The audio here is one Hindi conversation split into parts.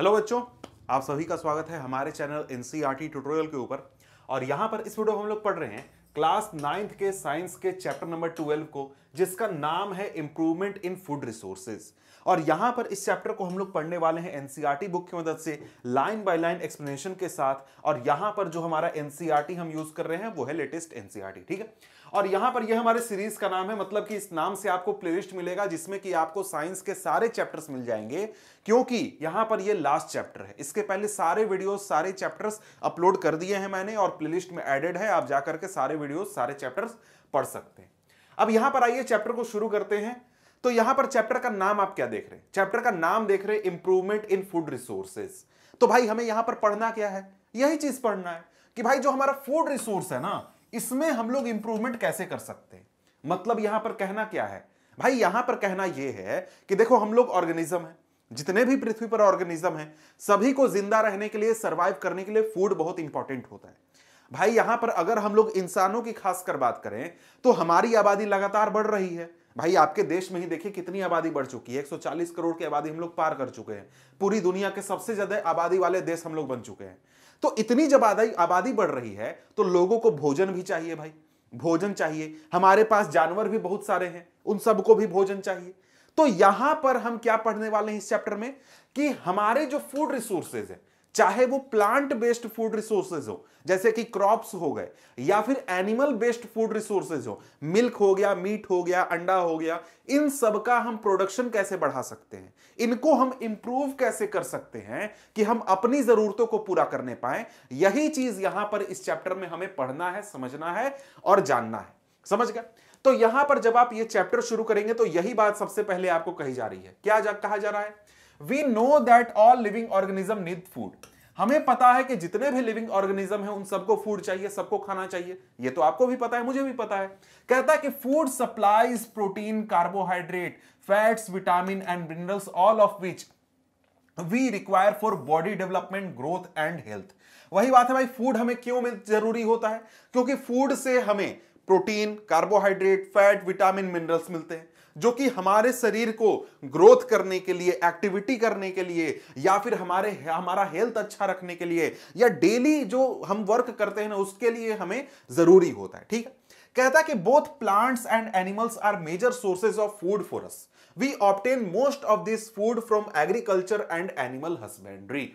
हेलो बच्चों, आप सभी का स्वागत है हमारे चैनल एनसीईआरटी ट्यूटोरियल के ऊपर। और यहाँ पर इस वीडियो में हम लोग पढ़ रहे हैं क्लास नाइन्थ के साइंस के चैप्टर नंबर 12 को, जिसका नाम है इम्प्रूवमेंट इन फूड रिसोर्सेज। और यहाँ पर इस चैप्टर को हम लोग पढ़ने वाले हैं एनसीईआरटी बुक की मदद से, लाइन बाय लाइन एक्सप्लेनेशन के साथ। और यहाँ पर जो हमारा एनसीईआरटी हम यूज कर रहे हैं वो है लेटेस्ट एनसीईआरटी, ठीक है। और यहाँ पर यह हमारे सीरीज का नाम है, मतलब कि इस नाम से आपको प्लेलिस्ट मिलेगा जिसमें कि आपको साइंस के सारे चैप्टर्स मिल जाएंगे, क्योंकि यहाँ पर यह लास्ट चैप्टर है। इसके पहले सारे वीडियोस, सारे चैप्टर्स अपलोड कर दिए हैं मैंने और प्लेलिस्ट में एडेड है। आप जाकर के सारे वीडियोस, सारे चैप्टर्स पढ़ सकते हैं। अब यहाँ पर आइए चैप्टर को शुरू करते हैं। तो यहाँ पर चैप्टर का नाम आप क्या देख रहे हैं? चैप्टर का नाम देख रहे हैं इंप्रूवमेंट इन फूड रिसोर्सेज। तो भाई हमें यहाँ पर पढ़ना क्या है? यही चीज पढ़ना है कि भाई जो हमारा फूड रिसोर्स है ना, इसमें हम लोग इंप्रूवमेंट कैसे कर सकते हैं। मतलब यहां पर कहना क्या है भाई? यहां पर कहना यह है कि देखो, हम लोग ऑर्गेनिज्म है, जितने भी पृथ्वी पर ऑर्गेनिज्म है सभी को जिंदा रहने के लिए, सर्वाइव करने के लिए फूड बहुत इंपॉर्टेंट होता है। भाई यहां पर अगर हम लोग इंसानों की खासकर बात करें तो हमारी आबादी लगातार बढ़ रही है। भाई आपके देश में ही देखिए कितनी आबादी बढ़ चुकी है, 140 करोड़ की आबादी हम लोग पार कर चुके हैं। पूरी दुनिया के सबसे ज्यादा आबादी वाले देश हम लोग बन चुके हैं। तो इतनी जब आबादी बढ़ रही है तो लोगों को भोजन भी चाहिए। भाई भोजन चाहिए, हमारे पास जानवर भी बहुत सारे हैं, उन सबको भी भोजन चाहिए। तो यहां पर हम क्या पढ़ने वाले हैं इस चैप्टर में कि हमारे जो फूड रिसोर्सेज है, चाहे वो प्लांट बेस्ड फूड रिसोर्सेज हो जैसे कि क्रॉप्स हो गए, या फिर एनिमल बेस्ड फूड रिसोर्सेज हो, मिल्क हो गया, मीट हो गया, अंडा हो गया, इन सब का हम प्रोडक्शन कैसे बढ़ा सकते हैं, इनको हम इंप्रूव कैसे कर सकते हैं कि हम अपनी जरूरतों को पूरा करने पाए। यही चीज यहां पर इस चैप्टर में हमें पढ़ना है, समझना है और जानना है। समझ गए? तो यहां पर जब आप ये चैप्टर शुरू करेंगे तो यही बात सबसे पहले आपको कही जा रही है। क्या कहा जा रहा है? We know that all living organism need food. हमें पता है कि जितने भी लिविंग ऑर्गेनिज्म हैं उन सबको फूड चाहिए, सबको खाना चाहिए। ये तो आपको भी पता है, मुझे भी पता है। कहता है कि food supplies protein, carbohydrate, fats, vitamin and minerals, all of which we require for body development, growth and health. वही बात है भाई, फूड हमें क्यों जरूरी होता है? क्योंकि फूड से हमें protein, carbohydrate, fat, vitamin, minerals मिलते हैं, जो कि हमारे शरीर को ग्रोथ करने के लिए, एक्टिविटी करने के लिए, या फिर हमारा हेल्थ अच्छा रखने के लिए, या डेली जो हम वर्क करते हैं ना उसके लिए हमें जरूरी होता है, ठीक है। कहता है कि both plants and animals are major sources of food for us. We obtain most of this food from agriculture and animal husbandry.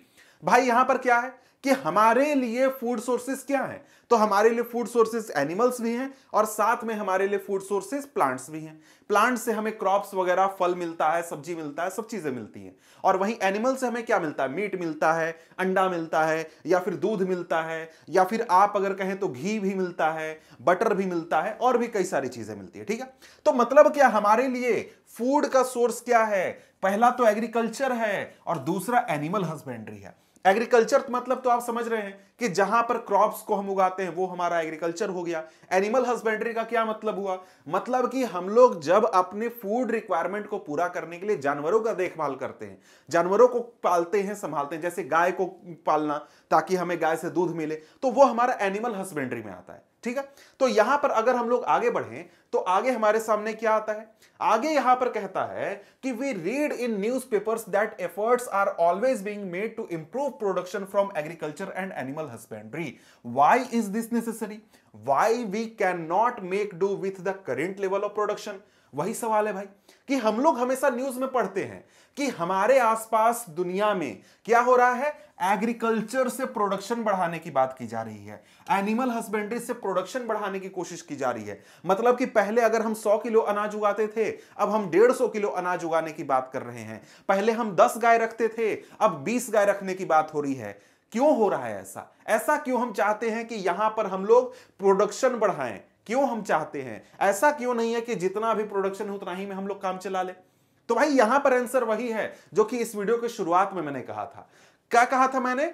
भाई यहां पर क्या है कि हमारे लिए फूड सोर्सेस क्या हैं? तो हमारे लिए फूड सोर्सेस एनिमल्स भी हैं और साथ में हमारे लिए फूड सोर्सेस प्लांट्स भी हैं। प्लांट से हमें क्रॉप्स वगैरह, फल मिलता है, सब्जी मिलता है, सब चीजें मिलती हैं। और वहीं एनिमल से हमें क्या मिलता है? मीट मिलता है, अंडा मिलता है, या फिर दूध मिलता है, या फिर आप अगर कहें तो घी भी मिलता है, बटर भी मिलता है, और भी कई सारी चीजें मिलती है, ठीक है। तो मतलब क्या हमारे लिए फूड का सोर्स क्या है? पहला तो एग्रीकल्चर है और दूसरा एनिमल हस्बेंड्री है। एग्रीकल्चर मतलब तो आप समझ रहे हैं कि जहां पर क्रॉप्स को हम उगाते हैं वो हमारा एग्रीकल्चर हो गया। एनिमल हस्बेंड्री का क्या मतलब हुआ? मतलब कि हम लोग जब अपने फूड रिक्वायरमेंट को पूरा करने के लिए जानवरों का देखभाल करते हैं, जानवरों को पालते हैं, संभालते हैं, जैसे गाय को पालना ताकि हमें गाय से दूध मिले, तो वो हमारा एनिमल हस्बेंड्री में आता है, ठीक है। तो यहां पर अगर हम लोग आगे बढ़ें तो आगे हमारे सामने क्या आता है? आगे यहां पर कहता है कि we read in newspapers that efforts are always being made to improve production from agriculture and animal husbandry. Why is this necessary? Why we can not make do with the current level of production. वही सवाल है भाई कि हम लोग हमेशा न्यूज में पढ़ते हैं कि हमारे आसपास दुनिया में क्या हो रहा है? एग्रीकल्चर से प्रोडक्शन बढ़ाने की बात की जा रही है, एनिमल हस्बेंड्री से प्रोडक्शन बढ़ाने की कोशिश की जा रही है। मतलब कि पहले अगर हम 100 किलो अनाज उगाते थे, अब हम 150 किलो अनाज उगाने की बात कर रहे हैं। पहले हम 10 गाय रखते थे, अब 20 गाय रखने की बात हो रही है। क्यों हो रहा है ऐसा? ऐसा क्यों हम चाहते हैं कि यहां पर हम लोग प्रोडक्शन बढ़ाएं? क्यों हम चाहते हैं? ऐसा क्यों नहीं है कि जितना भी प्रोडक्शन हो उतना ही में हम लोग काम चला ले? तो भाई यहां पर आंसर वही है जो कि इस वीडियो के शुरुआत में मैंने कहा था। क्या कहा था मैंने?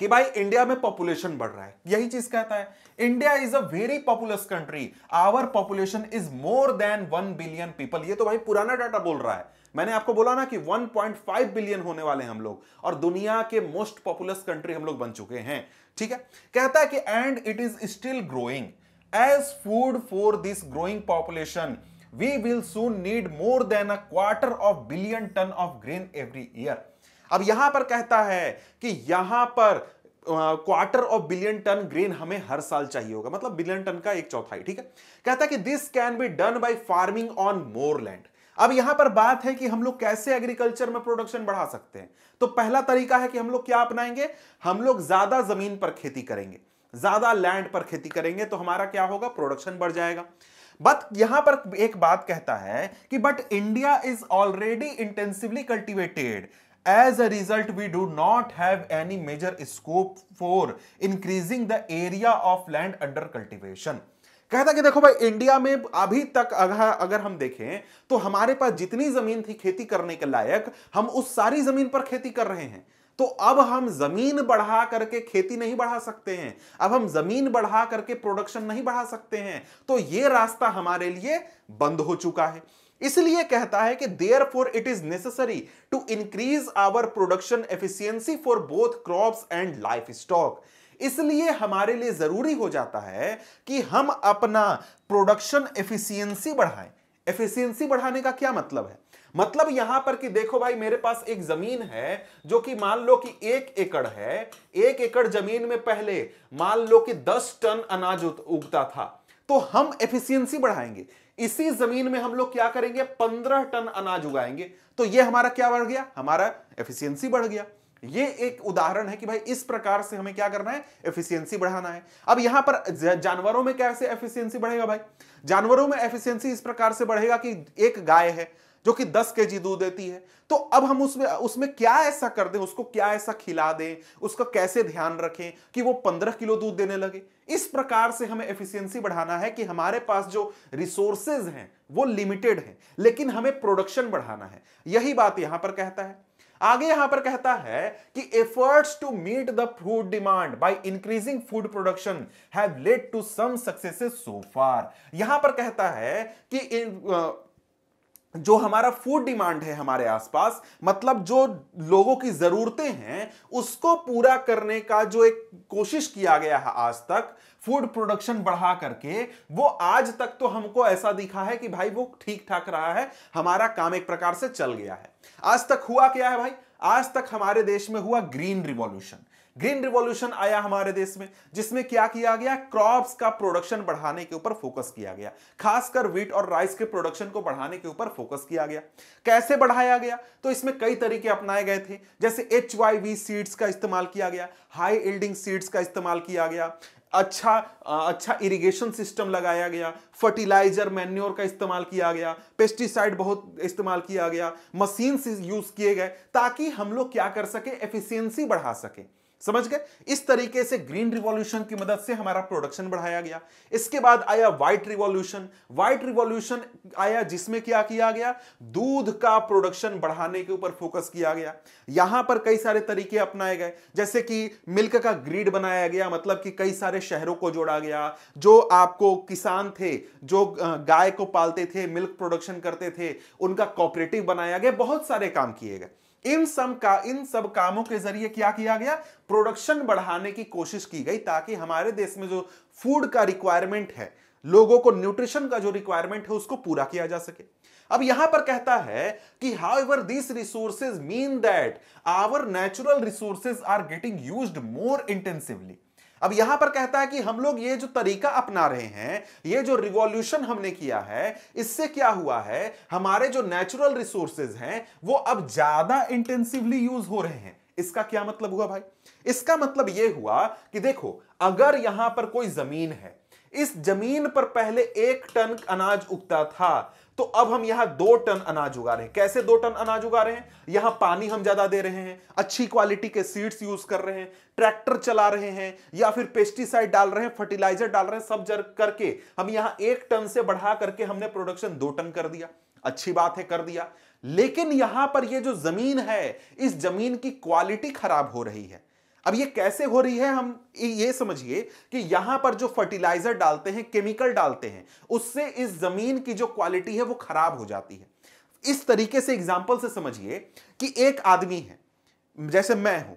कि भाई इंडिया में पॉपुलेशन बढ़ रहा है। यही चीज कहता है, India is a very populous country, our population is more than 1 billion people. ये तो भाई पुराना डाटा बोल रहा है। मैंने आपको बोला ना कि 1.5 बिलियन होने वाले हैं हम लोग और दुनिया के मोस्ट पॉपुलस कंट्री हम लोग बन चुके हैं, ठीक है। कहता है कि and it is still growing as food for this growing population we will soon need more than a quarter of billion ton of grain every year। अब यहां पर कहता है कि यहां पर 1/4 बिलियन टन ग्रेन हमें हर साल चाहिए होगा, मतलब बिलियन टन का 1/4। ठीक है, कहता है कि this can be done by farming on more land. अब यहां पर बात है कि हम लोग कैसे एग्रीकल्चर में प्रोडक्शन बढ़ा सकते हैं। तो पहला तरीका है कि हम लोग क्या अपनाएंगे, हम लोग ज्यादा जमीन पर खेती करेंगे, ज्यादा लैंड पर खेती करेंगे, तो हमारा क्या होगा, प्रोडक्शन बढ़ जाएगा। बट यहां पर एक बात कहता है कि but India is already intensively cultivated, as a result we do not have any major scope for increasing the area of land under cultivation. कहता कि देखो भाई, इंडिया में अभी तक अगर हम देखें तो हमारे पास जितनी जमीन थी खेती करने के लायक, हम उस सारी जमीन पर खेती कर रहे हैं। तो अब हम जमीन बढ़ा करके खेती नहीं बढ़ा सकते हैं, अब हम जमीन बढ़ा करके प्रोडक्शन नहीं बढ़ा सकते हैं, तो ये रास्ता हमारे लिए बंद हो चुका है। इसलिए कहता है कि therefore it is necessary to increase our production efficiency for both crops and livestock. इसलिए हमारे लिए जरूरी हो जाता है कि हम अपना प्रोडक्शन एफिशिएंसी बढ़ाएं। एफिशिएंसी बढ़ाने का क्या मतलब है, मतलब यहां पर कि देखो भाई, मेरे पास एक जमीन है जो कि मान लो कि 1 एकड़ है। 1 एकड़ जमीन में पहले मान लो कि 10 टन अनाज उगता था, तो हम एफिशिएंसी बढ़ाएंगे, इसी जमीन में हम लोग क्या करेंगे, 15 टन अनाज उगाएंगे। तो ये हमारा क्या बढ़ गया, हमारा एफिशिएंसी बढ़ गया। ये एक उदाहरण है कि भाई इस प्रकार से हमें क्या करना है, एफिशिएंसी बढ़ाना है। अब यहां पर जानवरों में कैसे एफिशिएंसी बढ़ेगा भाई, जानवरों में एफिशिएंसी इस प्रकार से बढ़ेगा कि एक गाय है जो कि 10 केजी दूध देती है, तो अब हम उसमें क्या ऐसा कर दें, उसको क्या ऐसा खिला दें, उसका कैसे ध्यान रखें कि वो 15 किलो दूध देने लगे। इस प्रकार से हमें एफिशिएंसी बढ़ाना है कि हमारे पास जो रिसोर्सेज हैं वो लिमिटेड हैं, लेकिन हमें प्रोडक्शन बढ़ाना है। यही बात यहां पर कहता है। आगे यहां पर कहता है कि efforts to meet the food demand by increasing food production have led to some successes so far. यहां पर कहता है कि जो हमारा फूड डिमांड है हमारे आसपास, मतलब जो लोगों की ज़रूरतें हैं उसको पूरा करने का जो एक कोशिश किया गया है आज तक फूड प्रोडक्शन बढ़ा करके, वो आज तक तो हमको ऐसा दिखा है कि भाई वो ठीक ठाक रहा है, हमारा काम एक प्रकार से चल गया है। आज तक हुआ क्या है भाई, आज तक हमारे देश में हुआ ग्रीन रिवॉल्यूशन। ग्रीन रिवॉल्यूशन आया हमारे देश में, जिसमें क्या किया गया, क्रॉप्स का प्रोडक्शन बढ़ाने के ऊपर फोकस किया गया, खासकर व्हीट और राइस के प्रोडक्शन को बढ़ाने के ऊपर फोकस किया गया। कैसे बढ़ाया गया, तो इसमें कई तरीके अपनाए गए थे, जैसे HYV सीड्स का इस्तेमाल किया गया, हाई यील्डिंग सीड्स का इस्तेमाल किया गया, अच्छा इरिगेशन सिस्टम लगाया गया, फर्टिलाइजर मैन्योर का इस्तेमाल किया गया, पेस्टिसाइड बहुत इस्तेमाल किया गया, मशीन्स यूज किए गए, ताकि हम लोग क्या कर सके, एफिशिएंसी बढ़ा सके। समझ गए, इस तरीके से ग्रीन रिवॉल्यूशन की मदद से हमारा प्रोडक्शन बढ़ाया गया। इसके बाद आया व्हाइट रिवॉल्यूशन। व्हाइट रिवॉल्यूशन आया जिसमें क्या किया गया, दूध का प्रोडक्शन बढ़ाने के ऊपर फोकस किया गया। यहां पर कई सारे तरीके अपनाए गए, जैसे कि मिल्क का ग्रिड बनाया गया, मतलब कि कई सारे शहरों को जोड़ा गया। जो आपको किसान थे जो गाय को पालते थे, मिल्क प्रोडक्शन करते थे, उनका कोऑपरेटिव बनाया गया, बहुत सारे काम किए गए। इन सब कामों के जरिए क्या किया गया, प्रोडक्शन बढ़ाने की कोशिश की गई, ताकि हमारे देश में जो फूड का रिक्वायरमेंट है, लोगों को न्यूट्रिशन का जो रिक्वायरमेंट है, उसको पूरा किया जा सके। अब यहां पर कहता है कि however this resources mean that our natural resources are getting used more intensively. अब यहां पर कहता है कि हम लोग ये जो तरीका अपना रहे हैं, ये जो रिवॉल्यूशन हमने किया है, इससे क्या हुआ है, हमारे जो नेचुरल रिसोर्सेज हैं वो अब ज्यादा इंटेंसिवली यूज हो रहे हैं। इसका क्या मतलब हुआ भाई, इसका मतलब ये हुआ कि देखो, अगर यहां पर कोई जमीन है, इस जमीन पर पहले 1 टन अनाज उगता था, तो अब हम यहां 2 टन अनाज उगा रहे हैं। कैसे 2 टन अनाज उगा रहे हैं, यहां पानी हम ज्यादा दे रहे हैं, अच्छी क्वालिटी के सीड्स यूज कर रहे हैं, ट्रैक्टर चला रहे हैं, या फिर पेस्टिसाइड डाल रहे हैं, फर्टिलाइजर डाल रहे हैं, सब जर करके हम यहां 1 टन से बढ़ा करके हमने प्रोडक्शन 2 टन कर दिया। अच्छी बात है, कर दिया, लेकिन यहां पर यह जो जमीन है, इस जमीन की क्वालिटी खराब हो रही है। अब ये कैसे हो रही है, हम ये समझिए कि यहां पर जो फर्टिलाइजर डालते हैं, केमिकल डालते हैं, उससे इस जमीन की जो क्वालिटी है वो खराब हो जाती है। इस तरीके से एग्जांपल से समझिए कि एक आदमी है, जैसे मैं हूं,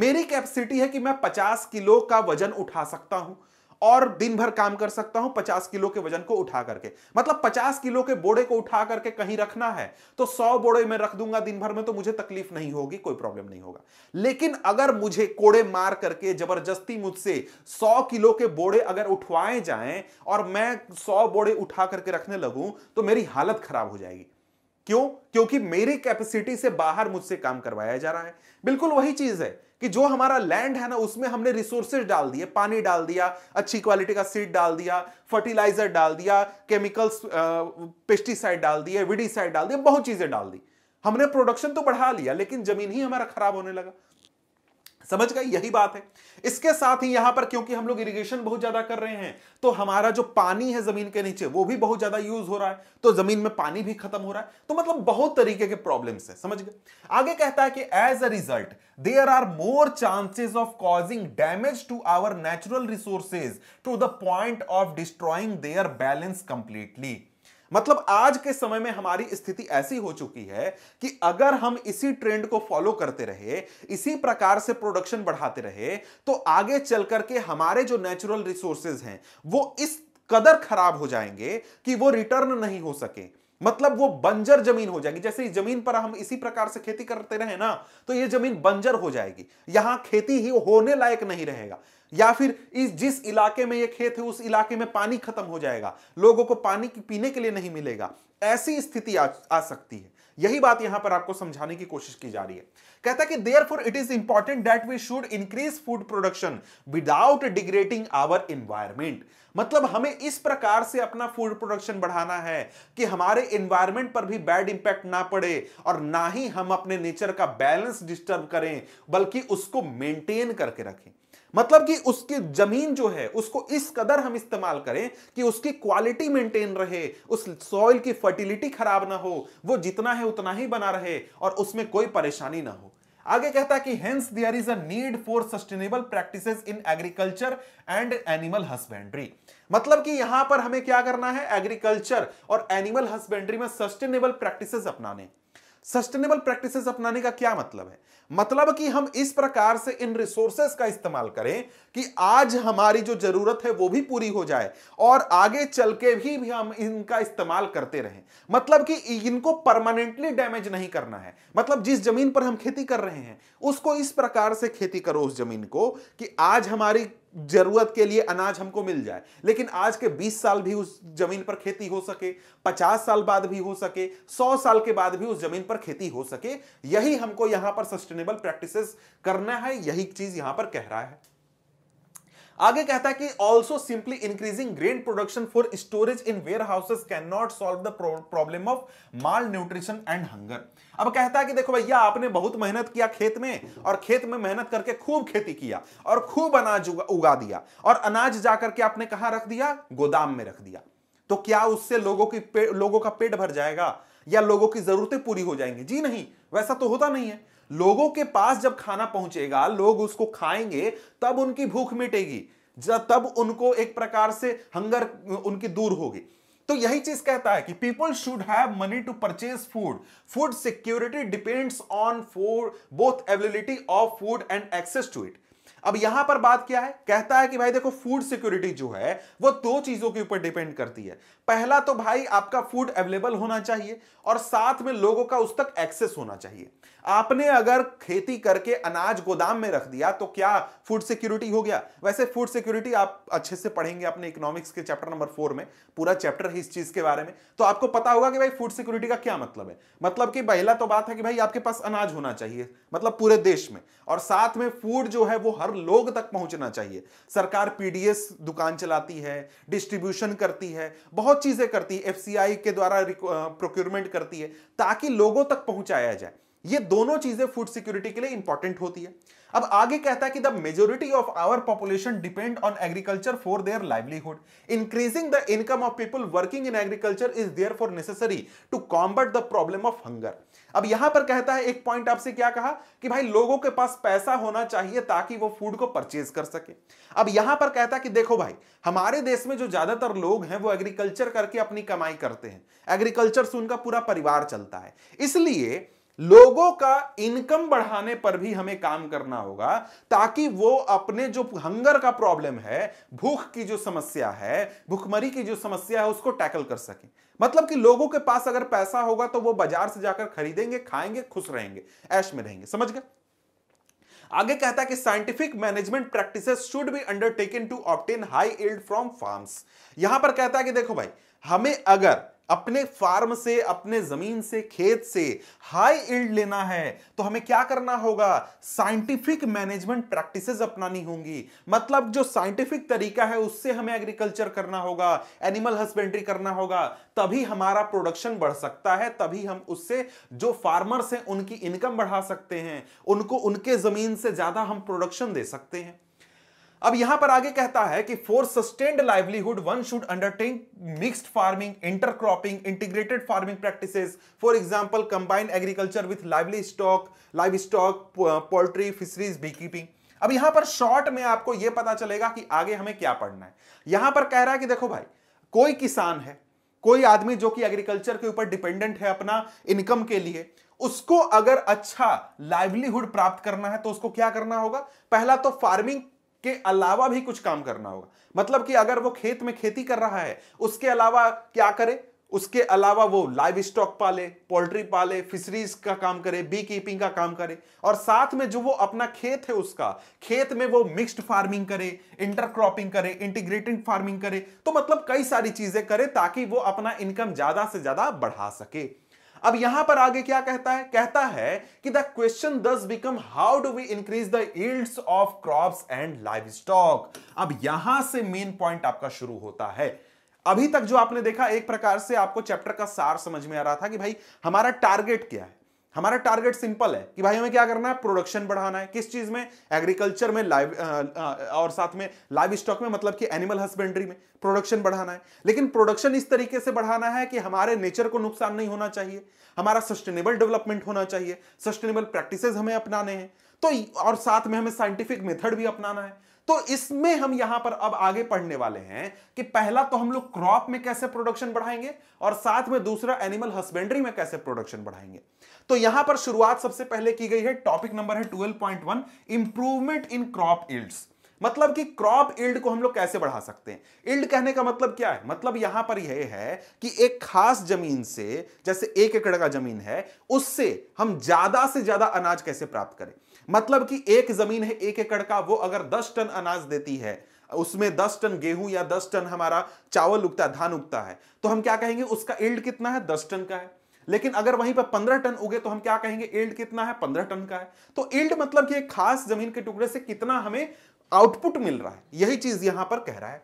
मेरी कैपेसिटी है कि मैं 50 किलो का वजन उठा सकता हूं, और दिन भर काम कर सकता हूं 50 किलो के वजन को उठा करके। मतलब 50 किलो के बोड़े को उठा करके कहीं रखना है तो 100 बोड़े में रख दूंगा दिन भर में, तो मुझे तकलीफ नहीं होगी, कोई प्रॉब्लम नहीं होगा। लेकिन अगर मुझे कोड़े मार करके जबरदस्ती मुझसे 100 किलो के बोड़े अगर उठवाए जाएं और मैं 100 बोड़े उठा करके रखने लगूं तो मेरी हालत खराब हो जाएगी। क्यों? क्योंकि मेरी कैपेसिटी से बाहर मुझसे काम करवाया जा रहा है। बिल्कुल वही चीज है कि जो हमारा लैंड है ना, उसमें हमने रिसोर्सेज डाल दिए, पानी डाल दिया, अच्छी क्वालिटी का सीड डाल दिया, फर्टिलाइजर डाल दिया, केमिकल्स पेस्टिसाइड डाल दिए, विडीसाइड डाल दिए, बहुत चीजें डाल दी, हमने प्रोडक्शन तो बढ़ा लिया लेकिन जमीन ही हमारा खराब होने लगा। समझ गए? यही बात है। इसके साथ ही यहां पर क्योंकि हम लोग इरिगेशन बहुत ज्यादा कर रहे हैं तो हमारा जो पानी है जमीन के नीचे वो भी बहुत ज्यादा यूज हो रहा है, तो जमीन में पानी भी खत्म हो रहा है। तो मतलब बहुत तरीके के प्रॉब्लम्स है। समझ गए? आगे कहता है कि as a result there are more chances of causing damage to our natural resources to the point of destroying their balance completely. मतलब आज के समय में हमारी स्थिति ऐसी हो चुकी है कि अगर हम इसी ट्रेंड को फॉलो करते रहे, इसी प्रकार से प्रोडक्शन बढ़ाते रहे, तो आगे चल करके हमारे जो नेचुरल रिसोर्सेज हैं वो इस कदर खराब हो जाएंगे कि वो रिटर्न नहीं हो सके। मतलब वो बंजर जमीन हो जाएगी। जैसे इस जमीन पर हम इसी प्रकार से खेती करते रहे ना, तो ये जमीन बंजर हो जाएगी, यहां खेती ही होने लायक नहीं रहेगा। या फिर इस जिस इलाके में ये खेत है उस इलाके में पानी खत्म हो जाएगा, लोगों को पानी पीने के लिए नहीं मिलेगा, ऐसी स्थिति आ सकती है। यही बात यहां पर आपको समझाने की कोशिश की जा रही है। कहता है कि therefore it is important that we should increase food production without degrading our environment. मतलब हमें इस प्रकार से अपना फूड प्रोडक्शन बढ़ाना है कि हमारे एनवायरमेंट पर भी बैड इंपैक्ट ना पड़े और ना ही हम अपने नेचर का बैलेंस डिस्टर्ब करें, बल्कि उसको मेंटेन करके रखें। मतलब कि उसकी जमीन जो है उसको इस कदर हम इस्तेमाल करें कि उसकी क्वालिटी मेंटेन रहे, उस सॉइल की फर्टिलिटी खराब ना हो, वो जितना है उतना ही बना रहे और उसमें कोई परेशानी ना हो। आगे कहता है कि hence there is a need for sustainable practices in agriculture and animal husbandry। मतलब कि यहां पर हमें क्या करना है, एग्रीकल्चर और एनिमल हस्बेंड्री में सस्टेनेबल प्रैक्टिसेस अपनाने। सस्टेनेबल प्रैक्टिसेस अपनाने का क्या मतलब है? मतलब कि हम इस प्रकार से इन रिसोर्सेज का इस्तेमाल करें कि आज हमारी जो जरूरत है वो भी पूरी हो जाए और आगे चल के भी हम इनका इस्तेमाल करते रहें। मतलब कि इनको परमानेंटली डैमेज नहीं करना है। मतलब जिस जमीन पर हम खेती कर रहे हैं उसको इस प्रकार से खेती करो उस जमीन को कि आज हमारी जरूरत के लिए अनाज हमको मिल जाए, लेकिन आज के 20 साल भी उस जमीन पर खेती हो सके, 50 साल बाद भी हो सके, 100 साल के बाद भी उस जमीन पर खेती हो सके। यही हमको यहां पर सस्टेनेबल प्रैक्टिसेस करना है, यही चीज यहां पर कह रहा है। आगे कहता है कि also simply increasing grain production for storage in warehouses can not solve the problem of malnutrition and hunger. अब कहता है कि देखो भैया, आपने बहुत मेहनत किया खेत में, और खेत में मेहनत करके खूब खेती किया और खूब अनाज उगा दिया, और अनाज जाकर के आपने कहां रख दिया, गोदाम में रख दिया, तो क्या उससे लोगों का पेट भर जाएगा या लोगों की जरूरतें पूरी हो जाएंगी? जी नहीं, वैसा तो होता नहीं है। लोगों के पास जब खाना पहुंचेगा, लोग उसको खाएंगे, तब उनकी भूख मिटेगी, तब उनको एक प्रकार से हंगर उनकी दूर होगी। तो यही चीज कहता है कि people should have money to purchase food. Food security depends on food both availability of food and access to it. अब यहां पर बात क्या है? कहता है कि भाई देखो, फूड सिक्योरिटी जो है वो दो चीजों के ऊपर डिपेंड करती है। पहला तो भाई आपका फूड अवेलेबल होना चाहिए और साथ में लोगों का उस तक एक्सेस होना चाहिए। आपने अगर खेती करके अनाज गोदाम में रख दिया तो क्या फूड सिक्योरिटी हो गया? वैसे फूड सिक्योरिटी आप अच्छे से पढ़ेंगे अपने इकोनॉमिक्स के चैप्टर नंबर 4 में, पूरा चैप्टर है इस चीज के बारे में, तो आपको पता होगा कि भाई फूड सिक्योरिटी का क्या मतलब है। मतलब कि पहला तो बात है कि भाई आपके पास अनाज होना चाहिए, मतलब पूरे देश में, और साथ में फूड जो है वो हर लोग तक पहुंचना चाहिए। सरकार पीडीएस दुकान चलाती है, डिस्ट्रीब्यूशन करती है, बहुत चीजें करती है, एफसीआई के द्वारा प्रोक्योरमेंट करती है, ताकि लोगों तक पहुंचाया जाए। ये दोनों चीजें फूड सिक्योरिटी के लिए इंपॉर्टेंट होती है। अब आगे कहता है कि the majority of our population depend on agriculture for their livelihood. Increasing the income of people working in agriculture is therefore necessary to combat the problem of hunger. अब यहां पर कहता है एक पॉइंट आपसे क्या कहा कि भाई लोगों के पास पैसा होना चाहिए ताकि वो फूड को परचेज कर सके। अब यहां पर कहता है कि देखो भाई, हमारे देश में जो ज्यादातर लोग हैं वो एग्रीकल्चर करके अपनी कमाई करते हैं, एग्रीकल्चर से उनका पूरा परिवार चलता है, इसलिए लोगों का इनकम बढ़ाने पर भी हमें काम करना होगा, ताकि वो अपने जो हंगर का प्रॉब्लम है, भूख की जो समस्या है, भूखमरी की जो समस्या है, उसको टैकल कर सकें। मतलब कि लोगों के पास अगर पैसा होगा तो वो बाजार से जाकर खरीदेंगे, खाएंगे, खुश रहेंगे, ऐश में रहेंगे। समझ गए? आगे कहता है कि scientific management practices should be undertaken to obtain high yield from farms. यहां पर कहता है कि देखो भाई, हमें अगर अपने फार्म से, अपने जमीन से, खेत से हाई यील्ड लेना है तो हमें क्या करना होगा? साइंटिफिक मैनेजमेंट प्रैक्टिसेस अपनानी होंगी। मतलब जो साइंटिफिक तरीका है उससे हमें एग्रीकल्चर करना होगा, एनिमल हस्बेंड्री करना होगा, तभी हमारा प्रोडक्शन बढ़ सकता है, तभी हम उससे जो फार्मर्स हैं उनकी इनकम बढ़ा सकते हैं, उनको उनके जमीन से ज्यादा हम प्रोडक्शन दे सकते हैं। अब यहां पर आगे कहता है कि for sustained livelihood one should undertake mixed farming, intercropping, integrated farming practices, for example combined agriculture with livestock, poultry, fisheries, B keeping. अब यहां पर शॉर्ट में आपको यह पता चलेगा कि आगे हमें क्या पढ़ना है। यहां पर कह रहा है कि देखो भाई, कोई किसान है, कोई आदमी जो कि एग्रीकल्चर के ऊपर डिपेंडेंट है अपना इनकम के लिए, उसको अगर अच्छा लाइवलीहुड प्राप्त करना है तो उसको क्या करना होगा? पहला तो फार्मिंग के अलावा भी कुछ काम करना होगा। मतलब कि अगर वो खेत में खेती कर रहा है, उसके अलावा क्या करे? उसके अलावा वो लाइव स्टॉक पाले, पोल्ट्री पाले, फिशरीज का काम करे, बी कीपिंग का काम करे, और साथ में जो वो अपना खेत है उसका, खेत में वो मिक्स्ड फार्मिंग करे, इंटरक्रॉपिंग करे, इंटीग्रेटेड फार्मिंग करे। तो मतलब कई सारी चीजें करे ताकि वो अपना इनकम ज्यादा से ज्यादा बढ़ा सके। अब यहां पर आगे क्या कहता है? कहता है कि the question thus become how do we increase the yields of crops and livestock. अब यहां से मेन पॉइंट आपका शुरू होता है। अभी तक जो आपने देखा, एक प्रकार से आपको चैप्टर का सार समझ में आ रहा था कि भाई हमारा टारगेट क्या है। हमारा टारगेट सिंपल है कि भाई हमें क्या करना है? प्रोडक्शन बढ़ाना है। किस चीज में? एग्रीकल्चर में, लाइव और साथ में लाइव स्टॉक में, मतलब कि एनिमल हस्बेंड्री में प्रोडक्शन बढ़ाना है। लेकिन प्रोडक्शन इस तरीके से बढ़ाना है कि हमारे नेचर को नुकसान नहीं होना चाहिए, हमारा सस्टेनेबल डेवलपमेंट होना चाहिए, सस्टेनेबल प्रैक्टिसेस हमें अपनाने हैं, तो और साथ में हमें साइंटिफिक मेथड भी अपनाना है। तो इसमें हम यहां पर अब आगे पढ़ने वाले हैं कि पहला तो हम लोग क्रॉप में कैसे प्रोडक्शन बढ़ाएंगे, और साथ में दूसरा एनिमल हस्बेंड्री में कैसे प्रोडक्शन बढ़ाएंगे। तो यहां पर शुरुआत सबसे पहले की गई है, टॉपिक नंबर है 12.1, इंप्रूवमेंट इन क्रॉप यील्ड्स। मतलब कि क्रॉप यील्ड को हम लोग कैसे बढ़ा सकते हैं। यील्ड कहने का मतलब क्या है? मतलब यहां पर यह है कि एक खास जमीन से, जैसे 1 एकड़ का जमीन है, उससे हम ज्यादा से ज्यादा अनाज कैसे प्राप्त करें। मतलब कि एक जमीन है 1 एकड़ का, वो अगर 10 टन अनाज देती है, उसमें 10 टन गेहूं या 10 टन हमारा चावल उगता है, धान उगता है, तो हम क्या कहेंगे? उसका यील्ड कितना है? 10 टन का है। लेकिन अगर वहीं पर 15 टन उगे तो हम क्या कहेंगे? यील्ड कितना है? 15 टन का है। तो यील्ड मतलब कि एक खास जमीन के टुकड़े से कितना हमें आउटपुट मिल रहा है, यही चीज यहां पर कह रहा है।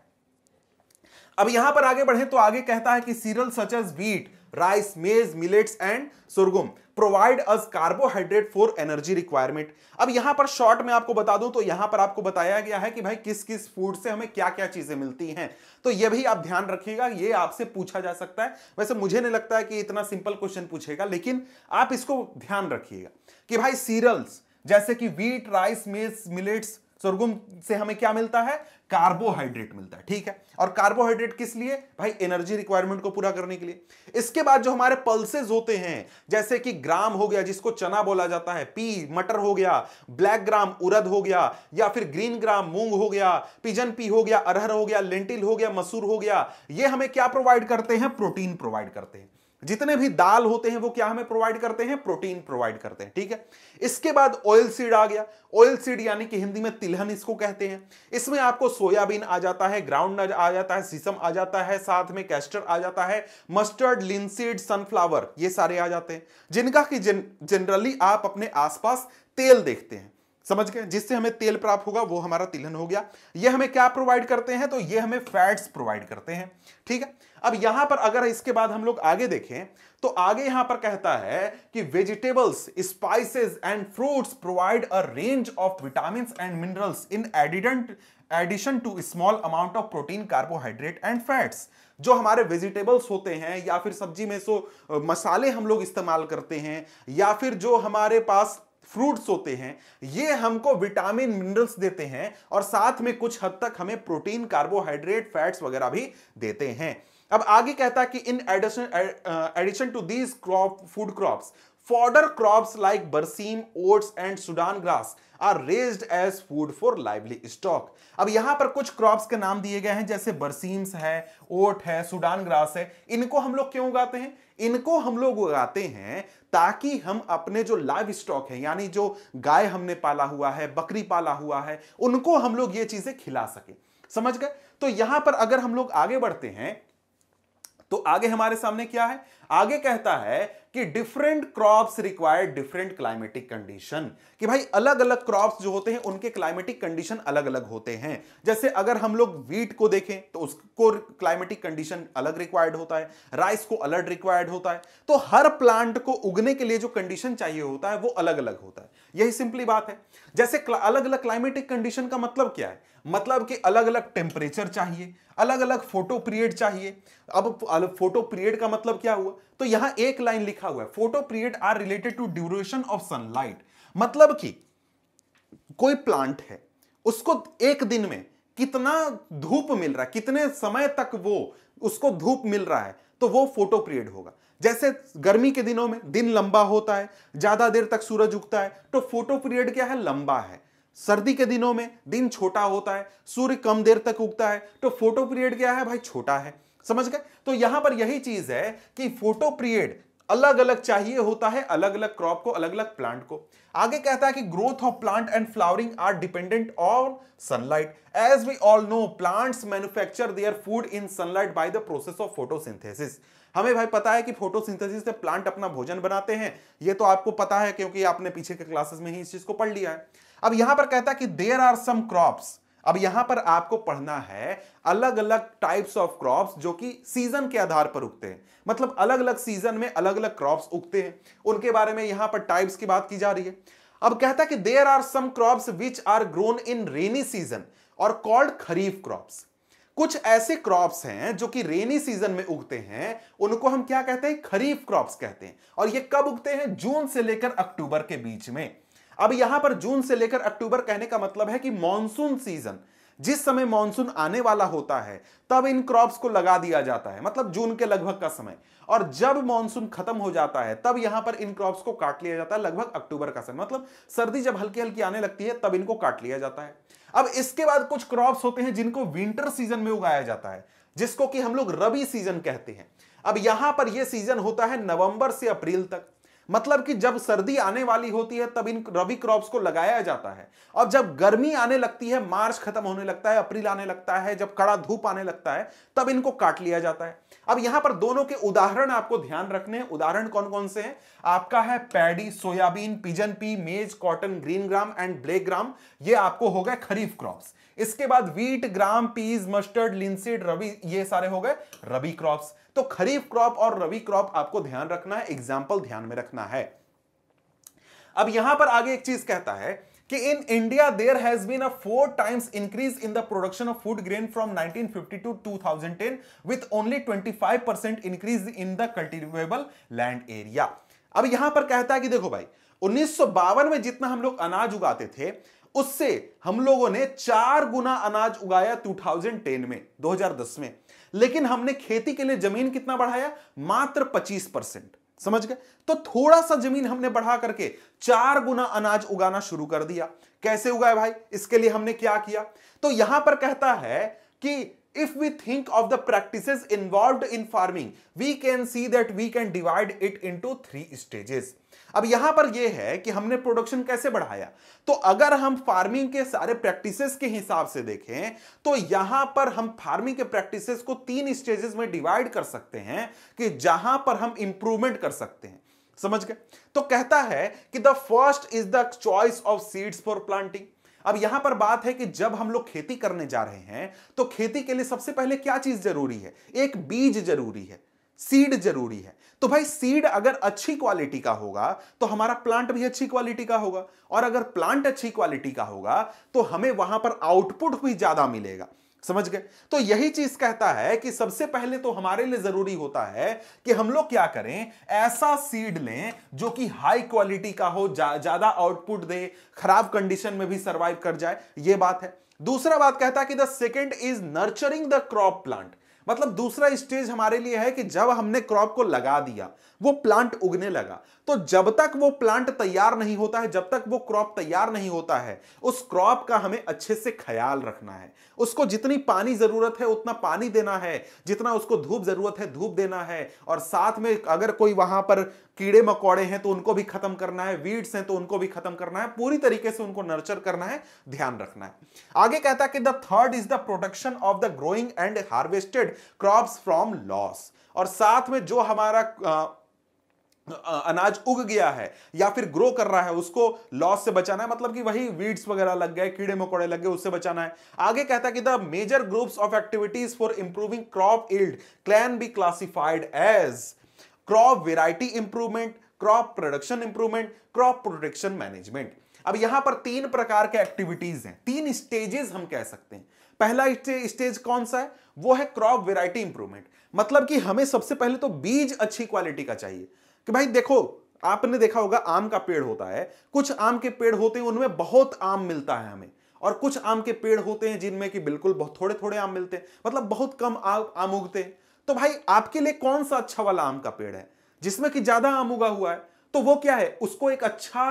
अब यहां पर आगे बढ़े तो आगे कहता है कि serial such as wheat, rice, maize, millets and sorghum provide us carbohydrate for energy requirement. अब यहां पर शॉर्ट में आपको बता दूं तो यहां पर आपको बताया गया है कि भाई किस किस फूड से हमें क्या क्या चीजें मिलती हैं, तो यह भी आप ध्यान रखिएगा, ये आपसे पूछा जा सकता है। वैसे मुझे नहीं लगता है कि इतना सिंपल क्वेश्चन पूछेगा, लेकिन आप इसको ध्यान रखिएगा कि भाई सीरियल्स जैसे कि wheat, rice, maize, millets, sorghum से हमें क्या मिलता है? कार्बोहाइड्रेट मिलता है, ठीक है। और कार्बोहाइड्रेट किस लिए? भाई एनर्जी रिक्वायरमेंट को पूरा करने के लिए। इसके बाद जो हमारे पल्सेस होते हैं, जैसे कि ग्राम हो गया जिसको चना बोला जाता है, पी मटर हो गया, ब्लैक ग्राम उड़द हो गया, या फिर ग्रीन ग्राम मूंग हो गया, पिजन पी हो गया, अरहर हो गया, लेंटिल हो गया, मसूर हो गया, ये हमें क्या प्रोवाइड करते हैं? प्रोटीन प्रोवाइड करते हैं। जितने भी दाल होते हैं वो क्या हमें प्रोवाइड करते हैं? प्रोटीन प्रोवाइड करते हैं, ठीक है। इसके बाद ऑयल सीड आ गया। ऑयल सीड यानी कि हिंदी में तिलहन इसको कहते हैं। इसमें आपको सोयाबीन आ जाता है, ग्राउंड नट आ जाता है, सीसम आ जाता है, साथ में कैस्टर आ जाता है, मस्टर्ड, लिनसीड, सनफ्लावर, ये सारे आ जाते हैं, जिनका कि जनरली आप अपने आसपास तेल देखते हैं, समझ गए। जिससे हमें तेल प्राप्त होगा वो हमारा तिलहन हो गया। ये हमें क्या प्रोवाइड करते हैं? तो ये हमें फैट्स प्रोवाइड करते हैं, ठीक है। अब यहां पर अगर इसके बाद हम लोग आगे देखें तो आगे यहां पर कहता है कि vegetables, spices and fruits provide a range of vitamins and minerals in addition to small amount of protein, carbohydrate and fats. जो हमारे वेजिटेबल्स होते हैं या फिर सब्जी में मसाले हम लोग इस्तेमाल करते हैं, या फिर जो हमारे पास फ्रूट्स होते हैं, ये हमको विटामिन, मिनरल्स देते हैं, और साथ में कुछ हद तक हमें प्रोटीन, कार्बोहाइड्रेट, फैट्स वगैरह भी देते हैं। अब आगे कहता है कि in addition to these crop food crops fodder crops like berseem, oats and Sudan grass are raised as food for livestock. अब यहां पर कुछ क्रॉप्स के नाम दिए गए हैं, जैसे बरसीम्स है, ओट है, सूडान ग्रास है। इनको हम लोग क्यों उगाते हैं? इनको हम लोग उगाते हैं ताकि हम अपने जो लाइव स्टॉक है, यानी जो गाय हमने पाला हुआ है, बकरी पाला हुआ है, उनको हम लोग ये चीजें खिला सके। समझ गए? तो यहां पर अगर हम लोग आगे बढ़ते हैं तो आगे हमारे सामने क्या है? आगे कहता है कि different crops require different climatic condition, कि भाई अलग अलग क्रॉप्स जो होते हैं उनके क्लाइमेटिक कंडीशन अलग अलग होते हैं। जैसे अगर हम लोग वीट को देखें तो उसको क्लाइमेटिक कंडीशन अलग रिक्वायर्ड होता है, राइस को अलग रिक्वायर्ड होता है। तो हर प्लांट को उगने के लिए जो कंडीशन चाहिए होता है वो अलग अलग होता है। यही सिंपली बात है। जैसे अलग अलग क्लाइमेटिक कंडीशन का मतलब क्या है? मतलब कि अलग अलग टेम्परेचर चाहिए, अलग अलग फोटो पीरियड चाहिए। अब फोटो पीरियड का मतलब क्या हुआ? तो यहां एक लाइन लिखा हुआ है, photoperiod are related to duration of sunlight. मतलब कि कोई प्लांट है, उसको एक दिन में कितना धूप मिल रहा है, कितने समय तक वो उसको धूप मिल रहा है, तो वो फोटो पीरियड होगा। जैसे गर्मी के दिनों में दिन लंबा होता है, ज्यादा देर तक सूरज उगता है, तो फोटो पीरियड क्या है? लंबा है। सर्दी के दिनों में दिन छोटा होता है, सूर्य कम देर तक उगता है, तो फोटो पीरियड क्या है भाई? छोटा है। समझ गए? तो यहां पर यही चीज है कि फोटो पीरियड अलग अलग चाहिए होता है, अलग अलग क्रॉप को, अलग अलग प्लांट को। आगे कहता है कि growth of plant and flowering are dependent on sunlight. As we all know plants manufacture their food in sunlight by the process of photosynthesis. हमें भाई पता है कि फोटोसिंथेसिस से प्लांट अपना भोजन बनाते हैं, ये तो आपको पता है क्योंकि आपने पीछे के क्लासेस में ही इस चीज को पढ़ लिया है। अब यहां पर कहता है कि देयर आर सम क्रॉप्स। अब यहां पर आपको पढ़ना है अलग अलग टाइप्स ऑफ क्रॉप्स जो कि सीजन के आधार पर उगते हैं, मतलब अलग अलग सीजन में अलग अलग क्रॉप्स उगते हैं, उनके बारे में यहां पर टाइप्स की बात की जा रही है। अब कहता है कि there are some crops which are grown in rainy season और कॉल्ड खरीफ क्रॉप्स। कुछ ऐसे क्रॉप्स हैं जो कि रेनी सीजन में उगते हैं, उनको हम क्या कहते हैं? खरीफ क्रॉप्स कहते हैं। और ये कब उगते हैं? जून से लेकर अक्टूबर के बीच में। अब यहां पर जून से लेकर अक्टूबर कहने का मतलब है कि मॉनसून सीजन, जिस समय मॉनसून आने वाला होता है तब इन क्रॉप्स को लगा दिया जाता है, मतलब जून के लगभग का समय। और जब मॉनसून खत्म हो जाता है तब यहां पर इन क्रॉप्स को काट लिया जाता है, लगभग अक्टूबर का समय, मतलब सर्दी जब हल्की हल्की आने लगती है तब इनको काट लिया जाता है। अब इसके बाद कुछ क्रॉप्स होते हैं जिनको विंटर सीजन में उगाया जाता है, जिसको कि हम लोग रबी सीजन कहते हैं। अब यहां पर यह सीजन होता है नवंबर से अप्रैल तक, मतलब कि जब सर्दी आने वाली होती है तब इन रबी क्रॉप्स को लगाया जाता है। और जब गर्मी आने लगती है, मार्च खत्म होने लगता है, अप्रैल आने लगता है, जब कड़ा धूप आने लगता है, तब इनको काट लिया जाता है। अब यहां पर दोनों के उदाहरण आपको ध्यान रखने हैं। उदाहरण कौन कौन से हैं? आपका है paddy, soybean, pigeon pea, maize, cotton, green gram and black gram. ये आपको हो गए खरीफ क्रॉप्स। इसके बाद wheat, gram, peas, mustard, linseed, rabi, ये सारे हो गए रबी क्रॉप्स। तो खरीफ क्रॉप और रबी क्रॉप आपको ध्यान रखना है, एग्जाम्पल ध्यान में रखना है। अब यहां पर आगे एक चीज कहता है कि in India there has been a 4 times increase in the production of food grain from 1950 to 2010 with only 25% increase in the cultivable land area. अब यहां पर कहता है कि देखो भाई 1952 में जितना हम लोग अनाज उगाते थे उससे हम लोगों ने 4 गुना अनाज उगाया 2010 में, 2010 में, लेकिन हमने खेती के लिए जमीन कितना बढ़ाया? मात्र 25%। समझ गए? तो थोड़ा सा जमीन हमने बढ़ा करके 4 गुना अनाज उगाना शुरू कर दिया। कैसे उगाए भाई? इसके लिए हमने क्या किया? तो यहां पर कहता है कि If we think of the practices involved in farming, we can see that we can divide it into 3 stages. अब यहां पर यह है कि हमने प्रोडक्शन कैसे बढ़ाया, तो अगर हम फार्मिंग के सारे प्रैक्टिसेस के हिसाब से देखें तो यहां पर हम फार्मिंग के प्रैक्टिसेस को 3 स्टेजेस में डिवाइड कर सकते हैं, कि जहां पर हम इंप्रूवमेंट कर सकते हैं। समझ गए? तो कहता है कि the first is the choice of seeds for planting. अब यहां पर बात है कि जब हम लोग खेती करने जा रहे हैं तो खेती के लिए सबसे पहले क्या चीज जरूरी है? एक बीज जरूरी है, सीड जरूरी है। तो भाई सीड अगर अच्छी क्वालिटी का होगा तो हमारा प्लांट भी अच्छी क्वालिटी का होगा, और अगर प्लांट अच्छी क्वालिटी का होगा तो हमें वहां पर आउटपुट भी ज्यादा मिलेगा। समझ गए? तो यही चीज कहता है कि सबसे पहले तो हमारे लिए जरूरी होता है कि हम लोग क्या करें, ऐसा सीड लें जो कि हाई क्वालिटी का हो, ज्यादा आउटपुट दे, खराब कंडीशन में भी सरवाइव कर जाए। ये बात है। दूसरा बात कहता है कि the second is nurturing the crop plant, मतलब दूसरा स्टेज हमारे लिए है कि जब हमने क्रॉप को लगा दिया, वो प्लांट उगने लगा। तो जब तक वो प्लांट तैयार नहीं होता है, जब तक वो क्रॉप तैयार नहीं होता है, उस क्रॉप का हमें अच्छे से ख्याल रखना है। उसको जितनी पानी जरूरत है उतना पानी देना है, जितना उसको धूप जरूरत है धूप देना है, और साथ में अगर कोई वहां पर कीड़े मकोड़े हैं तो उनको भी खत्म करना है, वीड्स हैं तो उनको भी खत्म करना है, पूरी तरीके से उनको नर्चर करना है, ध्यान रखना है। आगे कहता है कि the third is the protection of the growing and harvested crops from loss. और साथ में जो हमारा अनाज उग गया है या फिर ग्रो कर रहा है उसको लॉस से बचाना है, मतलब कि वही वीड्स वगैरह लग गए, कीड़े मकोड़े लग गए, उससे बचाना है। आगे कहता है कि the major groups of activities for improving crop yield can be classified as crop variety improvement, crop production improvement, crop protection management. अब यहां पर तीन प्रकार के एक्टिविटीज हैं, तीन स्टेजेस हम कह सकते हैं। पहला स्टेज कौन सा है? वो है क्रॉप वेराइटी इंप्रूवमेंट। मतलब कि हमें सबसे पहले तो बीज अच्छी क्वालिटी का चाहिए कि भाई देखो, आपने देखा होगा आम का पेड़ होता है, कुछ आम के पेड़ होते हैं उनमें बहुत आम मिलता है हमें, और कुछ आम के पेड़ होते हैं जिनमें कि बिल्कुल बहुत थोड़े थोड़े आम मिलते हैं, मतलब बहुत कम आम उगते हैं। तो भाई आपके लिए कौन सा अच्छा वाला आम का पेड़ है जिसमें कि ज्यादा आम उगा हुआ है, तो वो क्या है, उसको एक अच्छा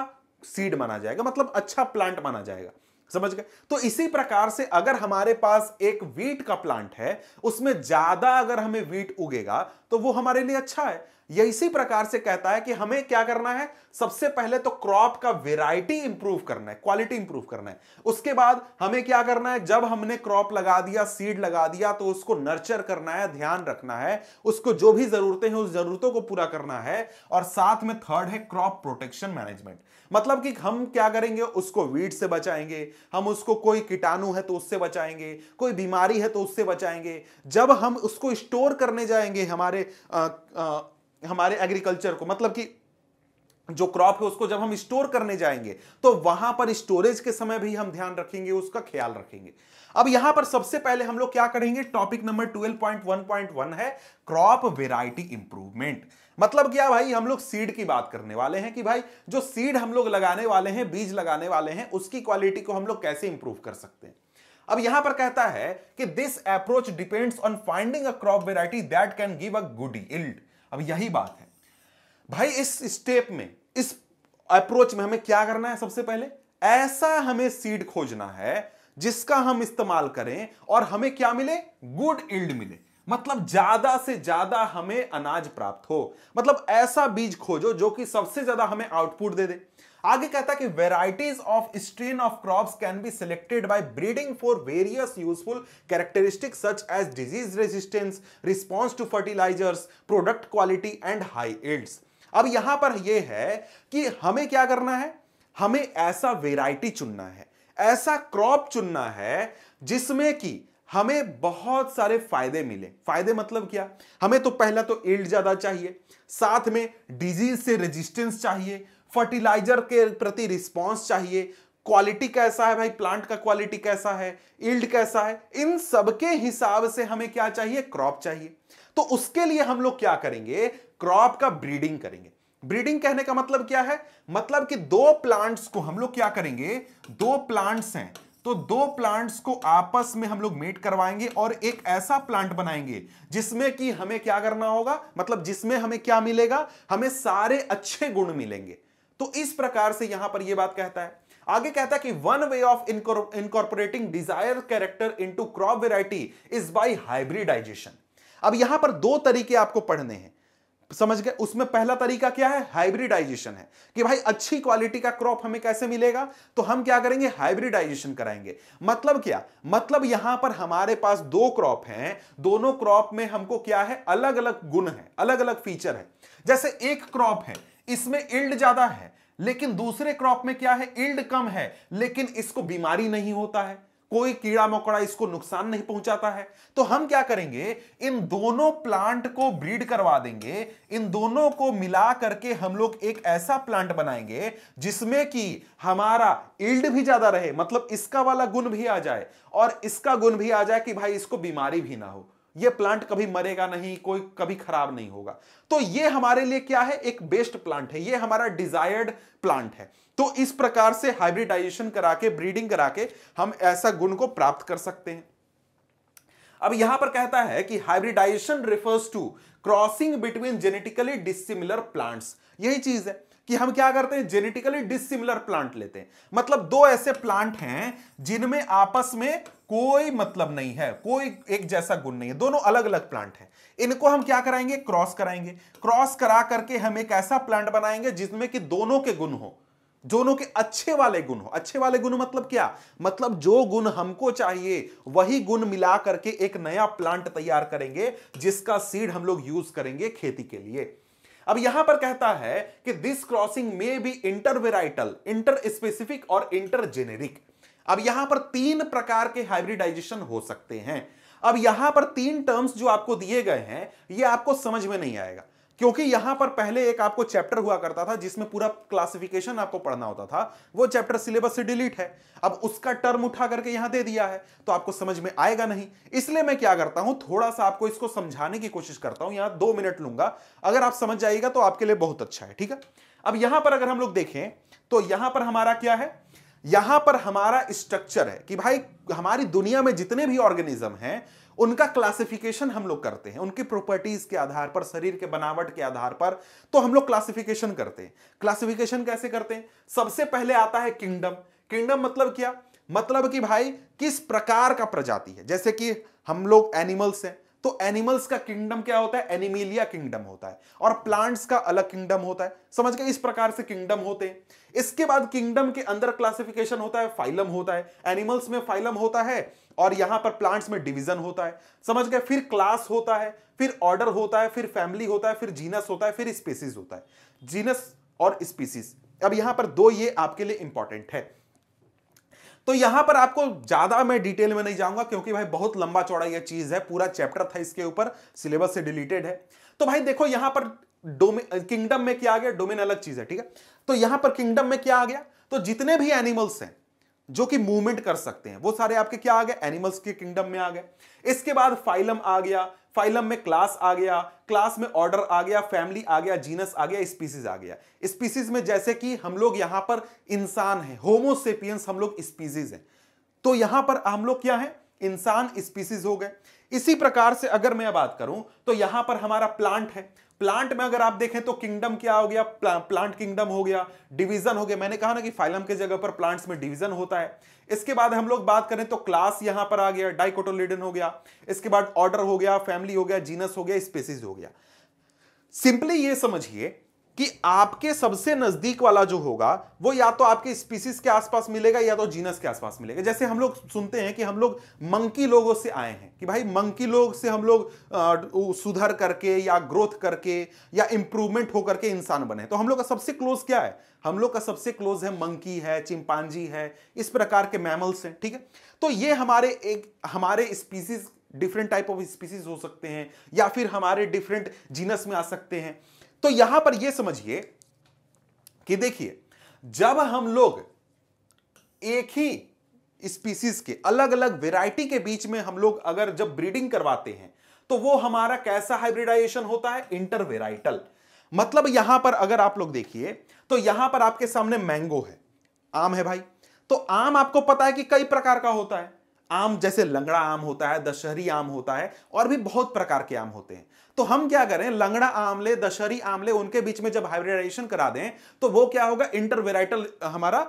सीड माना जाएगा, मतलब अच्छा प्लांट माना जाएगा, समझ गए। तो इसी प्रकार से अगर हमारे पास एक वीट का प्लांट है, उसमें ज्यादा अगर हमें वीट उगेगा तो वो हमारे लिए अच्छा है। यह इसी प्रकार से कहता है कि हमें क्या करना है, सबसे पहले तो क्रॉप का वेराइटी इंप्रूव करना है, क्वालिटी इंप्रूव करना है। उसके बाद हमें क्या करना है, जब हमने क्रॉप लगा दिया, सीड लगा दिया, तो उसको नर्चर करना है, ध्यान रखना है, उसको जो भी जरूरतें हैं उस जरूरतों को पूरा करना है। और साथ में थर्ड है क्रॉप प्रोटेक्शन मैनेजमेंट, मतलब कि हम क्या करेंगे, उसको वीड से बचाएंगे, हम उसको कोई कीटाणु है तो उससे बचाएंगे, कोई बीमारी है तो उससे बचाएंगे। जब हम उसको स्टोर करने जाएंगे हमारे एग्रीकल्चर को, मतलब कि जो क्रॉप है उसको जब हम स्टोर करने जाएंगे तो वहां पर स्टोरेज के समय भी हम ध्यान रखेंगे, उसका ख्याल रखेंगे। अब यहां पर सबसे पहले हम लोग क्या करेंगे, टॉपिक नंबर 12.1.1 है क्रॉप वेराइटी इंप्रूवमेंट। मतलब क्या भाई, हम लोग सीड की बात करने वाले हैं कि भाई जो सीड हम लोग लगाने वाले हैं, बीज लगाने वाले हैं, उसकी क्वालिटी को हम लोग कैसे इंप्रूव कर सकते हैं। अब यहां पर कहता है कि this approach depends on finding a crop variety that can give a good yield. अब यही बात है भाई, इस स्टेप में, इस अप्रोच में हमें क्या करना है, सबसे पहले ऐसा हमें सीड खोजना है जिसका हम इस्तेमाल करें और हमें क्या मिले, गुड यील्ड मिले, मतलब ज्यादा से ज्यादा हमें अनाज प्राप्त हो, मतलब ऐसा बीज खोजो जो कि सबसे ज्यादा हमें आउटपुट दे दे। आगे कहता है कि varieties of strain of crops can be selected by breeding for various useful characteristics such as disease resistance, response to fertilisers, product quality and high yields. अब यहां पर यह है कि हमें क्या करना है, हमें ऐसा वेराइटी चुनना है, ऐसा क्रॉप चुनना है जिसमें कि हमें बहुत सारे फायदे मिले। फायदे मतलब क्या, हमें तो पहला तो यील्ड ज्यादा चाहिए, साथ में डिजीज से रेजिस्टेंस चाहिए, फर्टिलाइजर के प्रति रिस्पॉन्स चाहिए, क्वालिटी कैसा है भाई, प्लांट का क्वालिटी कैसा है, यील्ड कैसा है, इन सब के हिसाब से हमें क्या चाहिए, क्रॉप चाहिए। तो उसके लिए हम लोग क्या करेंगे, क्रॉप का ब्रीडिंग करेंगे। ब्रीडिंग कहने का मतलब क्या है, मतलब कि दो प्लांट्स को हम लोग क्या करेंगे, दो प्लांट्स हैं तो दो प्लांट्स को आपस में हम लोग मेट करवाएंगे और एक ऐसा प्लांट बनाएंगे जिसमें कि हमें क्या करना होगा, मतलब जिसमें हमें क्या मिलेगा, हमें सारे अच्छे गुण मिलेंगे। तो इस प्रकार से यहां पर यह बात कहता है। आगे कहता है कि one way of incorporating desire character into crop variety is by hybridisation. अब यहां पर दो तरीके आपको पढ़ने हैं, समझ गए। उसमें पहला तरीका क्या है, हाइब्रिडाइजेशन है कि भाई अच्छी क्वालिटी का क्रॉप हमें कैसे मिलेगा, तो हम क्या करेंगे, हाइब्रिडाइजेशन कराएंगे। मतलब क्या, मतलब यहां पर हमारे पास दो क्रॉप हैं, दोनों क्रॉप में हमको क्या है, अलग अलग गुण है, अलग अलग फीचर है। जैसे एक क्रॉप है इसमें यील्ड ज्यादा है लेकिन दूसरे क्रॉप में क्या है, यील्ड कम है, लेकिन इसको बीमारी नहीं होता है, कोई कीड़ा मकोड़ा इसको नुकसान नहीं पहुंचाता है। तो हम क्या करेंगे, इन दोनों प्लांट को ब्रीड करवा देंगे, इन दोनों को मिला करके हम लोग एक ऐसा प्लांट बनाएंगे जिसमें कि हमारा यील्ड भी ज्यादा रहे, मतलब इसका वाला गुण भी आ जाए और इसका गुण भी आ जाए कि भाई इसको बीमारी भी ना हो, ये प्लांट कभी मरेगा नहीं, कोई कभी खराब नहीं होगा। तो ये हमारे लिए क्या है, एक बेस्ट प्लांट है, ये हमारा डिजायर्ड प्लांट है। तो इस प्रकार से हाइब्रिडाइजेशन करा के, ब्रीडिंग करा के हम ऐसा गुण को प्राप्त कर सकते हैं। अब यहां पर कहता है कि hybridisation refers to crossing between genetically dissimilar plants. यही चीज है कि हम क्या करते हैं, जेनेटिकली डिसिमिलर प्लांट लेते हैं, मतलब दो ऐसे प्लांट हैं जिनमें आपस में कोई मतलब नहीं है, कोई एक जैसा गुण नहीं है, दोनों अलग अलग प्लांट हैं। इनको हम क्या कराएंगे, क्रॉस कराएंगे। क्रॉस करा करके हम एक ऐसा प्लांट बनाएंगे जिसमें कि दोनों के गुण हो, दोनों के अच्छे वाले गुण हो। अच्छे वाले गुण मतलब क्या, मतलब जो गुण हमको चाहिए वही गुण मिला करके एक नया प्लांट तैयार करेंगे जिसका सीड हम लोग यूज करेंगे खेती के लिए। अब यहां पर कहता है कि दिस क्रॉसिंग में भी इंटरवेराइटल, इंटर स्पेसिफिक और इंटर जेनेरिक। अब यहां पर तीन प्रकार के हाइब्रिडाइजेशन हो सकते हैं। अब यहां पर तीन टर्म्स जो आपको दिए गए हैं ये आपको समझ में नहीं आएगा, क्योंकि यहां पर पहले एक आपको चैप्टर हुआ करता था जिसमें पूरा क्लासिफिकेशन आपको पढ़ना होता था, वो चैप्टर सिलेबस से डिलीट है। अब उसका टर्म उठा करके यहां दे दिया है तो आपको समझ में आएगा नहीं, इसलिए मैं क्या करता हूं, थोड़ा सा आपको इसको समझाने की कोशिश करता हूं। यहां 2 मिनट लूंगा, अगर आप समझ जाइएगा तो आपके लिए बहुत अच्छा है, ठीक है। अब यहां पर अगर हम लोग देखें तो यहां पर हमारा क्या है, यहां पर हमारा स्ट्रक्चर है कि भाई हमारी दुनिया में जितने भी ऑर्गेनिज्म हैं उनका क्लासिफिकेशन हम लोग करते हैं, उनकी प्रॉपर्टीज के आधार पर, शरीर के बनावट के आधार पर तो हम लोग क्लासिफिकेशन करते हैं। क्लासिफिकेशन कैसे करते हैं, सबसे पहले आता है किंगडम। किंगडम मतलब क्या, मतलब कि भाई किस प्रकार का प्रजाति है। जैसे कि हम लोग एनिमल्स हैं तो एनिमल्स का किंगडम क्या होता है, एनिमेलिया किंगडम होता है, और प्लांट्स का अलग किंगडम होता है, समझ गए। इस प्रकार से किंगडम होते हैं। इसके बाद किंगडम के अंदर क्लासिफिकेशन होता है, फाइलम होता है, एनिमल्स में फाइलम होता है और यहां पर प्लांट्स में डिवीजन होता है, समझ गए। फिर क्लास होता है, फिर ऑर्डर होता है, फिर फैमिली होता है, फिर जीनस होता है, फिर स्पीसीज होता है, जीनस और स्पीसीज। अब यहां पर दो ये आपके लिए इंपॉर्टेंट है। तो यहां पर आपको ज्यादा मैं डिटेल में नहीं जाऊंगा क्योंकि भाई बहुत लंबा चौड़ा यह चीज है, पूरा चैप्टर था इसके ऊपर, सिलेबस से डिलीटेड है। तो भाई देखो यहां पर डोमेन, किंगडम में क्या आ गया, डोमेन अलग चीज है, ठीक है। तो यहां पर किंगडम में क्या आ गया, तो जितने भी एनिमल्स हैं जो कि मूवमेंट कर सकते हैं वो सारे आपके क्या आ गए, एनिमल्स के किंगडम में आ गए। इसके बाद फाइलम आ गया, फाइलम में क्लास आ गया, क्लास में ऑर्डर आ गया, फैमिली आ गया, जीनस आ गया, स्पीसीज आ गया। स्पीसीज में जैसे कि हम लोग यहां पर इंसान है, होमो सेपियंस हम लोग स्पीसीज है, तो यहां पर हम लोग क्या है, इंसान स्पीसीज हो गए। इसी प्रकार से अगर मैं बात करूं तो यहां पर हमारा प्लांट है। प्लांट में अगर आप देखें तो किंगडम क्या हो गया, प्लांट किंगडम हो गया, डिवीजन हो गया, मैंने कहा ना कि फाइलम के जगह पर प्लांट्स में डिवीजन होता है। इसके बाद हम लोग बात करें तो क्लास यहां पर आ गया, डाइकोटोलेडन हो गया, इसके बाद ऑर्डर हो गया, फैमिली हो गया, जीनस हो गया, स्पीसीज हो गया। सिंपली ये समझिए कि आपके सबसे नजदीक वाला जो होगा वो या तो आपके स्पीसीज के आसपास मिलेगा या तो जीनस के आसपास मिलेगा। जैसे हम लोग सुनते हैं कि हम लोग मंकी लोगों से आए हैं, कि भाई मंकी लोग से हम लोग सुधर करके या ग्रोथ करके या इंप्रूवमेंट होकर के इंसान बने। तो हम लोग का सबसे क्लोज क्या है, हम लोग का सबसे क्लोज है मंकी है, चिंपांजी है, इस प्रकार के मैमल्स हैं, ठीक है। तो ये हमारे species, different type of species हो सकते हैं या फिर हमारे डिफरेंट जीनस में आ सकते हैं। तो यहां पर यह समझिए कि देखिए जब हम लोग एक ही स्पीसीज के अलग अलग वैरायटी के बीच में हम लोग अगर जब ब्रीडिंग करवाते हैं तो वो हमारा कैसा हाइब्रिडाइजेशन होता है, इंटरवेराइटल। मतलब यहां पर अगर आप लोग देखिए तो यहां पर आपके सामने मैंगो है, आम है भाई। तो आम आपको पता है कि कई प्रकार का होता है आम, जैसे लंगड़ा आम होता है, दशहरी आम होता है और भी बहुत प्रकार के आम होते हैं। तो हम क्या करें, लंगड़ा आम ले, दशहरी आम ले, उनके बीच में जब हाइब्रिडाइजेशन करा दें तो वो क्या होगा, इंटरवेराइटल, हमारा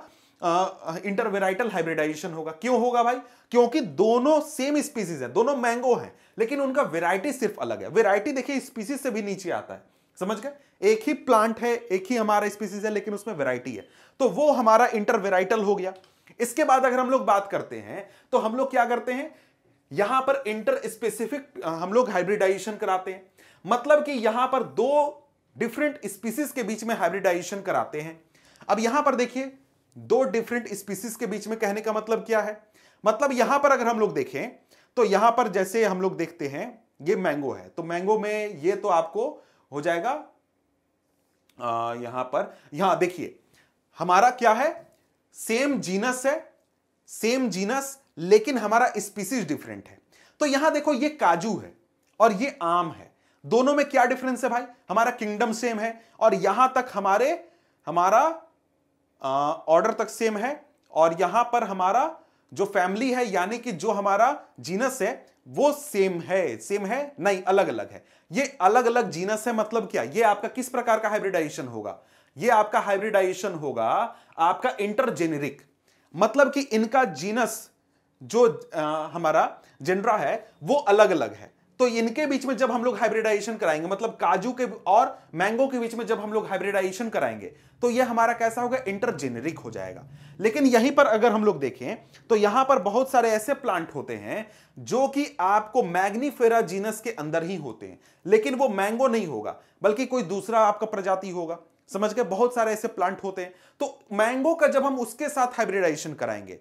इंटरवेराइटल हाइब्रिडाइजेशन होगा। क्यों होगा भाई, क्योंकि दोनों सेम स्पीसीज है, दोनों मैंगो हैं, लेकिन उनका वेरायटी सिर्फ अलग है। वेरायटी देखिए स्पीसीज से भी नीचे आता है, समझ गए। एक ही प्लांट है, एक ही हमारा स्पीसीज है, लेकिन उसमें वेरायटी है, तो वो हमारा इंटरवेराइटल हो गया। इसके बाद अगर हम लोग बात करते हैं तो हम लोग क्या करते हैं, यहां पर इंटर स्पेसिफिक हम लोग हाइब्रिडाइजेशन कराते हैं। मतलब कि यहां पर दो डिफरेंट स्पीसीज के बीच में हाइब्रिडाइजेशन कराते हैं। अब यहां पर देखिए दो डिफरेंट स्पीसीज के बीच में, कहने का मतलब क्या है, मतलब यहां पर अगर हम लोग देखें तो यहां पर जैसे हम लोग देखते हैं ये मैंगो है, तो मैंगो में ये तो आपको हो जाएगा यहां पर, यहां देखिए हमारा क्या है, सेम जीनस है, सेम जीनस, लेकिन हमारा स्पीसीज डिफरेंट है। तो यहां देखो ये काजू है और ये आम है, दोनों में क्या डिफरेंस है भाई, हमारा किंगडम सेम है और यहां तक हमारा ऑर्डर तक सेम है और यहां पर हमारा जो फैमिली है यानी कि जो हमारा जीनस है वो सेम है नहीं, अलग अलग है। ये अलग अलग जीनस है मतलब क्या, ये आपका किस प्रकार का हाइब्रिडाइजेशन होगा, ये आपका हाइब्रिडाइजेशन होगा आपका इंटरजेनेरिक, मतलब कि इनका जीनस जो हमारा जेनरा है वो अलग अलग है। तो इनके बीच में जब हम लोग हाइब्रिडाइजेशन कराएंगे, मतलब काजू के और मैंगो के बीच में जब हम लोग हाइब्रिडाइजेशन कराएंगे तो ये हमारा कैसा होगा, इंटरजेनेरिक हो जाएगा। लेकिन यहीं पर अगर हम लोग देखें तो यहां पर बहुत सारे ऐसे प्लांट होते हैं जो कि आपको मैग्नीफेरा जीनस के अंदर ही होते हैं, लेकिन वो मैंगो नहीं होगा बल्कि कोई दूसरा आपका प्रजाति होगा, समझ गए। बहुत सारे ऐसे प्लांट होते हैं, तो मैंगो का जब हम उसके साथ हाइब्रिडाइजेशन कराएंगे,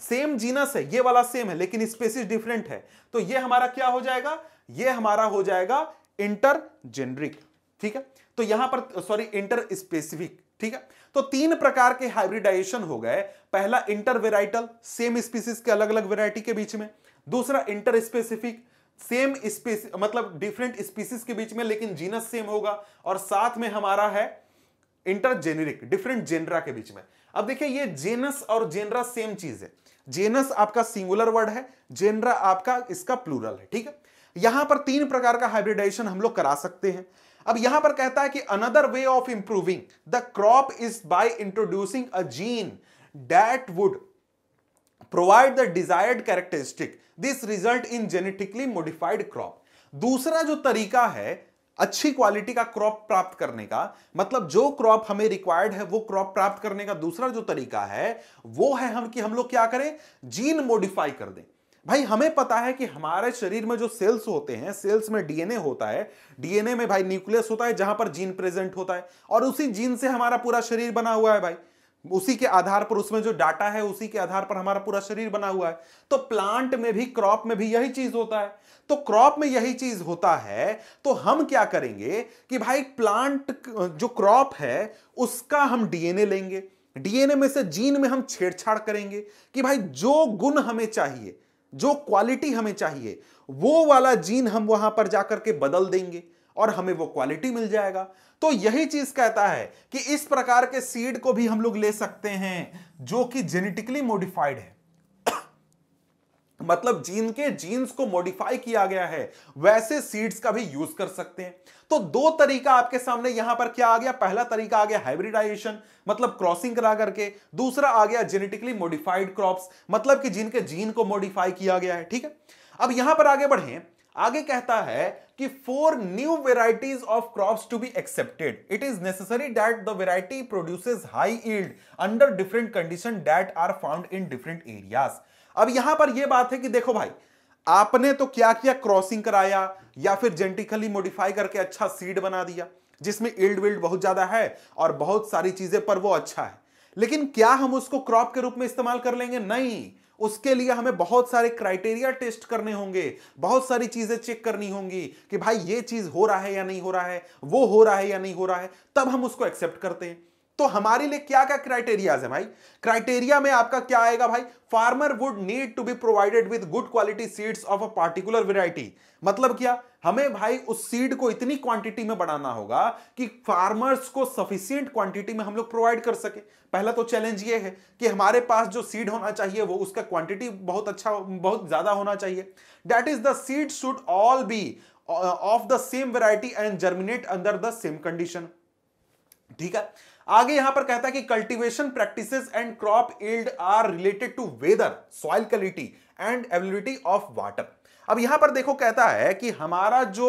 सेम जीनस है, ये वाला सेम है लेकिन स्पीशीज डिफरेंट है, तो ये हमारा क्या हो जाएगा, ये हमारा हो जाएगा इंटरजेनरिक, ठीक है। तो यहां पर सॉरी इंटर स्पेसिफिक, ठीक है। तो तीन प्रकार के हाइब्रिडाइजेशन हो गए, पहला इंटरवेराइटल, सेम स्पीशीज के अलग अलग वेराइटी के बीच में, दूसरा इंटर स्पेसिफिक, सेम स्पीशीज मतलब डिफरेंट स्पीशीज के बीच में लेकिन जीनस सेम होगा, और साथ में हमारा है इंटरजेनेरिक, डिफरेंट जेनरा के बीच में। अब देखिए ये जेनस और जेनरा सेम चीज है, जेनस आपका सिंगुलर वर्ड है, जेनरा आपका इसका प्लूरल है, ठीक है। यहां पर तीन प्रकार का हाइब्रिडाइजेशन हम लोग करा सकते हैं। अब यहां पर कहता है कि another way of improving the crop is by introducing a gene that would provide the desired characteristic, this result in genetically modified crop. दूसरा जो तरीका है अच्छी क्वालिटी का क्रॉप प्राप्त करने का, मतलब जो क्रॉप हमें रिक्वायर्ड है वो क्रॉप प्राप्त करने का दूसरा जो तरीका है वो है हम कि हम लोग क्या करें, जीन मॉडिफाई कर दें। भाई हमें पता है कि हमारे शरीर में जो सेल्स होते हैं, सेल्स में डीएनए होता है, डीएनए में भाई न्यूक्लियस होता है जहां पर जीन प्रेजेंट होता है, और उसी जीन से हमारा पूरा शरीर बना हुआ है भाई, उसी के आधार पर उसमें जो डाटा है उसी के आधार पर हमारा पूरा शरीर बना हुआ है। तो प्लांट में भी, क्रॉप में भी यही चीज होता है। तो क्रॉप में यही चीज होता है तो हम क्या करेंगे कि भाई प्लांट जो क्रॉप है उसका हम डीएनए लेंगे, डीएनए में से जीन में हम छेड़छाड़ करेंगे कि भाई जो गुण हमें चाहिए, जो क्वालिटी हमें चाहिए वो वाला जीन हम वहां पर जाकर के बदल देंगे और हमें वो क्वालिटी मिल जाएगा। तो यही चीज कहता है कि इस प्रकार के सीड को भी हम लोग ले सकते हैं जो कि जेनेटिकली मॉडिफाइड है, मतलब जीन के जीन्स को मॉडिफाई किया गया है, वैसे सीड्स का भी यूज कर सकते हैं। तो दो तरीका आपके सामने यहां पर क्या आ गया, पहला तरीका आ गया हाइब्रिडाइजेशन मतलब क्रॉसिंग करा करके, दूसरा आ गया जेनेटिकली मॉडिफाइड क्रॉप्स मतलब कि जिनके जीन को मॉडिफाई किया गया है, ठीक है। अब यहां पर आगे बढ़े, आगे कहता है कि 4 new varieties of crops to be accepted, it is necessary that the variety produces high yield under different condition that are found in different areas. अब यहां पर यह बात है कि देखो भाई आपने तो क्या किया, क्रॉसिंग कराया या फिर जेनेटिकली मॉडिफाई करके अच्छा सीड बना दिया जिसमें यील्ड विल्ड बहुत ज्यादा है और बहुत सारी चीजें पर वो अच्छा है, लेकिन क्या हम उसको क्रॉप के रूप में इस्तेमाल कर लेंगे? नहीं, उसके लिए हमें बहुत सारे क्राइटेरिया टेस्ट करने होंगे, बहुत सारी चीजें चेक करनी होंगी कि भाई ये चीज हो रहा है या नहीं हो रहा है, वो हो रहा है या नहीं हो रहा है, तब हम उसको एक्सेप्ट करते हैं। तो हमारे लिए क्या क्या क्राइटेरियाज है भाई, क्राइटेरिया में आपका क्या आएगा भाई, farmer would need to be provided with good quality seeds of a particular variety, मतलब क्या हमें भाई उस सीड को इतनी क्वांटिटी में बनाना होगा कि फार्मर्स को सफिशिएंट क्वांटिटी में हम लोग प्रोवाइड कर सके। पहला तो चैलेंज ये है कि हमारे पास जो सीड होना चाहिए वो उसका क्वांटिटी बहुत अच्छा, बहुत ज्यादा होना चाहिए। That is the seed should all be of the same variety and germinate under the same condition, ठीक है। आगे यहां पर कहता है कि cultivation practices and crop yield are related to weather, soil quality and availability of water. अब यहां पर देखो कहता है कि हमारा जो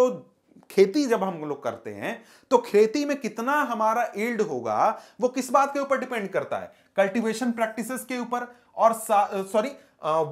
खेती जब हम लोग करते हैं तो खेती में कितना हमारा यील्ड होगा वो किस बात के ऊपर डिपेंड करता है, कल्टीवेशन प्रैक्टिसेस के ऊपर और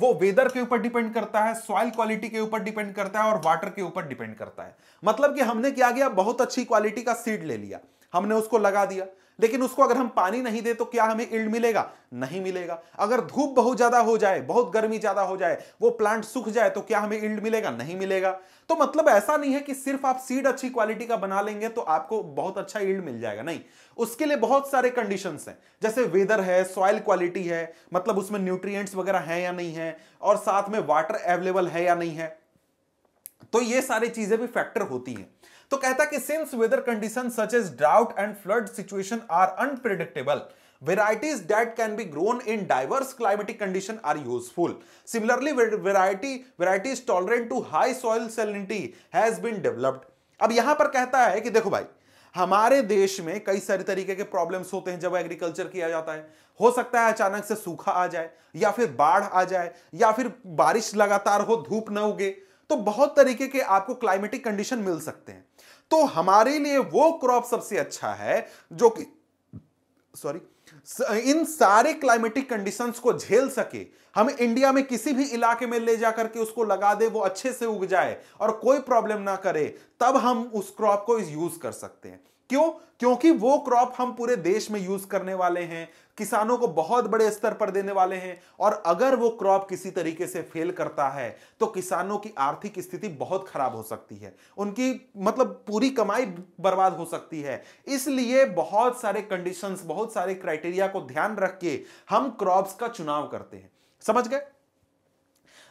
वो वेदर के ऊपर डिपेंड करता है, सॉइल क्वालिटी के ऊपर डिपेंड करता है और वाटर के ऊपर डिपेंड करता है। मतलब कि हमने क्या किया, बहुत अच्छी क्वालिटी का सीड ले लिया, हमने उसको लगा दिया, लेकिन उसको अगर हम पानी नहीं दे तो क्या हमें यील्ड मिलेगा? नहीं मिलेगा। अगर धूप बहुत ज्यादा हो जाए, बहुत गर्मी ज्यादा हो जाए, वो प्लांट सूख जाए तो क्या हमें यील्ड मिलेगा? नहीं मिलेगा। तो मतलब ऐसा नहीं है कि सिर्फ आप सीड अच्छी क्वालिटी का बना लेंगे तो आपको बहुत अच्छा यील्ड मिल जाएगा, नहीं, उसके लिए बहुत सारे कंडीशंस हैं, जैसे वेदर है, सॉइल क्वालिटी है, मतलब उसमें न्यूट्रिएंट्स वगैरह है या नहीं है, और साथ में वाटर अवेलेबल है या नहीं है, तो ये सारी चीजें भी फैक्टर होती हैं। तो कहता कि since weather condition such as drought and flood situation are unpredictable, varieties that can be grown in diverse climatic condition are useful. Similarly, varieties tolerant to high soil salinity has been developed. अब यहां पर कहता है कि देखो भाई, हमारे देश में कई सारे तरीके के प्रॉब्लम्स होते हैं जब एग्रीकल्चर किया जाता है। हो सकता है अचानक से सूखा आ जाए, या फिर बाढ़ आ जाए, या फिर बारिश लगातार हो, धूप न उगे, तो बहुत तरीके के आपको क्लाइमेटिक कंडीशन मिल सकते हैं। तो हमारे लिए वो क्रॉप सबसे अच्छा है जो कि इन सारे क्लाइमेटिक कंडीशंस को झेल सके। हम इंडिया में किसी भी इलाके में ले जाकर के उसको लगा दे, वो अच्छे से उग जाए और कोई प्रॉब्लम ना करे, तब हम उस क्रॉप को यूज कर सकते हैं। क्यों? क्योंकि वो क्रॉप हम पूरे देश में यूज करने वाले हैं, किसानों को बहुत बड़े स्तर पर देने वाले हैं, और अगर वो क्रॉप किसी तरीके से फेल करता है तो किसानों की आर्थिक स्थिति बहुत खराब हो सकती है, उनकी मतलब पूरी कमाई बर्बाद हो सकती है। इसलिए बहुत सारे कंडीशंस, बहुत सारे क्राइटेरिया को ध्यान रख के हम क्रॉप्स का चुनाव करते हैं। समझ गए?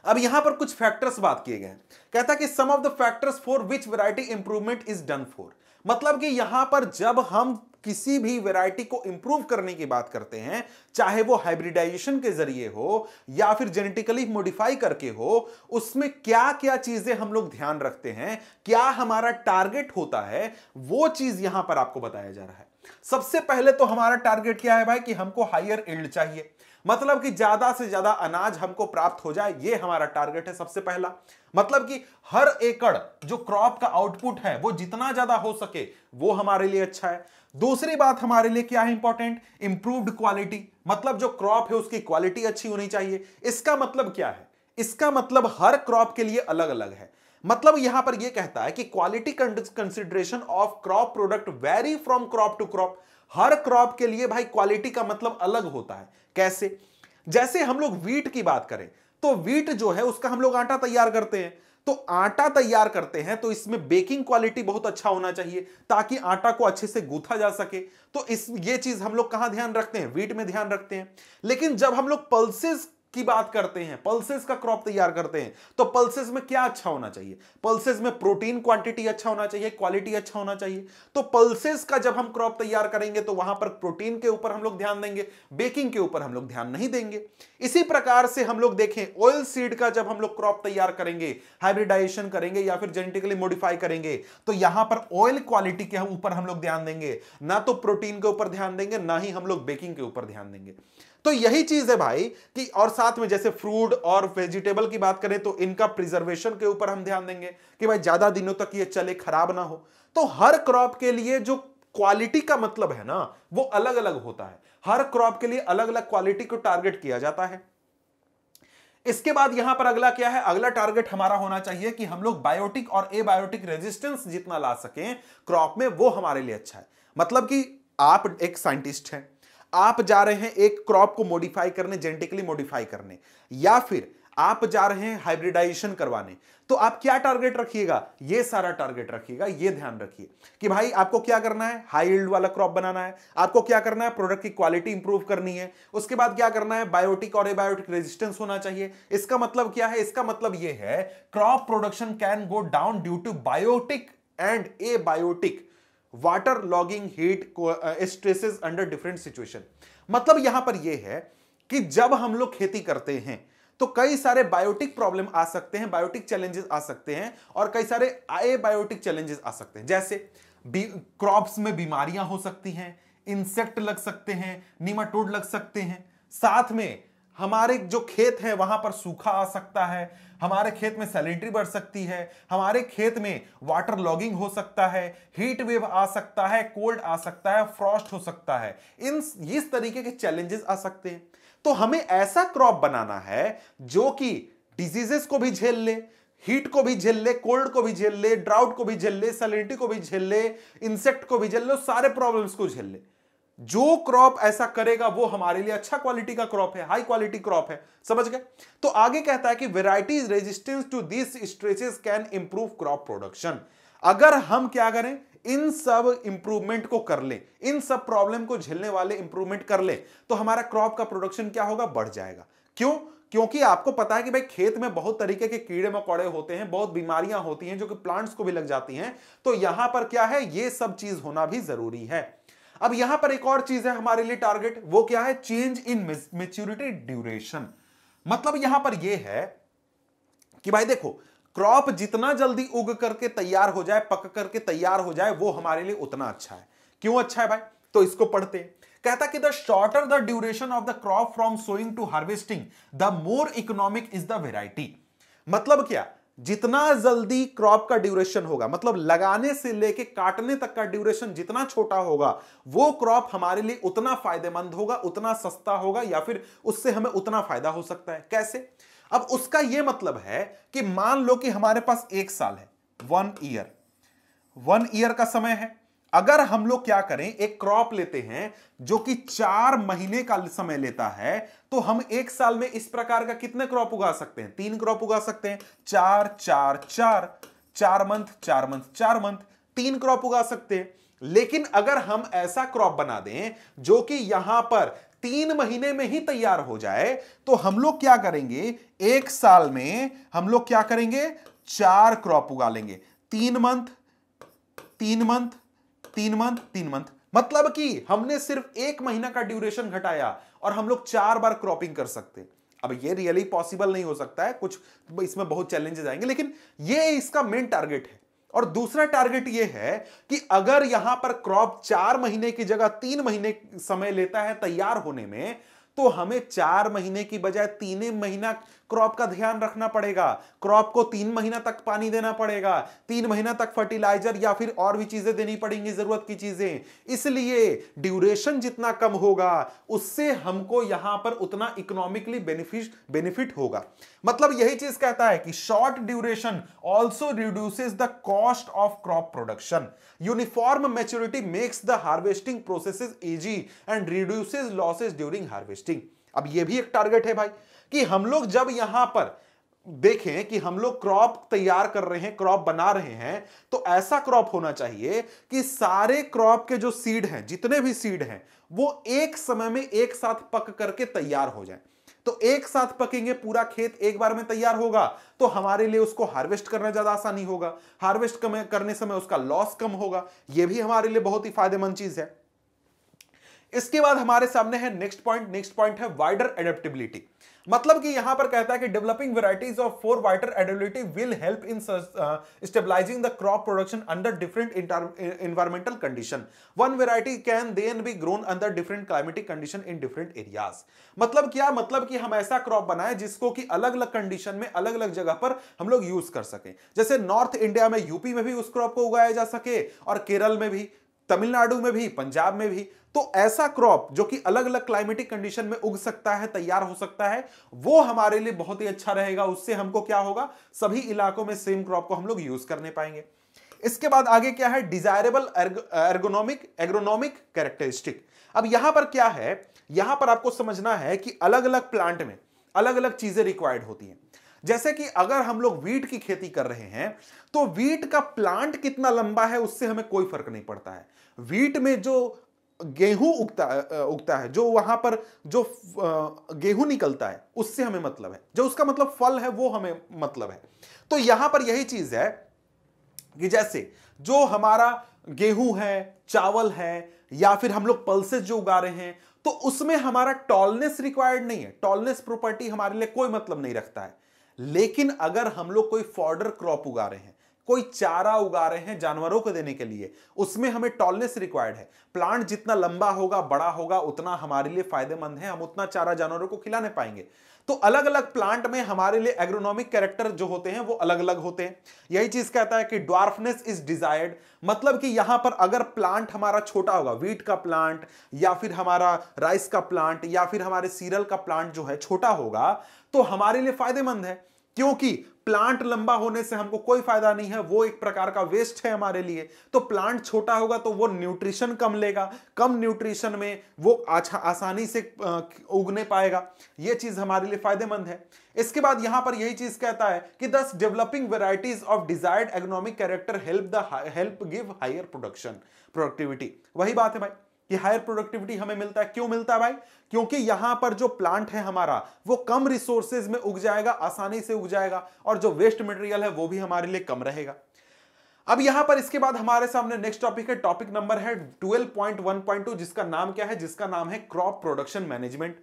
अब यहां पर कुछ फैक्टर्स बात किए गए हैं। कहता कि some of the factors for which variety improvement is done for, मतलब कि यहां पर जब हम किसी भी वैरायटी को इंप्रूव करने की बात करते हैं, चाहे वो हाइब्रिडाइजेशन के जरिए हो या फिर जेनेटिकली मॉडिफाई करके हो, उसमें क्या क्या चीजें हम लोग ध्यान रखते हैं, क्या हमारा टारगेट होता है, वो चीज यहां पर आपको बताया जा रहा है। सबसे पहले तो हमारा टारगेट क्या है भाई, कि हमको हायर यील्ड चाहिए, मतलब कि ज्यादा से ज्यादा अनाज हमको प्राप्त हो जाए, ये हमारा टारगेट है सबसे पहला। मतलब कि हर एकड़ जो क्रॉप का आउटपुट है वो जितना ज्यादा हो सके वो हमारे लिए अच्छा है। दूसरी बात हमारे लिए क्या है इंपॉर्टेंट, इंप्रूव्ड क्वालिटी, मतलब जो क्रॉप है उसकी क्वालिटी अच्छी होनी चाहिए। इसका मतलब क्या है, इसका मतलब हर क्रॉप के लिए अलग अलग है। मतलब यहां पर यह कहता है कि quality consideration of crop product very from crop to crop, हर क्रॉप के लिए भाई क्वालिटी का मतलब अलग होता है। कैसे? जैसे हम लोग वीट की बात करें तो वीट जो है उसका हम लोग आटा तैयार करते हैं, तो आटा तैयार करते हैं तो इसमें बेकिंग क्वालिटी बहुत अच्छा होना चाहिए ताकि आटा को अच्छे से गूथा जा सके। तो ये चीज हम लोग कहां ध्यान रखते हैं, वीट में ध्यान रखते हैं। लेकिन जब हम लोग पल्सेस की बात करते हैं, पल्सेस का क्रॉप तैयार करते हैं, तो पल्सेस में क्या अच्छा होना चाहिए, पल्सेस में प्रोटीन क्वांटिटी अच्छा होना चाहिए, क्वालिटी अच्छा होना चाहिए। तो पल्सेस का जब हम क्रॉप तैयार करेंगे तो वहां पर प्रोटीन के ऊपर हम लोग ध्यान देंगे, बेकिंग के ऊपर हम लोग ध्यान नहीं देंगे। इसी प्रकार से हम लोग देखें ऑयल सीड का जब हम लोग क्रॉप तैयार करेंगे, हाइब्रिडाइजेशन करेंगे या फिर जेनेटिकली मॉडिफाई करेंगे, तो यहां पर ऑयल क्वालिटी के ऊपर हम लोग ध्यान देंगे, ना तो प्रोटीन के ऊपर ध्यान देंगे, ना ही हम लोग बेकिंग के ऊपर ध्यान देंगे। तो यही चीज है भाई कि, और साथ में जैसे फ्रूट और वेजिटेबल की बात करें तो इनका प्रिजर्वेशन के ऊपर हम ध्यान देंगे कि भाई ज्यादा दिनों तक ये चले, खराब ना हो। तो हर क्रॉप के लिए जो क्वालिटी का मतलब है ना, वो अलग अलग होता है, हर क्रॉप के लिए अलग अलग क्वालिटी को टारगेट किया जाता है। इसके बाद यहां पर अगला क्या है, अगला टारगेट हमारा होना चाहिए कि हम लोग बायोटिक और एबायोटिक रेजिस्टेंस जितना ला सकें क्रॉप में, वो हमारे लिए अच्छा है। मतलब कि आप एक साइंटिस्ट हैं, आप जा रहे हैं एक क्रॉप को मॉडिफाई करने, जेनेटिकली मॉडिफाई करने, या फिर आप जा रहे हैं हाइब्रिडाइजेशन करवाने, तो आप क्या टारगेट रखिएगा, ये सारा टारगेट रखिएगा। ये ध्यान रखिए कि भाई आपको क्या करना है, हाई यील्ड वाला क्रॉप बनाना है, आपको क्या करना है, प्रोडक्ट की क्वालिटी इंप्रूव करनी है, उसके बाद क्या करना है, बायोटिक और एबायोटिक रेजिस्टेंस होना चाहिए। इसका मतलब क्या है, इसका मतलब ये है crop production can go down due to biotic and abiotic water logging, heat stresses under different situation. मतलब यहां पर यह है कि जब हम लोग खेती करते हैं तो कई सारे बायोटिक प्रॉब्लम आ सकते हैं, बायोटिक चैलेंजेस आ सकते हैं, और कई सारे एबायोटिक चैलेंजेस आ सकते हैं। जैसे क्रॉप्स में बीमारियां हो सकती हैं, इंसेक्ट लग सकते हैं, नीमाटोड लग सकते हैं, साथ में हमारे जो खेत है वहां पर सूखा आ सकता है, हमारे खेत में सैलिनिटी बढ़ सकती है, हमारे खेत में वाटर लॉगिंग हो सकता है, हीट वेव आ सकता है, कोल्ड आ सकता है, फ्रॉस्ट हो सकता है, इस तरीके के चैलेंजेस आ सकते हैं। तो हमें ऐसा क्रॉप बनाना है जो कि डिजीजेस को भी झेल ले, हीट को भी झेल ले, कोल्ड को भी झेल ले, ड्राउट को भी झेल ले, सैलिनिटी को भी झेल ले, इंसेक्ट को भी झेल ले, सारे प्रॉब्लम्स को झेल ले। जो क्रॉप ऐसा करेगा वो हमारे लिए अच्छा क्वालिटी का क्रॉप है, हाई क्वालिटी क्रॉप है। समझ गए? तो आगे कहता है कि varieties resistance to this stresses can improve crop production. अगर हम क्या करें, इन सब इंप्रूवमेंट को कर लें, इन सब प्रॉब्लम को झेलने वाले इंप्रूवमेंट कर लें, तो हमारा क्रॉप का प्रोडक्शन क्या होगा, बढ़ जाएगा। क्यों? क्योंकि आपको पता है कि भाई खेत में बहुत तरीके के कीड़े मकोड़े होते हैं, बहुत बीमारियां होती हैं जो कि प्लांट्स को भी लग जाती हैं, तो यहां पर क्या है, ये सब चीज होना भी जरूरी है। अब यहां पर एक और चीज है हमारे लिए टारगेट, वो क्या है? Change in maturity duration. मतलब यहां पर यह है कि भाई देखो, क्रॉप जितना जल्दी उग करके तैयार हो जाए, पक करके तैयार हो जाए, वो हमारे लिए उतना अच्छा है। क्यों अच्छा है भाई? तो इसको पढ़ते हैं। कहता कि the shorter the duration of the crop from sowing to harvesting the more economic is the variety. मतलब क्या? जितना जल्दी क्रॉप का ड्यूरेशन होगा, मतलब लगाने से लेके काटने तक का ड्यूरेशन जितना छोटा होगा, वो क्रॉप हमारे लिए उतना फायदेमंद होगा, उतना सस्ता होगा, या फिर उससे हमें उतना फायदा हो सकता है। कैसे? अब उसका ये मतलब है कि मान लो कि हमारे पास एक साल है, 1 ईयर, 1 ईयर का समय है। अगर हम लोग क्या करें, एक क्रॉप लेते हैं जो कि 4 महीने का समय लेता है, तो हम एक साल में इस प्रकार का कितने क्रॉप उगा सकते हैं? 3 क्रॉप उगा सकते हैं। चार चार चार, 4 मंथ, 4 मंथ, 4 मंथ, 3 क्रॉप उगा सकते हैं। लेकिन अगर हम ऐसा क्रॉप बना दें जो कि यहां पर 3 महीने में ही तैयार हो जाए, तो हम लोग क्या करेंगे, एक साल में हम लोग क्या करेंगे, 4 क्रॉप उगा लेंगे। 3 मंथ, 3 मंथ, 3 मंथ, 3 मंथ। मतलब कि हमने सिर्फ 1 महीना का ड्यूरेशन घटाया और हम लोग 4 बार क्रॉपिंग कर सकते हैं। अब ये रियली पॉसिबल नहीं हो सकता है, कुछ इसमें बहुत चैलेंजेस आएंगे, लेकिन ये इसका मेन टारगेट है। और दूसरा टारगेट ये है कि अगर यहां पर क्रॉप 4 महीने की जगह 3 महीने समय लेता है तैयार होने में, तो हमें 4 महीने की बजाय 3 महीना क्रॉप का ध्यान रखना पड़ेगा। क्रॉप को 3 महीना तक पानी देना पड़ेगा, 3 महीना तक फर्टिलाइजर या फिर और भी चीजें देनी पड़ेंगी, जरूरत की चीजें। इसलिए ड्यूरेशन जितना कम होगा, उससे हमको यहां पर उतना इकोनॉमिकली बेनिफिट होगा। मतलब यही चीज कहता है कि short duration also reduces the cost of crop production. Uniform maturity makes the harvesting processes easy and reduces losses during harvesting. अब यह भी एक टारगेट है भाई कि हम लोग जब यहां पर देखें कि हम लोग क्रॉप तैयार कर रहे हैं, क्रॉप बना रहे हैं, तो ऐसा क्रॉप होना चाहिए कि सारे क्रॉप के जो सीड हैं, जितने भी सीड हैं, वो एक समय में एक साथ पक करके तैयार हो जाए। तो एक साथ पकेंगे, पूरा खेत एक बार में तैयार होगा, तो हमारे लिए उसको हार्वेस्ट करना ज्यादा आसानी होगा, हार्वेस्ट करने समय उसका लॉस कम होगा। यह भी हमारे लिए बहुत ही फायदेमंद चीज है। इसके बाद हमारे सामने है नेक्स्ट पॉइंट। नेक्स्ट पॉइंट है वाइडर एडेप्टेबिलिटी। मतलब कि यहां पर कहता है कि developing varieties of for wider adaptability will help in stabilising the crop production under different environmental condition. One variety can then be grown under different climatic condition in different areas. मतलब क्या? मतलब कि हम ऐसा क्रॉप बनाए जिसको कि अलग अलग कंडीशन में, अलग अलग जगह पर हम लोग यूज कर सकें। जैसे नॉर्थ इंडिया में, यूपी में भी उस क्रॉप को उगाया जा सके, और केरल में भी, तमिलनाडु में भी, पंजाब में भी। तो ऐसा क्रॉप जो कि अलग अलग क्लाइमेटिक कंडीशन में उग सकता है, तैयार हो सकता है, वो हमारे लिए बहुत ही अच्छा रहेगा। उससे हमको क्या होगा, सभी इलाकों में सेम क्रॉप को हम लोग यूज करने पाएंगे। इसके बाद आगे क्या है, डिजायरेबल एग्रोनॉमिक कैरेक्टरिस्टिक। अब यहां पर क्या है, यहां पर आपको समझना है कि अलग अलग प्लांट में अलग अलग चीजें रिक्वायर्ड होती हैं। जैसे कि अगर हम लोग वीट की खेती कर रहे हैं, तो वीट का प्लांट कितना लंबा है उससे हमें कोई फर्क नहीं पड़ता है। वीट में जो गेहूं उगता है, जो वहां पर जो गेहूं निकलता है, उससे हमें मतलब है, जो उसका मतलब फल है वो हमें मतलब है। तो यहां पर यही चीज है कि जैसे जो हमारा गेहूं है, चावल है, या फिर हम लोग पल्सेस जो उगा रहे हैं, तो उसमें हमारा टॉलनेस रिक्वायर्ड नहीं है, टॉलनेस प्रॉपर्टी हमारे लिए कोई मतलब नहीं रखता है। लेकिन अगर हम लोग कोई फॉडर क्रॉप उगा रहे हैं, कोई चारा उगा रहे हैं जानवरों को देने के लिए, उसमें हमें टॉलनेस रिक्वायर्ड है। प्लांट जितना लंबा होगा, बड़ा होगा, उतना हमारे लिए फायदेमंद है, हम उतना चारा जानवरों को खिलाने पाएंगे। तो अलग अलग प्लांट में हमारे लिए एग्रोनॉमिक कैरेक्टर जो होते हैं वो अलग अलग होते हैं। यही चीज कहता है कि ड्वार्फनेस इज डिजायर्ड। मतलब कि यहां पर अगर प्लांट हमारा छोटा होगा, वीट का प्लांट या फिर हमारा राइस का प्लांट या फिर हमारे सीरियल का प्लांट जो है छोटा होगा, तो हमारे लिए फायदेमंद है, क्योंकि प्लांट लंबा होने से हमको कोई फायदा नहीं है, वो एक प्रकार का वेस्ट है हमारे लिए। तो प्लांट छोटा होगा तो वो न्यूट्रिशन कम लेगा, कम न्यूट्रिशन में वो आसानी से उगने पाएगा। ये चीज हमारे लिए फायदेमंद है। इसके बाद यहां पर यही चीज कहता है कि 10 developing varieties of desired agronomic character help give higher productivity. वही बात है भाई, हायर प्रोडक्टिविटी हमें मिलता है। क्यों मिलता है भाई? क्योंकि यहां पर जो प्लांट है हमारा, वो कम रिसोर्सेज में उग जाएगा, आसानी से उग जाएगा, और जो वेस्ट मटेरियल है वो भी हमारे लिए कम रहेगा। अब यहां पर इसके बाद हमारे सामने नेक्स्ट टॉपिक है, टॉपिक नंबर है 12.1.2, जिसका नाम क्या है, जिसका नाम है क्रॉप प्रोडक्शन मैनेजमेंट।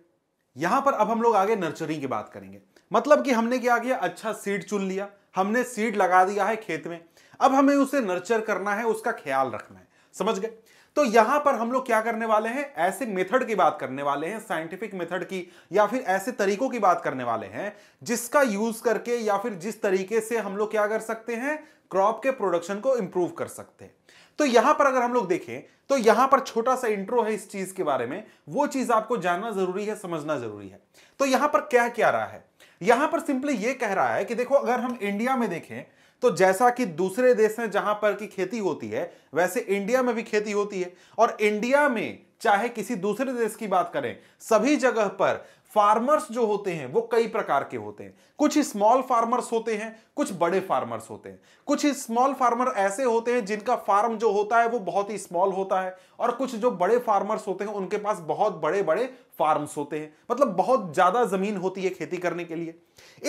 यहां पर अब हम लोग आगे नर्सरिंग की बात करेंगे। मतलब कि हमने क्या किया, अच्छा सीड चुन लिया, हमने सीड लगा दिया है खेत में, अब हमें उसे नर्चर करना है, उसका ख्याल रखना है, समझ गए। तो यहां पर हम लोग क्या करने वाले हैं, ऐसे मेथड की बात करने वाले हैं, साइंटिफिक मेथड की, या फिर ऐसे तरीकों की बात करने वाले हैं जिसका यूज करके या फिर जिस तरीके से हम लोग क्या कर सकते हैं, क्रॉप के प्रोडक्शन को इंप्रूव कर सकते हैं। तो यहां पर अगर हम लोग देखें तो यहां पर छोटा सा इंट्रो है इस चीज के बारे में, वो चीज आपको जानना जरूरी है, समझना जरूरी है। तो यहां पर क्या क्या रहा है, यहां पर सिंपली ये कह रहा है कि देखो अगर हम इंडिया में देखें तो जैसा कि दूसरे देश में जहां पर की खेती होती है वैसे इंडिया में भी खेती होती है, और इंडिया में चाहे किसी दूसरे देश की बात करें, सभी जगह पर फार्मर्स जो होते हैं वो कई प्रकार के होते हैं। कुछ स्मॉल फार्मर्स होते हैं, कुछ बड़े फार्मर्स होते हैं। कुछ स्मॉल फार्मर ऐसे होते हैं जिनका फार्म जो होता है वो बहुत ही स्मॉल होता है, और कुछ जो बड़े फार्मर्स होते हैं उनके पास बहुत बड़े बड़े फार्म्स होते हैं, मतलब बहुत ज्यादा जमीन होती है खेती करने के लिए।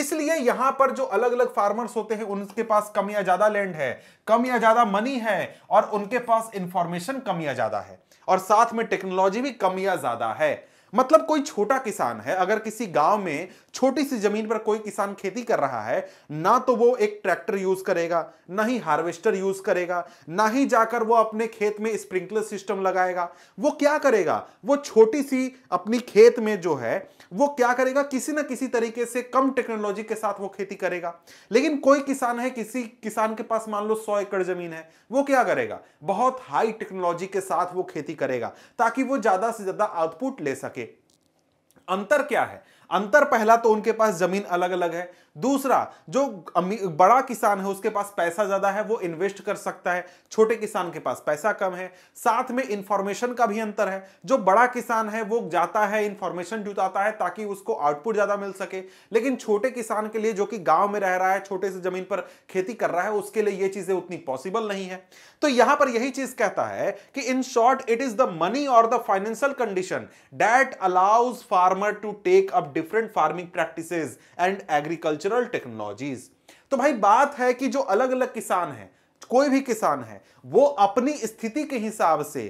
इसलिए यहां पर जो अलग अलग फार्मर्स होते हैं उनके पास कम या ज्यादा लैंड है, कम या ज्यादा मनी है, और उनके पास इंफॉर्मेशन कम या ज्यादा है, और साथ में टेक्नोलॉजी भी कम या ज्यादा है। मतलब कोई छोटा किसान है, अगर किसी गांव में छोटी सी जमीन पर कोई किसान खेती कर रहा है, ना तो वो एक ट्रैक्टर यूज करेगा, ना ही हार्वेस्टर यूज करेगा, ना ही जाकर वो अपने खेत में स्प्रिंकलर सिस्टम लगाएगा। वो क्या करेगा, वो छोटी सी अपनी खेत में जो है वो क्या करेगा, किसी ना किसी तरीके से कम टेक्नोलॉजी के साथ वो खेती करेगा। लेकिन कोई किसान है, किसी किसान के पास मान लो 100 एकड़ जमीन है, वो क्या करेगा, बहुत हाई टेक्नोलॉजी के साथ वो खेती करेगा ताकि वो ज्यादा से ज्यादा आउटपुट ले सके। अंतर क्या है, अंतर पहला तो उनके पास जमीन अलग अलग है, दूसरा जो बड़ा किसान है उसके पास पैसा ज्यादा है, वो इन्वेस्ट कर सकता है, छोटे किसान के पास पैसा कम है। साथ में इंफॉर्मेशन का भी अंतर है, जो बड़ा किसान है वो जाता है इंफॉर्मेशन जुटाता है ताकि उसको आउटपुट ज्यादा मिल सके, लेकिन छोटे किसान के लिए जो कि गांव में रह रहा है, छोटे से जमीन पर खेती कर रहा है, उसके लिए ये चीजें उतनी पॉसिबल नहीं है। तो यहां पर यही चीज कहता है कि in short it is the money और the financial condition that allows farmer to take up different farming practices and agricultural technologies। तो भाई बात है कि जो अलग अलग किसान हैं, कोई भी किसान है, वो अपनी स्थिति के हिसाब से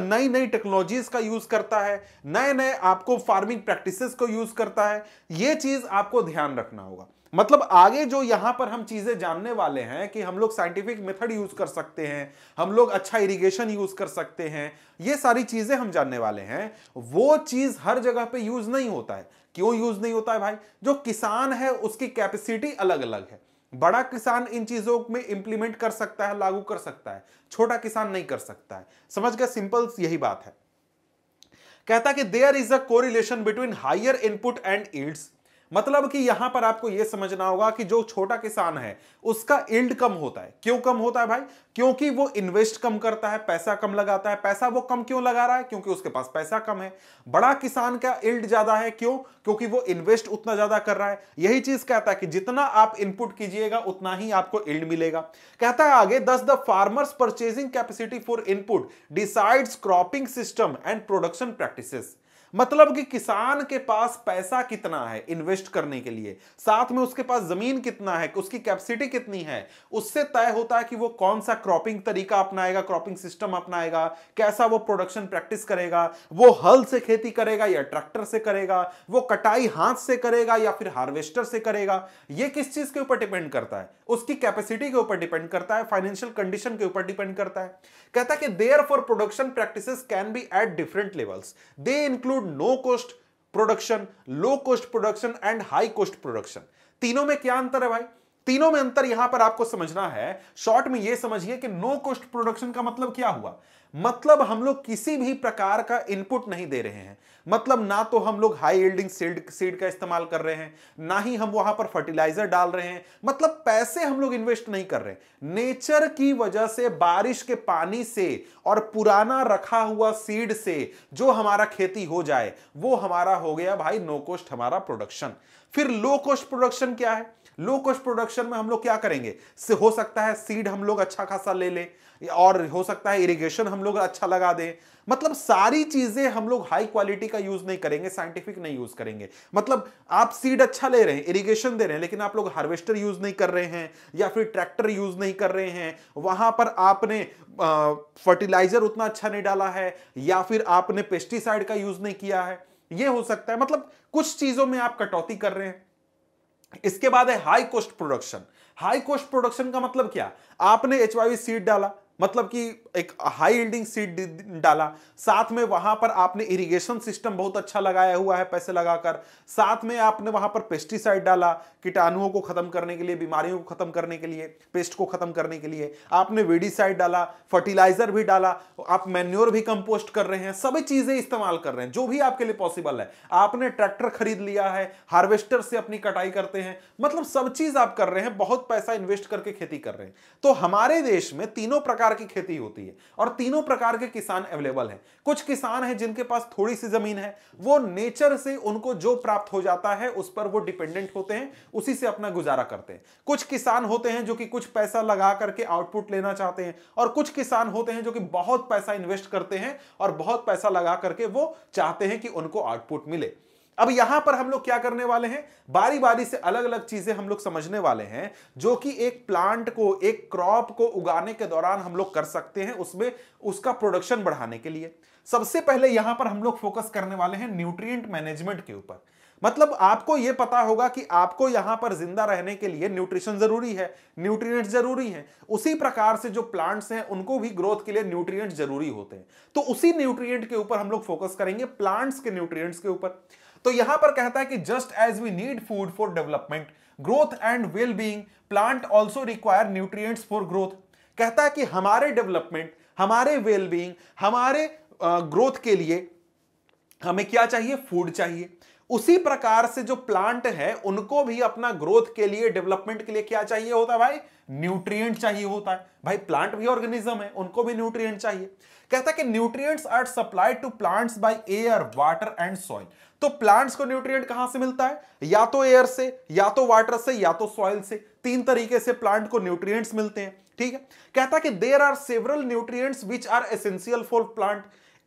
नई नई टेक्नोलॉजीज का यूज करता है, नए नए आपको फार्मिंग प्रैक्टिसेस को यूज करता है। ये चीज आपको ध्यान रखना होगा। मतलब आगे जो यहां पर हम चीजें जानने वाले हैं कि हम लोग साइंटिफिक मेथड यूज कर सकते हैं, हम लोग अच्छा इरिगेशन यूज कर सकते हैं, ये सारी चीजें हम जानने वाले हैं। वो चीज हर जगह पे यूज नहीं होता है। क्यों यूज नहीं होता है भाई, जो किसान है उसकी कैपेसिटी अलग अलग है। बड़ा किसान इन चीजों में इंप्लीमेंट कर सकता है, लागू कर सकता है, छोटा किसान नहीं कर सकता है, समझ गए। सिंपल यही बात है। कहता कि there is a correlation between higher input and yields. मतलब कि यहां पर आपको यह समझना होगा कि जो छोटा किसान है उसका यील्ड कम होता है। क्यों कम होता है भाई, क्योंकि वो इन्वेस्ट कम करता है, पैसा कम लगाता है। पैसा वो कम क्यों लगा रहा है, क्योंकि उसके पास पैसा कम है। बड़ा किसान का यील्ड ज्यादा है, क्यों, क्योंकि वो इन्वेस्ट उतना ज्यादा कर रहा है। यही चीज कहता है कि जितना आप इनपुट कीजिएगा उतना ही आपको यील्ड मिलेगा। कहता है आगे, दस the farmers purchasing capacity for input decides cropping system and production practices. मतलब कि किसान के पास पैसा कितना है इन्वेस्ट करने के लिए, साथ में उसके पास जमीन कितना है, उसकी कैपेसिटी कितनी है, उससे तय होता है कि वो कौन सा क्रॉपिंग तरीका अपनाएगा, क्रॉपिंग सिस्टम अपनाएगा, कैसा वो प्रोडक्शन प्रैक्टिस करेगा। वो हल से खेती करेगा या ट्रैक्टर से करेगा, वो कटाई हाथ से करेगा या फिर हार्वेस्टर से करेगा। ये किस चीज के ऊपर डिपेंड करता है, उसकी कैपेसिटी के ऊपर डिपेंड करता है, फाइनेंशियल कंडीशन के ऊपर डिपेंड करता है। कहता है कि therefore production practices can be at different levels, they include no cost production, low cost production and high cost production. तीनों में क्या अंतर है भाई, तीनों में अंतर यहां पर आपको समझना है। शॉर्ट में यह समझिए कि नो कॉस्ट प्रोडक्शन का मतलब क्या हुआ, मतलब हम लोग किसी भी प्रकार का इनपुट नहीं दे रहे हैं। मतलब ना तो हम लोग हाई यील्डिंग सीड का इस्तेमाल कर रहे हैं, ना ही हम वहां पर फर्टिलाइजर डाल रहे हैं, मतलब पैसे हम लोग इन्वेस्ट नहीं कर रहे हैं। नेचर की वजह से, बारिश के पानी से और पुराना रखा हुआ सीड से जो हमारा खेती हो जाए वो हमारा हो गया भाई नो कॉस्ट हमारा प्रोडक्शन। फिर लो कॉस्ट प्रोडक्शन क्या है, लो कॉस्ट प्रोडक्शन में हम लोग क्या करेंगे, हो सकता है सीड हम लोग अच्छा खासा ले लें, और हो सकता है इरिगेशन हम लोग अच्छा लगा दें। मतलब सारी चीजें हम लोग हाई क्वालिटी का यूज नहीं करेंगे, साइंटिफिक नहीं यूज करेंगे। मतलब आप सीड अच्छा ले रहे हैं, इरिगेशन दे रहे हैं, लेकिन आप लोग हार्वेस्टर यूज नहीं कर रहे हैं या फिर ट्रैक्टर यूज नहीं कर रहे हैं, वहां पर आपने फर्टिलाइजर उतना अच्छा नहीं डाला है या फिर आपने पेस्टिसाइड का यूज नहीं किया है, ये हो सकता है। मतलब कुछ चीजों में आप कटौती कर रहे हैं। इसके बाद है high cost production. High cost production का मतलब क्या, आपने एचवाईवी सीड डाला, मतलब कि एक हाई यील्डिंग सीड डाला, साथ में वहां पर आपने इरिगेशन सिस्टम बहुत अच्छा लगाया हुआ है पैसे लगाकर, साथ में आपने वहां पर पेस्टिसाइड डाला कीटाणुओं को खत्म करने के लिए, बीमारियों को खत्म करने के लिए, पेस्ट को खत्म करने के लिए, आपने वेडीसाइड डाला, फर्टिलाइजर भी डाला, आप मैन्योर भी कंपोस्ट कर रहे हैं, सभी चीजें इस्तेमाल कर रहे हैं जो भी आपके लिए पॉसिबल है। आपने ट्रैक्टर खरीद लिया है, हार्वेस्टर से अपनी कटाई करते हैं, मतलब सब चीज आप कर रहे हैं, बहुत पैसा इन्वेस्ट करके खेती कर रहे हैं। तो हमारे देश में तीनों प्रकार की खेती होती है और तीनों प्रकार के किसान अवेलेबल हैं। कुछ किसान हैं जिनके पास थोड़ी सी जमीन है, वो नेचर से उनको जो प्राप्त हो जाता है उस पर वो डिपेंडेंट होते हैं, उसी से अपना गुजारा करते हैं। कुछ किसान होते हैं जो कि कुछ पैसा लगा करके आउटपुट लेना चाहते हैं और कुछ किसान होते हैं जो कि बहुत पैसा इन्वेस्ट करते हैं और बहुत पैसा लगा करके वो चाहते हैं कि उनको आउटपुट मिले। अब यहां पर हम लोग क्या करने वाले हैं, बारी बारी से अलग अलग चीजें हम लोग समझने वाले हैं जो कि एक प्लांट को, एक क्रॉप को उगाने के दौरान हम लोग कर सकते हैं उसमें, उसका प्रोडक्शन बढ़ाने के लिए। सबसे पहले यहां पर हम लोग फोकस करने वाले हैं न्यूट्रिएंट मैनेजमेंट के ऊपर। मतलब आपको यह पता होगा कि आपको यहां पर जिंदा रहने के लिए न्यूट्रिशन जरूरी है, न्यूट्रिएंट्स जरूरी हैं। उसी प्रकार से जो प्लांट्स हैं उनको भी ग्रोथ के लिए न्यूट्रिएंट्स जरूरी होते हैं। तो उसी न्यूट्रिएंट के ऊपर हम लोग फोकस करेंगे, प्लांट्स के न्यूट्रिएंट्स के ऊपर। तो यहां पर कहता है कि just as we need food for development, growth and well being, plant also require nutrients for growth. कहता है कि हमारे डेवलपमेंट, हमारे वेल बीइंग, हमारे ग्रोथ के लिए हमें क्या चाहिए, फूड चाहिए। उसी प्रकार से जो प्लांट है उनको भी अपना ग्रोथ के लिए, डेवलपमेंट के लिए क्या चाहिए होता है भाई, न्यूट्रिएंट चाहिए होता है। भाई प्लांट भी ऑर्गेनिज्म है, उनको भी न्यूट्रिएंट चाहिए। कहता है कि nutrients are supplied to plants by air, water and soil. तो प्लांट्स को न्यूट्रिएंट कहां से मिलता है, या तो एयर से, या तो वाटर से, या तो सॉइल से। तीन तरीके से प्लांट को न्यूट्रिएंट्स मिलते हैं, ठीक है। कहता है कि there are several nutrients which are essential for plant.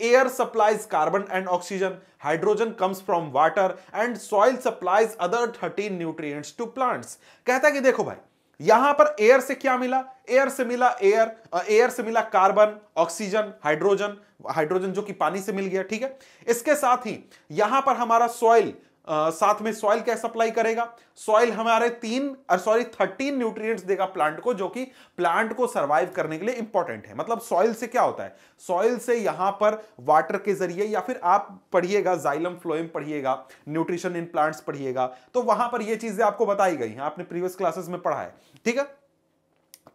Air supplies carbon and oxygen, hydrogen comes from water and soil supplies other 13 nutrients to plants। कहता है कि देखो भाई यहां पर एयर से क्या मिला, एयर से मिला एयर, एयर से मिला कार्बन, ऑक्सीजन, हाइड्रोजन, हाइड्रोजन जो कि पानी से मिल गया, ठीक है। इसके साथ ही यहां पर हमारा सॉइल, साथ में सॉइल क्या सप्लाई करेगा, सॉइल हमारे 13 न्यूट्रिएंट्स देगा प्लांट को, जो कि प्लांट को सर्वाइव करने के लिए इंपॉर्टेंट है। मतलब सॉइल से क्या होता है, सॉइल से यहां पर वाटर के जरिए, या फिर आप पढ़िएगा जाइलम फ्लोएम पढ़िएगा, न्यूट्रिशन इन प्लांट्स पढ़िएगा, तो वहां पर ये चीजें आपको बताई गई हैं, आपने प्रीवियस क्लासेस में पढ़ा है, ठीक है।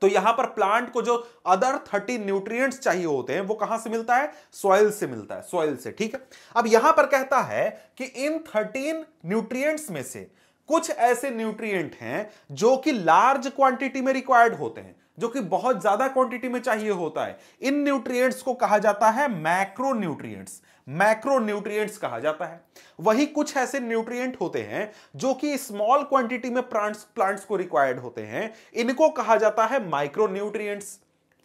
तो यहां पर प्लांट को जो अदर 13 न्यूट्रिएंट्स चाहिए होते हैं वो कहां से मिलता है, सॉइल से मिलता है, सॉइल से, ठीक है। अब यहां पर कहता है कि इन 13 न्यूट्रिएंट्स में से कुछ ऐसे न्यूट्रिएंट हैं जो कि लार्ज क्वांटिटी में रिक्वायर्ड होते हैं, जो कि बहुत ज्यादा क्वांटिटी में चाहिए होता है। इन न्यूट्रिएंट्स को कहा जाता है मैक्रो न्यूट्रिएंट्स, मैक्रो न्यूट्रिएंट्स कहा जाता है। वही कुछ ऐसे न्यूट्रिएंट होते हैं जो कि स्मॉल क्वांटिटी में प्लांट्स को रिक्वायर्ड होते हैं, इनको कहा जाता है माइक्रो न्यूट्रिएंट्स।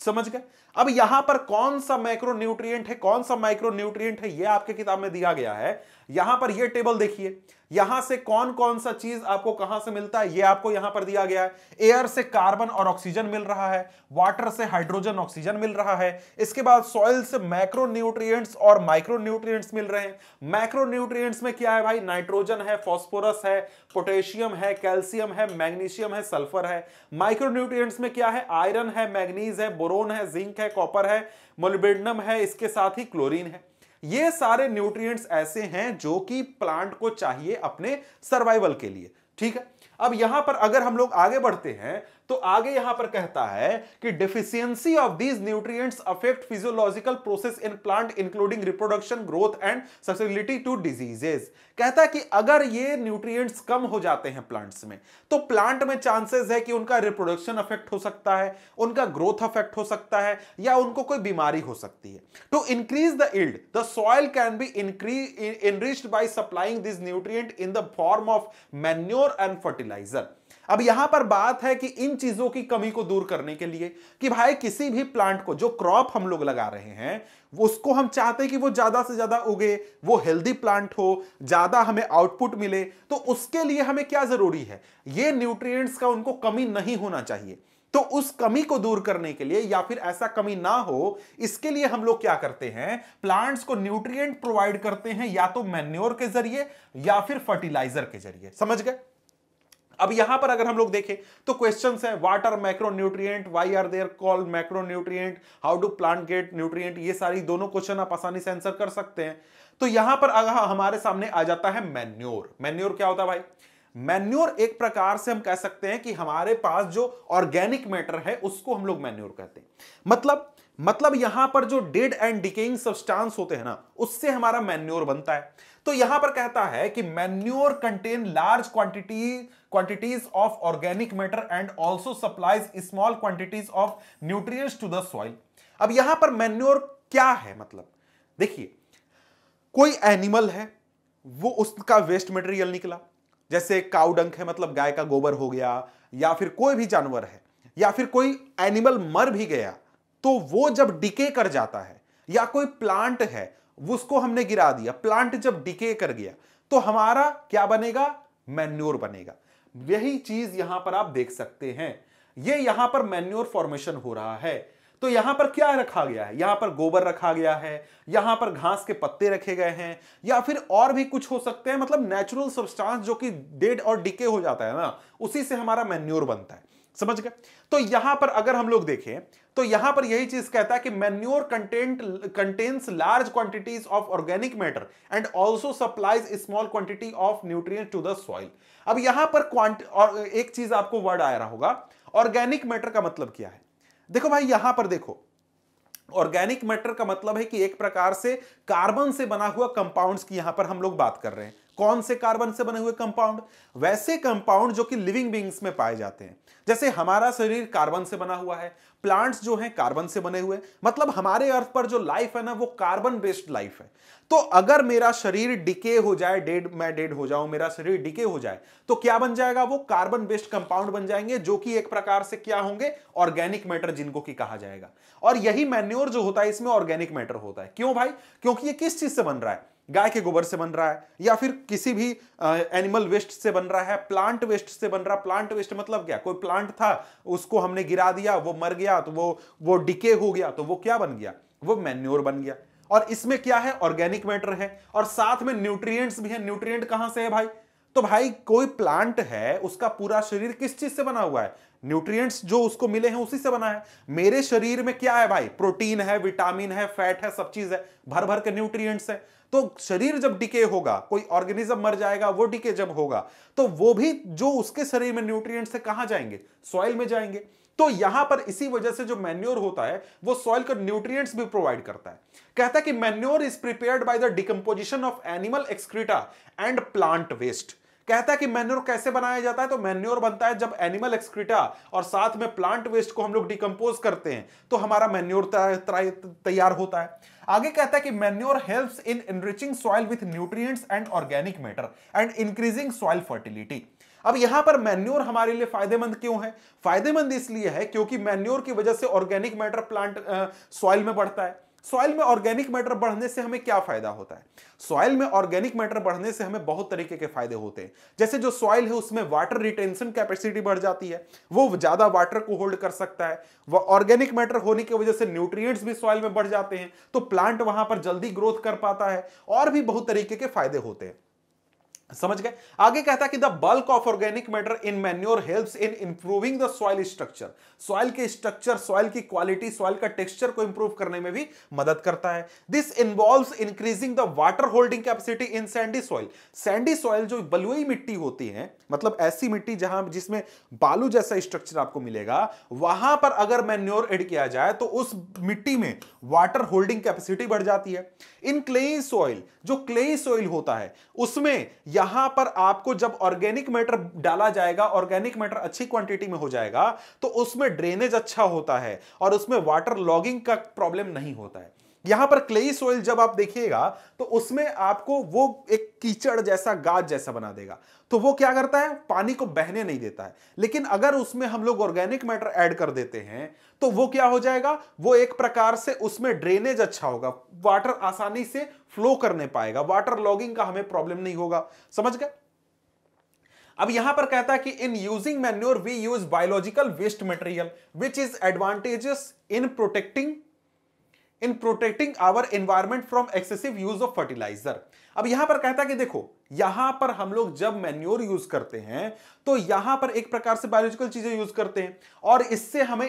समझ गए। अब यहां पर कौन सा मैक्रो न्यूट्रिएंट है, कौन सा माइक्रो न्यूट्रिएंट है, यह आपके किताब में दिया गया है। यहां पर यह टेबल देखिए, यहां से कौन कौन सा चीज आपको कहां से मिलता है, यह आपको यहां पर दिया गया है। एयर से कार्बन और ऑक्सीजन मिल रहा है, वाटर से हाइड्रोजन ऑक्सीजन मिल रहा है, इसके बाद सॉइल से मैक्रो न्यूट्रिएंट्स और माइक्रो न्यूट्रिएंट्स मिल रहे हैं। मैक्रो न्यूट्रिएंट्स में क्या है भाई, नाइट्रोजन है, फॉस्फोरस है, पोटेशियम है, कैल्शियम है, मैग्नीशियम है, सल्फर है। माइक्रो न्यूट्रिएंट्स में क्या है, आयरन है, मैग्नीज है, बोरोन है, जिंक है, कॉपर है, मोलिब्डेनम है, इसके साथ ही क्लोरीन है। ये सारे न्यूट्रिएंट्स ऐसे हैं जो कि प्लांट को चाहिए अपने सर्वाइवल के लिए, ठीक है। अब यहां पर अगर हम लोग आगे बढ़ते हैं तो आगे यहां पर कहता है कि deficiency of these nutrients affect physiological process in plant including reproduction, growth and susceptibility to diseases. कहता है कि अगर ये न्यूट्रिएंट्स कम हो जाते हैं प्लांट्स में, तो प्लांट में चांसेस है कि उनका रिप्रोडक्शन अफेक्ट हो सकता है, उनका ग्रोथ अफेक्ट हो सकता है, या उनको कोई बीमारी हो सकती है। To increase the yield the soil can be enriched by supplying this nutrient in the form of manure and fertiliser. अब यहां पर बात है कि इन चीजों की कमी को दूर करने के लिए कि भाई किसी भी प्लांट को, जो क्रॉप हम लोग लगा रहे हैं, उसको हम चाहते हैं कि वो ज्यादा से ज्यादा उगे, वो हेल्दी प्लांट हो, ज्यादा हमें आउटपुट मिले, तो उसके लिए हमें क्या जरूरी है, ये न्यूट्रिएंट्स का उनको कमी नहीं होना चाहिए। तो उस कमी को दूर करने के लिए या फिर ऐसा कमी ना हो, इसके लिए हम लोग क्या करते हैं, प्लांट्स को न्यूट्रिएंट प्रोवाइड करते हैं, या तो मैन्योर के जरिए या फिर फर्टिलाइजर के जरिए। समझ गए? अब यहां पर अगर हम लोग देखें तो क्वेश्चंस है, what are macronutrient, why are there called macronutrient, how do plant get nutrient, ये सारी दोनों क्वेश्चन आप आसानी से आंसर कर सकते हैं। तो यहां पर हमारे सामने आ जाता है मैन्योर। मैन्योर क्या होता है भाई? मैन्योर एक प्रकार से हम कह सकते हैं कि हमारे पास जो ऑर्गेनिक मैटर है उसको हम लोग मैन्योर कहते हैं। मतलब यहां पर जो डेड एंड डिकेइंग सब्सटेंस होते हैं ना, उससे हमारा मैन्योर बनता है। तो यहां पर कहता है कि manure contain large quantities of organic matter and also supplies small quantities of nutrients to the soil. अब यहां पर मैन्योर क्या है, मतलब देखिए, कोई एनिमल है, वो उसका वेस्ट मटेरियल निकला, जैसे काऊ डंक है, मतलब गाय का गोबर हो गया, या फिर कोई भी जानवर है, या फिर कोई एनिमल मर भी गया तो वो जब डिके कर जाता है, या कोई प्लांट है उसको हमने गिरा दिया, प्लांट जब डिके कर गया तो हमारा क्या बनेगा, मैन्योर बनेगा। यही चीज यहां पर आप देख सकते हैं, ये यहां पर मैन्योर फॉर्मेशन हो रहा है। तो यहां पर क्या रखा गया है, यहां पर गोबर रखा गया है, यहां पर घास के पत्ते रखे गए हैं, या फिर और भी कुछ हो सकते हैं, मतलब नेचुरल सब्सटेंस जो कि डेड और डिके हो जाता है ना, उसी से हमारा मैन्योर बनता है। समझ गए? तो यहां पर अगर हम लोग देखें तो यहां पर यही चीज कहता है कि manure contains large quantities of organic matter and also supplies small quantity of nutrient to the soil. अब यहां पर एक चीज आपको वर्ड आया होगा, ऑर्गेनिक मैटर का मतलब क्या है। देखो भाई, यहां पर देखो, ऑर्गेनिक मैटर का मतलब है कि एक प्रकार से कार्बन से बना हुआ कंपाउंड्स की यहां पर हम लोग बात कर रहे हैं। कौन से कार्बन से बने हुए कंपाउंड? वैसे कंपाउंड जो कि लिविंग बींग्स में पाए जाते हैं, जैसे हमारा शरीर कार्बन से बना हुआ है, प्लांट्स जो हैं कार्बन से बने हुए, मतलब हमारे अर्थ पर जो लाइफ है ना, वो कार्बन बेस्ड लाइफ है। तो अगर मेरा शरीर डिके हो जाए, मैं डेड हो जाऊं, मेरा शरीर डिके हो जाए, तो क्या बन जाएगा, वो कार्बन बेस्ड कंपाउंड बन जाएंगे, जो कि एक प्रकार से क्या होंगे, ऑर्गेनिक मैटर, जिनको की कहा जाएगा। और यही मैन्योर जो होता है, इसमें ऑर्गेनिक मैटर होता है। क्यों भाई? क्योंकि ये किस चीज से बन रहा है, गाय के गोबर से बन रहा है, या फिर किसी भी एनिमल वेस्ट से बन रहा है, प्लांट वेस्ट से बन रहा है। प्लांट वेस्ट मतलब क्या, कोई प्लांट था, उसको हमने गिरा दिया, वो मर गया, तो वो डिके हो गया, तो वो क्या बन गया, वो मैन्योर बन गया। और इसमें क्या है, ऑर्गेनिक मैटर है, और साथ में न्यूट्रिएंट्स भी है। न्यूट्रिएंट कहां से है भाई? तो भाई कोई प्लांट है, उसका पूरा शरीर किस चीज से बना हुआ है, न्यूट्रिएंट्स जो उसको मिले हैं उसी से बना है। मेरे शरीर में क्या है भाई, प्रोटीन है, विटामिन है, फैट है, सब चीज है, भर भर के न्यूट्रिएंट्स है। तो शरीर जब डिके होगा, कोई ऑर्गेनिज्म मर जाएगा, वो डिके जब होगा, तो वो भी जो उसके शरीर में न्यूट्रिएंट्स है कहां जाएंगे, सॉइल में जाएंगे। तो यहां पर इसी वजह से जो मैन्योर होता है वो सॉइल को न्यूट्रिएंट्स भी प्रोवाइड करता है। कहता है कि manure is prepared by the decomposition of animal excreta and plant waste. कहता है कि मैन्योर कैसे बनाया जाता है, तो मैन्योर बनता है जब एनिमल एक्सक्रीटा और साथ में प्लांट वेस्ट को हम लोग डिकम्पोज करते हैं, तो हमारा मैन्योर तैयार होता है। आगे कहता है कि manure helps in enriching soil with nutrients and organic matter and increasing soil fertility. अब यहां पर मैन्योर हमारे लिए फायदेमंद क्यों है? फायदेमंद इसलिए है क्योंकि मैन्योर की वजह से ऑर्गेनिक मैटर प्लांट सॉइल में बढ़ता है। सॉइल में ऑर्गेनिक मैटर बढ़ने से हमें क्या फायदा होता है? सॉइल में ऑर्गेनिक मैटर बढ़ने से हमें बहुत तरीके के फायदे होते हैं। जैसे जो सॉइल है उसमें वाटर रिटेंशन कैपेसिटी बढ़ जाती है, वो ज्यादा वाटर को होल्ड कर सकता है। वह ऑर्गेनिक मैटर होने की वजह से न्यूट्रिएंट्स भी सॉइल में बढ़ जाते हैं, तो प्लांट वहां पर जल्दी ग्रोथ कर पाता है, और भी बहुत तरीके के फायदे होते हैं। समझ गए? आगे कहता है कि the bulk of organic matter in manure helps in improving the soil structure. Soil के स्ट्रक्चर, सॉइल की क्वालिटी, सॉइल का टेक्सचर को इंप्रूव करने में भी मदद करता है। This involves increasing the water holding capacity in sandy soil. Sandy soil जो बलुई मिट्टी होती है, मतलब ऐसी मिट्टी जिसमें बालू जैसा स्ट्रक्चर आपको मिलेगा, वहां पर अगर मैन्योर एड किया जाए तो उस मिट्टी में वाटर होल्डिंग कैपेसिटी बढ़ जाती है। इन क्लेई सॉइल, जो क्लेई सॉइल होता है उसमें यहां पर आपको जब ऑर्गेनिक मैटर डाला जाएगा, ऑर्गेनिक मैटर अच्छी क्वांटिटी में हो जाएगा, तो उसमें ड्रेनेज अच्छा होता है और उसमें वाटर लॉगिंग का प्रॉब्लम नहीं होता है। यहां पर क्लेई सोइल जब आप देखिएगा तो उसमें आपको वो एक कीचड़ जैसा गाज जैसा बना देगा, तो वो क्या करता है, पानी को बहने नहीं देता है। लेकिन अगर उसमें हम लोग ऑर्गेनिक मैटर ऐड कर देते हैं तो वो क्या हो जाएगा, वो एक प्रकार से उसमें ड्रेनेज अच्छा होगा, वाटर आसानी से फ्लो करने पाएगा, वाटर लॉगिंग का हमें प्रॉब्लम नहीं होगा। समझ गए। अब यहां पर कहता है कि in using manure we use biological waste material which is advantages in protecting our environment from excessive use of fertiliser. अब यहां पर कहता है कि देखो, यहां पर हम लोग जब मैन्योर यूज करते हैं तो यहां पर एक प्रकार से बायोलॉजिकल चीजें यूज करते हैं और इससे हमें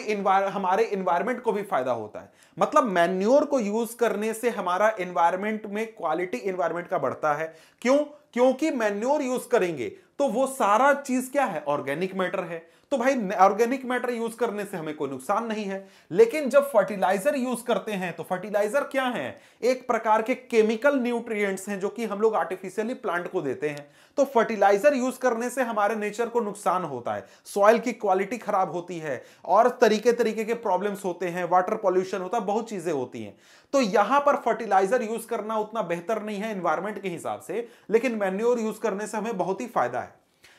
हमारे एनवायरमेंट को भी फायदा होता है। मतलब मैन्योर को यूज करने से हमारा एनवायरमेंट में क्वालिटी एनवायरमेंट का बढ़ता है। क्यों? क्योंकि मैन्योर यूज करेंगे तो वो सारा चीज क्या है, ऑर्गेनिक मैटर है। तो भाई ऑर्गेनिक मैटर यूज करने से हमें कोई नुकसान नहीं है। लेकिन जब फर्टिलाइजर यूज करते हैं तो फर्टिलाइजर क्या है, एक प्रकार के केमिकल न्यूट्रिएंट्स हैं जो कि हम लोग आर्टिफिशियली प्लांट को देते हैं। तो फर्टिलाइजर यूज करने से हमारे नेचर को नुकसान होता है, सॉइल की क्वालिटी खराब होती है और तरीके तरीके के प्रॉब्लम्स होते हैं, वाटर पॉल्यूशन होता है, बहुत चीजें होती हैं। तो यहां पर फर्टिलाइजर यूज करना उतना बेहतर नहीं है एनवायरमेंट के हिसाब से, लेकिन मैन्योर यूज करने से हमें बहुत ही फायदा है।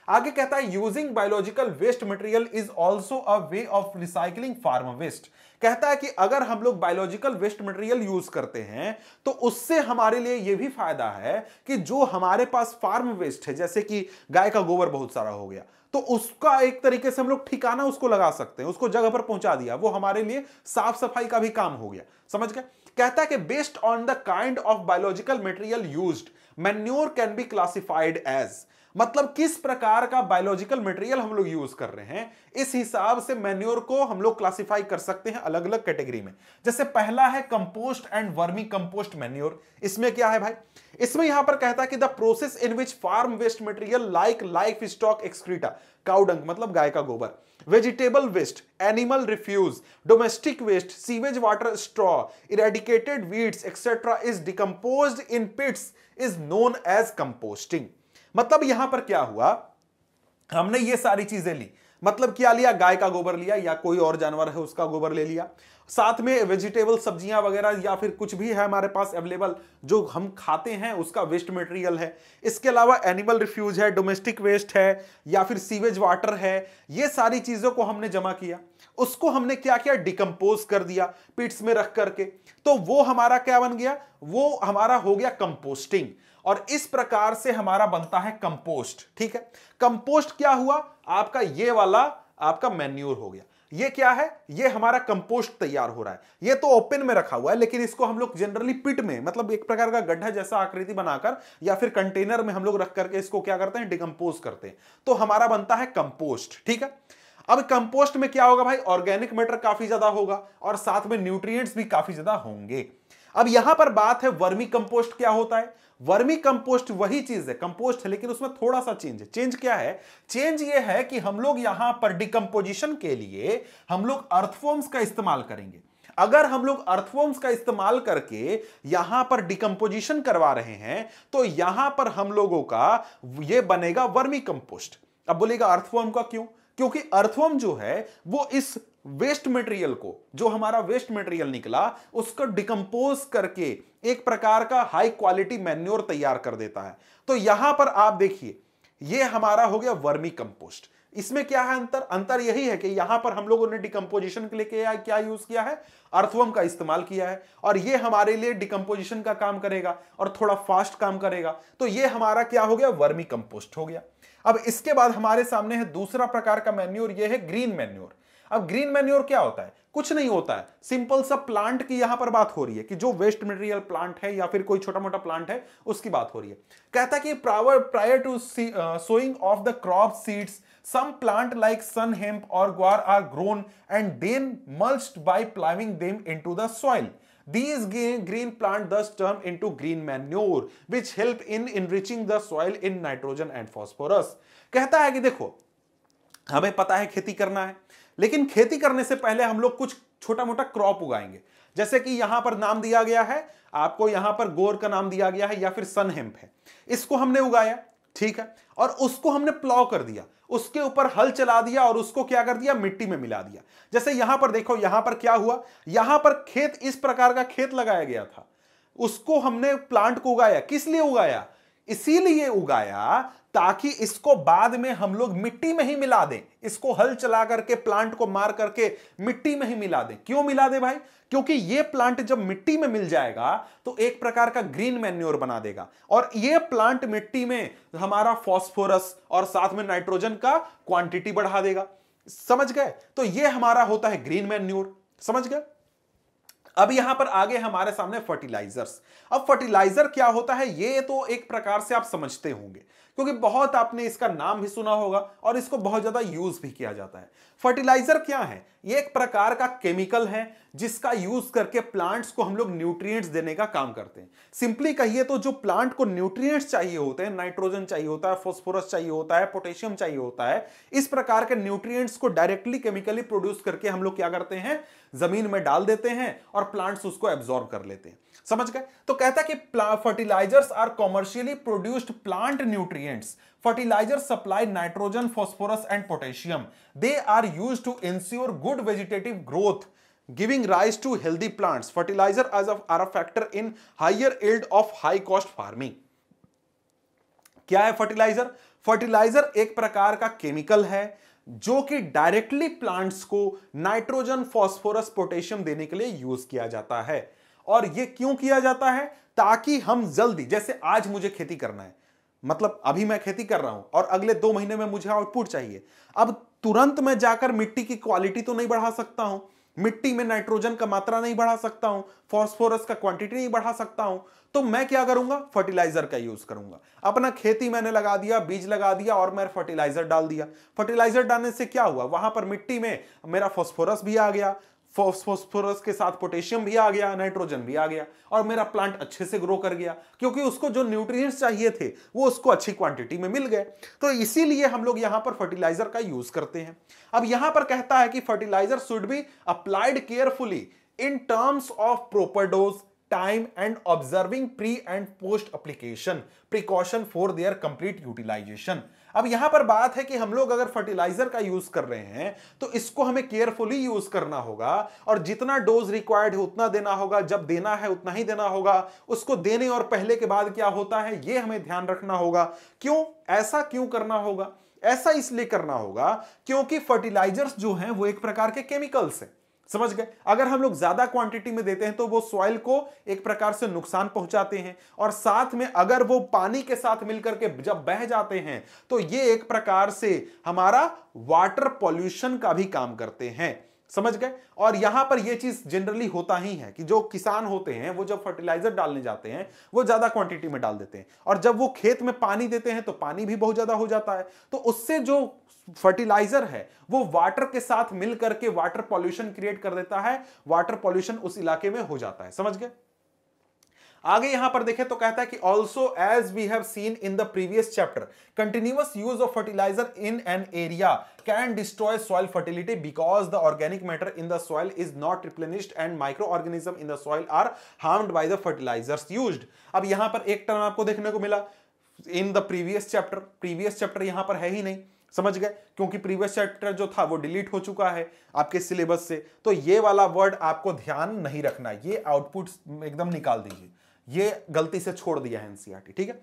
आगे कहता है using biological waste material is also a way of recycling farm waste. कहता है कि अगर हम लोग बायोलॉजिकल वेस्ट मटेरियल यूज करते हैं तो उससे हमारे लिए यह भी फायदा है कि जो हमारे पास फार्म वेस्ट है, जैसे कि गाय का गोबर बहुत सारा हो गया, तो उसका एक तरीके से हम लोग ठिकाना उसको लगा सकते हैं, उसको जगह पर पहुंचा दिया, वो हमारे लिए साफ सफाई का भी काम हो गया। समझ गए। कहता है कि based on the kind of biological material used manure can be classified as, मतलब किस प्रकार का बायोलॉजिकल मटेरियल हम लोग यूज कर रहे हैं, इस हिसाब से मैन्योर को हम लोग क्लासिफाई कर सकते हैं अलग अलग कैटेगरी में। जैसे पहला है compost and vermi compost manure. इसमें क्या है भाई, इसमें यहां पर कहता है कि the process in which farm waste material like livestock excreta, cow dung मतलब गाय का गोबर, vegetable waste, animal refuse, domestic waste, sewage water straw, eradicated weeds etcetera is decomposed in pits is known as composting. मतलब यहां पर क्या हुआ, हमने ये सारी चीजें ली, मतलब क्या लिया, गाय का गोबर लिया या कोई और जानवर है उसका गोबर ले लिया, साथ में वेजिटेबल सब्जियां वगैरह या फिर कुछ भी है हमारे पास अवेलेबल जो हम खाते हैं उसका वेस्ट मटेरियल है, इसके अलावा एनिमल रिफ्यूज है, डोमेस्टिक वेस्ट है या फिर सीवेज वाटर है, ये सारी चीजों को हमने जमा किया, उसको हमने क्या किया, डिकम्पोज कर दिया पिट्स में रख करके, तो वो हमारा क्या बन गया, वो हमारा हो गया कंपोस्टिंग। और इस प्रकार से हमारा बनता है कंपोस्ट। ठीक है, कंपोस्ट क्या हुआ, आपका ये वाला आपका मैन्योर हो गया। ये क्या है, ये हमारा कंपोस्ट तैयार हो रहा है। ये तो ओपन में रखा हुआ है लेकिन इसको हम लोग जनरली पिट में, मतलब एक प्रकार का गड्ढा जैसा आकृति बनाकर या फिर कंटेनर में हम लोग रख करके इसको क्या करते हैं, डिकम्पोज करते हैं, तो हमारा बनता है कंपोस्ट। ठीक है। अब कंपोस्ट में क्या होगा भाई, ऑर्गेनिक मैटर काफी ज्यादा होगा और साथ में न्यूट्रिएंट्स भी काफी ज्यादा होंगे। अब यहां पर बात है वर्मी कंपोस्ट क्या होता है। वर्मी कंपोस्ट वही चीज है, कंपोस्ट है लेकिन उसमें थोड़ा सा चेंज है। चेंज क्या है, चेंज ये है कि हम लोग यहां पर डिकम्पोजिशन के लिए हम लोग अर्थवॉर्म्स का इस्तेमाल करेंगे। अगर हम लोग अर्थवॉर्म्स का इस्तेमाल करके यहां पर डिकम्पोजिशन करवा रहे हैं तो यहां पर हम लोगों का यह बनेगा वर्मी कंपोस्ट। अब बोलेगा अर्थवॉर्म का क्यों, क्योंकि अर्थवॉर्म जो है वो इस वेस्ट मटेरियल को, जो हमारा वेस्ट मटेरियल निकला उसको डिकम्पोज करके एक प्रकार का हाई क्वालिटी मैन्योर तैयार कर देता है। तो यहां पर आप देखिए ये हमारा हो गया वर्मी कंपोस्ट। इसमें क्या है अंतर, अंतर यही है कि यहां पर हम लोगों ने डिकम्पोजिशन के लिए क्या यूज किया है, अर्थवॉर्म का इस्तेमाल किया है और ये हमारे लिए डिकम्पोजिशन का काम करेगा और थोड़ा फास्ट काम करेगा। तो ये हमारा क्या हो गया, वर्मी कंपोस्ट हो गया। अब इसके बाद हमारे सामने है दूसरा प्रकार का मैन्योर, ये है ग्रीन मैन्योर। अब ग्रीन मैन्योर क्या होता है, कुछ नहीं होता है, सिंपल सा प्लांट की यहां पर बात हो रही है कि जो वेस्ट मटेरियल प्लांट है या फिर कोई छोटा मोटा प्लांट है उसकी बात हो रही है। कहता है कि prior to sowing of the crop seeds some plant like sun hemp और guar are grown and then mulched by ploughing them into the soil. These green plant thus turn into green manure, which help in enriching the soil in nitrogen and phosphorus. कहता है कि देखो, हमें पता है खेती करना है, लेकिन खेती करने से पहले हम लोग कुछ छोटा मोटा क्रॉप उगाएंगे। जैसे कि यहां पर नाम दिया गया है आपको, यहां पर गोर का नाम दिया गया है या फिर सन हेम्प है, इसको हमने उगाया, ठीक है, और उसको हमने प्लॉव कर दिया, उसके ऊपर हल चला दिया और उसको क्या कर दिया, मिट्टी में मिला दिया। जैसे यहां पर देखो, यहां पर क्या हुआ, यहां पर खेत, इस प्रकार का खेत लगाया गया था, उसको हमने प्लांट को उगाया। किस लिए उगाया? इसीलिए उगाया ताकि इसको बाद में हम लोग मिट्टी में ही मिला दें, इसको हल चला करके प्लांट को मार करके मिट्टी में ही मिला दें। क्यों मिला दें भाई? क्योंकि ये प्लांट जब मिट्टी में मिल जाएगा तो एक प्रकार का ग्रीन मैन्योर बना देगा, और ये प्लांट मिट्टी में हमारा फास्फोरस और साथ में नाइट्रोजन का क्वांटिटी बढ़ा देगा। समझ गए? तो ये हमारा होता है ग्रीन मैन्योर। समझ गए? अब यहां पर आगे हमारे सामने फर्टिलाइजर्स। अब फर्टिलाइजर क्या होता है ये तो एक प्रकार से आप समझते होंगे, क्योंकि बहुत आपने इसका नाम भी सुना होगा और इसको बहुत ज्यादा यूज भी किया जाता है। फर्टिलाइजर क्या है? ये एक प्रकार का केमिकल है जिसका यूज करके प्लांट्स को हम लोग न्यूट्रिएंट्स देने का काम करते हैं। सिंपली कहिए तो जो प्लांट को न्यूट्रिएंट्स चाहिए होते हैं, नाइट्रोजन चाहिए होता है, फास्फोरस चाहिए होता है, पोटेशियम चाहिए होता है, इस प्रकार के न्यूट्रिएंट्स को डायरेक्टली केमिकली प्रोड्यूस करके हम लोग क्या करते हैं, जमीन में डाल देते हैं और प्लांट्स उसको एब्जॉर्ब कर लेते हैं। समझ गए? तो कहता है कि fertilisers are commercially produced plant nutrients. Fertilizers supply nitrogen, phosphorus and potassium. They are used to ensure good vegetative growth, giving rise to healthy plants. Fertilizer are a factor in higher yield of high cost farming. क्या है फर्टिलाइजर? फर्टिलाइजर एक प्रकार का केमिकल है जो कि डायरेक्टली प्लांट्स को नाइट्रोजन, फॉस्फोरस, पोटेशियम देने के लिए यूज किया जाता है। और ये क्यों किया जाता है? ताकि हम जल्दी, जैसे आज मुझे खेती करना है, मतलब अभी मैं खेती कर रहा हूं और अगले 2 महीने में मुझे आउटपुट चाहिए, अब तुरंत मैं जाकर मिट्टी की क्वालिटी तो नहीं बढ़ा सकता हूं, मिट्टी में नाइट्रोजन का मात्रा नहीं बढ़ा सकता हूं, फास्फोरस का क्वांटिटी नहीं बढ़ा सकता हूं, तो मैं क्या करूंगा, फर्टिलाइजर का यूज करूंगा। अपना खेती मैंने लगा दिया, बीज लगा दिया और मैं फर्टिलाइजर डाल दिया। फर्टिलाइजर डालने से क्या हुआ, वहां पर मिट्टी में मेरा फास्फोरस भी आ गया, फॉस्फोरस के साथ पोटेशियम भी आ गया, नाइट्रोजन भी आ गया, और मेरा प्लांट अच्छे से ग्रो कर गया, क्योंकि उसको जो न्यूट्रिएंट्स चाहिए थे वो उसको अच्छी क्वांटिटी में मिल गए। तो इसीलिए हम लोग यहां पर फर्टिलाइजर का यूज करते हैं। अब यहां पर कहता है कि fertiliser should be applied carefully in terms of proper dose, time and observing pre and post application precaution for their complete utilisation. अब यहां पर बात है कि हम लोग अगर फर्टिलाइजर का यूज कर रहे हैं तो इसको हमें केयरफुली यूज करना होगा, और जितना डोज रिक्वायर्ड है उतना देना होगा, जब देना है उतना ही देना होगा, उसको देने और पहले के बाद क्या होता है ये हमें ध्यान रखना होगा। क्यों ऐसा क्यों करना होगा? ऐसा इसलिए करना होगा क्योंकि फर्टिलाइजर्स जो हैं वो एक प्रकार के केमिकल्स हैं। समझ गए? अगर हम लोग ज्यादा क्वांटिटी में देते हैं तो वो सॉइल को एक प्रकार से नुकसान पहुंचाते हैं, और साथ में अगर वो पानी के साथ मिलकर के जब बह जाते हैं तो ये एक प्रकार से हमारा वाटर पॉल्यूशन का भी काम करते हैं। समझ गए? और यहां पर ये चीज जनरली होता ही है कि जो किसान होते हैं वो जब फर्टिलाइजर डालने जाते हैं वो ज्यादा क्वांटिटी में डाल देते हैं, और जब वो खेत में पानी देते हैं तो पानी भी बहुत ज्यादा हो जाता है, तो उससे जो फर्टिलाइजर है वो वाटर के साथ मिल करके वाटर पॉल्यूशन क्रिएट कर देता है, वाटर पॉल्यूशन उस इलाके में हो जाता है। समझ गए? आगे यहां पर देखें तो कहता है कि also as we have seen in the previous chapter continuous use of fertiliser in an area can destroy soil fertility because the organic matter in the soil is not replenished and micro organism in the soil are harmed by the fertilisers used. अब यहां पर एक टर्म आपको देखने को मिला in the previous chapter. Previous chapter यहां पर है ही नहीं, समझ गए, क्योंकि प्रीवियस चैप्टर जो था वो डिलीट हो चुका है आपके सिलेबस से, तो ये वाला वर्ड आपको ध्यान नहीं रखना, ये आउटपुट एकदम निकाल दीजिए, ये गलती से छोड़ दिया है एनसीईआरटी। ठीक है?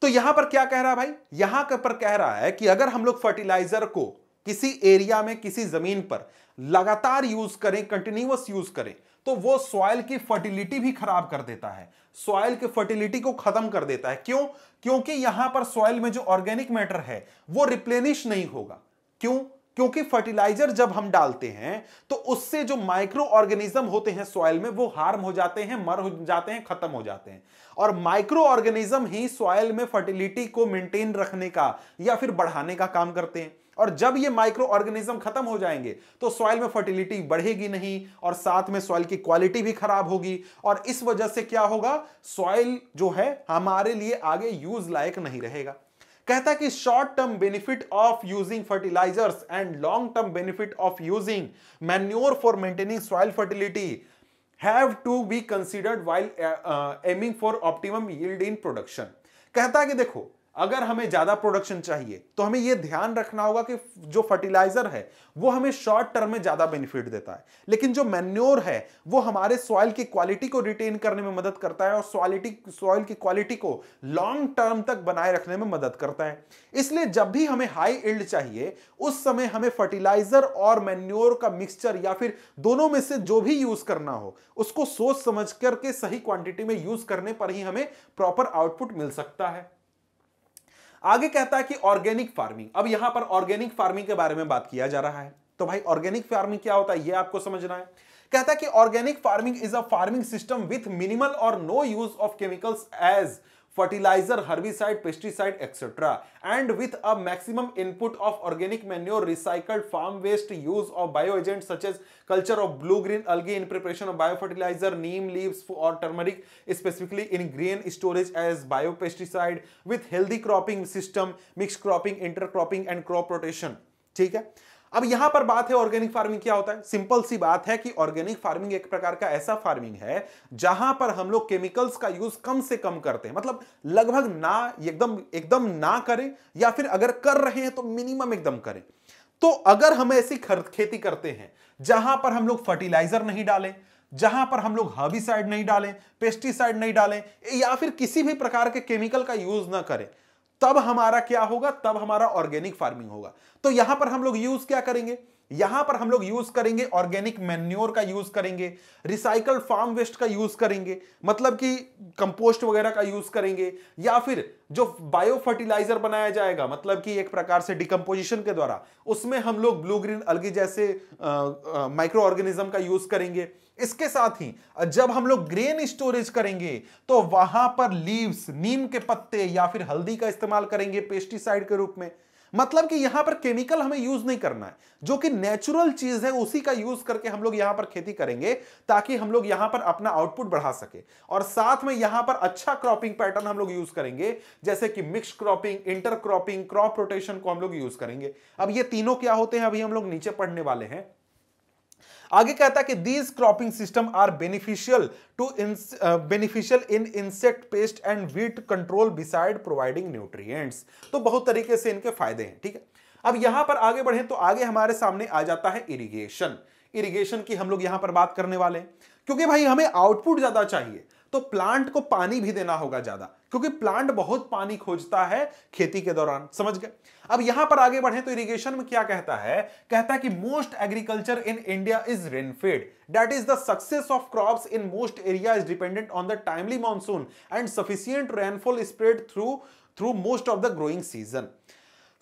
तो यहां पर क्या कह रहा है भाई, यहां पर कह रहा है कि अगर हम लोग फर्टिलाइजर को किसी एरिया में किसी जमीन पर लगातार यूज करें, कंटिन्यूअस यूज करें, तो वो सॉइल की फर्टिलिटी भी खराब कर देता है, सॉइल के फर्टिलिटी को खत्म कर देता है। क्यों? क्योंकि यहां पर सॉइल में जो ऑर्गेनिक मैटर है वो रिप्लेनिश नहीं होगा। क्यों? क्योंकि फर्टिलाइजर जब हम डालते हैं तो उससे जो माइक्रो ऑर्गेनिज्म होते हैं सॉइल में वो हार्म हो जाते हैं, मर हो जाते हैं, खत्म हो जाते हैं, और माइक्रो ऑर्गेनिज्म ही सॉइल में फर्टिलिटी को मेंटेन रखने का या फिर बढ़ाने का काम करते हैं, और जब ये माइक्रो ऑर्गेनिज्म खत्म हो जाएंगे तो सॉइल में फर्टिलिटी बढ़ेगी नहीं, और साथ में सॉइल की क्वालिटी भी खराब होगी, और इस वजह से क्या होगा, सॉइल जो है हमारे लिए आगे यूज लायक नहीं रहेगा। कहता है कि short term benefit of using fertilisers and long term benefit of using manure for maintaining soil fertility have to be considered while aiming for optimum yield in production. कहता है कि देखो अगर हमें ज्यादा प्रोडक्शन चाहिए तो हमें यह ध्यान रखना होगा कि जो फर्टिलाइजर है वो हमें शॉर्ट टर्म में ज्यादा बेनिफिट देता है, लेकिन जो मैन्योर है वो हमारे सॉइल की क्वालिटी को रिटेन करने में मदद करता है और सॉइल की क्वालिटी को लॉन्ग टर्म तक बनाए रखने में मदद करता है। इसलिए जब भी हमें हाई यील्ड चाहिए उस समय हमें फर्टिलाइजर और मैन्योर का मिक्सचर या फिर दोनों में से जो भी यूज करना हो उसको सोच समझ करके सही क्वांटिटी में यूज करने पर ही हमें प्रॉपर आउटपुट मिल सकता है। आगे कहता है कि ऑर्गेनिक फार्मिंग। अब यहां पर ऑर्गेनिक फार्मिंग के बारे में बात किया जा रहा है, तो भाई ऑर्गेनिक फार्मिंग क्या होता है यह आपको समझना है। कहता है कि organic farming is a farming system with minimal और no use of chemicals as fertilizer, herbicide, pesticide, etc. and with a maximum input of organic manure, recycled farm waste, use of bioagents such as culture of blue-green algae in preparation of biofertilizer, neem leaves or turmeric, specifically in grain storage as biopesticide, with healthy cropping system, mixed cropping, intercropping and crop rotation. ठीक है, अब यहां पर बात है ऑर्गेनिक फार्मिंग क्या होता है। सिंपल सी बात है कि ऑर्गेनिक फार्मिंग एक प्रकार का ऐसा फार्मिंग है जहां पर हम लोग केमिकल्स का यूज कम से कम करते हैं, मतलब लगभग ना, एकदम ना करें या फिर अगर कर रहे हैं तो मिनिमम एकदम करें। तो अगर हम ऐसी खेती करते हैं जहां पर हम लोग फर्टिलाइजर नहीं डालें, जहां पर हम लोग हर्बिसाइड नहीं डालें, पेस्टिसाइड नहीं डालें या फिर किसी भी प्रकार के केमिकल का यूज ना करें, तब हमारा क्या होगा, तब हमारा ऑर्गेनिक फार्मिंग होगा। तो यहां पर हम लोग यूज क्या करेंगे, यहां पर हम लोग यूज करेंगे ऑर्गेनिक मैन्योर का यूज करेंगे, रिसाइकल्ड फार्म वेस्ट का यूज करेंगे, मतलब कि कंपोस्ट वगैरह का यूज करेंगे, या फिर जो बायो फर्टिलाइजर बनाया जाएगा मतलब कि एक प्रकार से डिकम्पोजिशन के द्वारा, उसमें हम लोग ब्लू ग्रीन अलगी जैसे माइक्रो ऑर्गेनिज्म का यूज करेंगे। इसके साथ ही जब हम लोग ग्रेन स्टोरेज करेंगे तो वहां पर लीव्स, नीम के पत्ते या फिर हल्दी का इस्तेमाल करेंगे पेस्टिसाइड के रूप में। मतलब कि यहां पर केमिकल हमें यूज नहीं करना है, जो कि नेचुरल चीज है उसी का यूज करके हम लोग यहां पर खेती करेंगे ताकि हम लोग यहां पर अपना आउटपुट बढ़ा सके। और साथ में यहां पर अच्छा क्रॉपिंग पैटर्न हम लोग यूज करेंगे, जैसे कि mix cropping, inter cropping, crop rotation को हम लोग यूज करेंगे। अब ये तीनों क्या होते हैं अभी हम लोग नीचे पढ़ने वाले हैं। आगे कहता है कि these cropping system are beneficial in insect, pest and weed control beside providing nutrients. तो बहुत तरीके से इनके फायदे हैं। ठीक है, अब यहां पर आगे बढ़े तो आगे हमारे सामने आ जाता है इरिगेशन। इरिगेशन की हम लोग यहां पर बात करने वाले हैं, क्योंकि भाई हमें आउटपुट ज्यादा चाहिए तो प्लांट को पानी भी देना होगा ज्यादा, क्योंकि प्लांट बहुत पानी खोजता है खेती के दौरान। समझ गए। अब यहां पर आगे बढ़े तो इरिगेशन में क्या कहता है, कहता है कि most agriculture in India is rainfed, that is the success of crops in most area is dependent on the timely monsoon and sufficient rainfall spread through most of the growing season.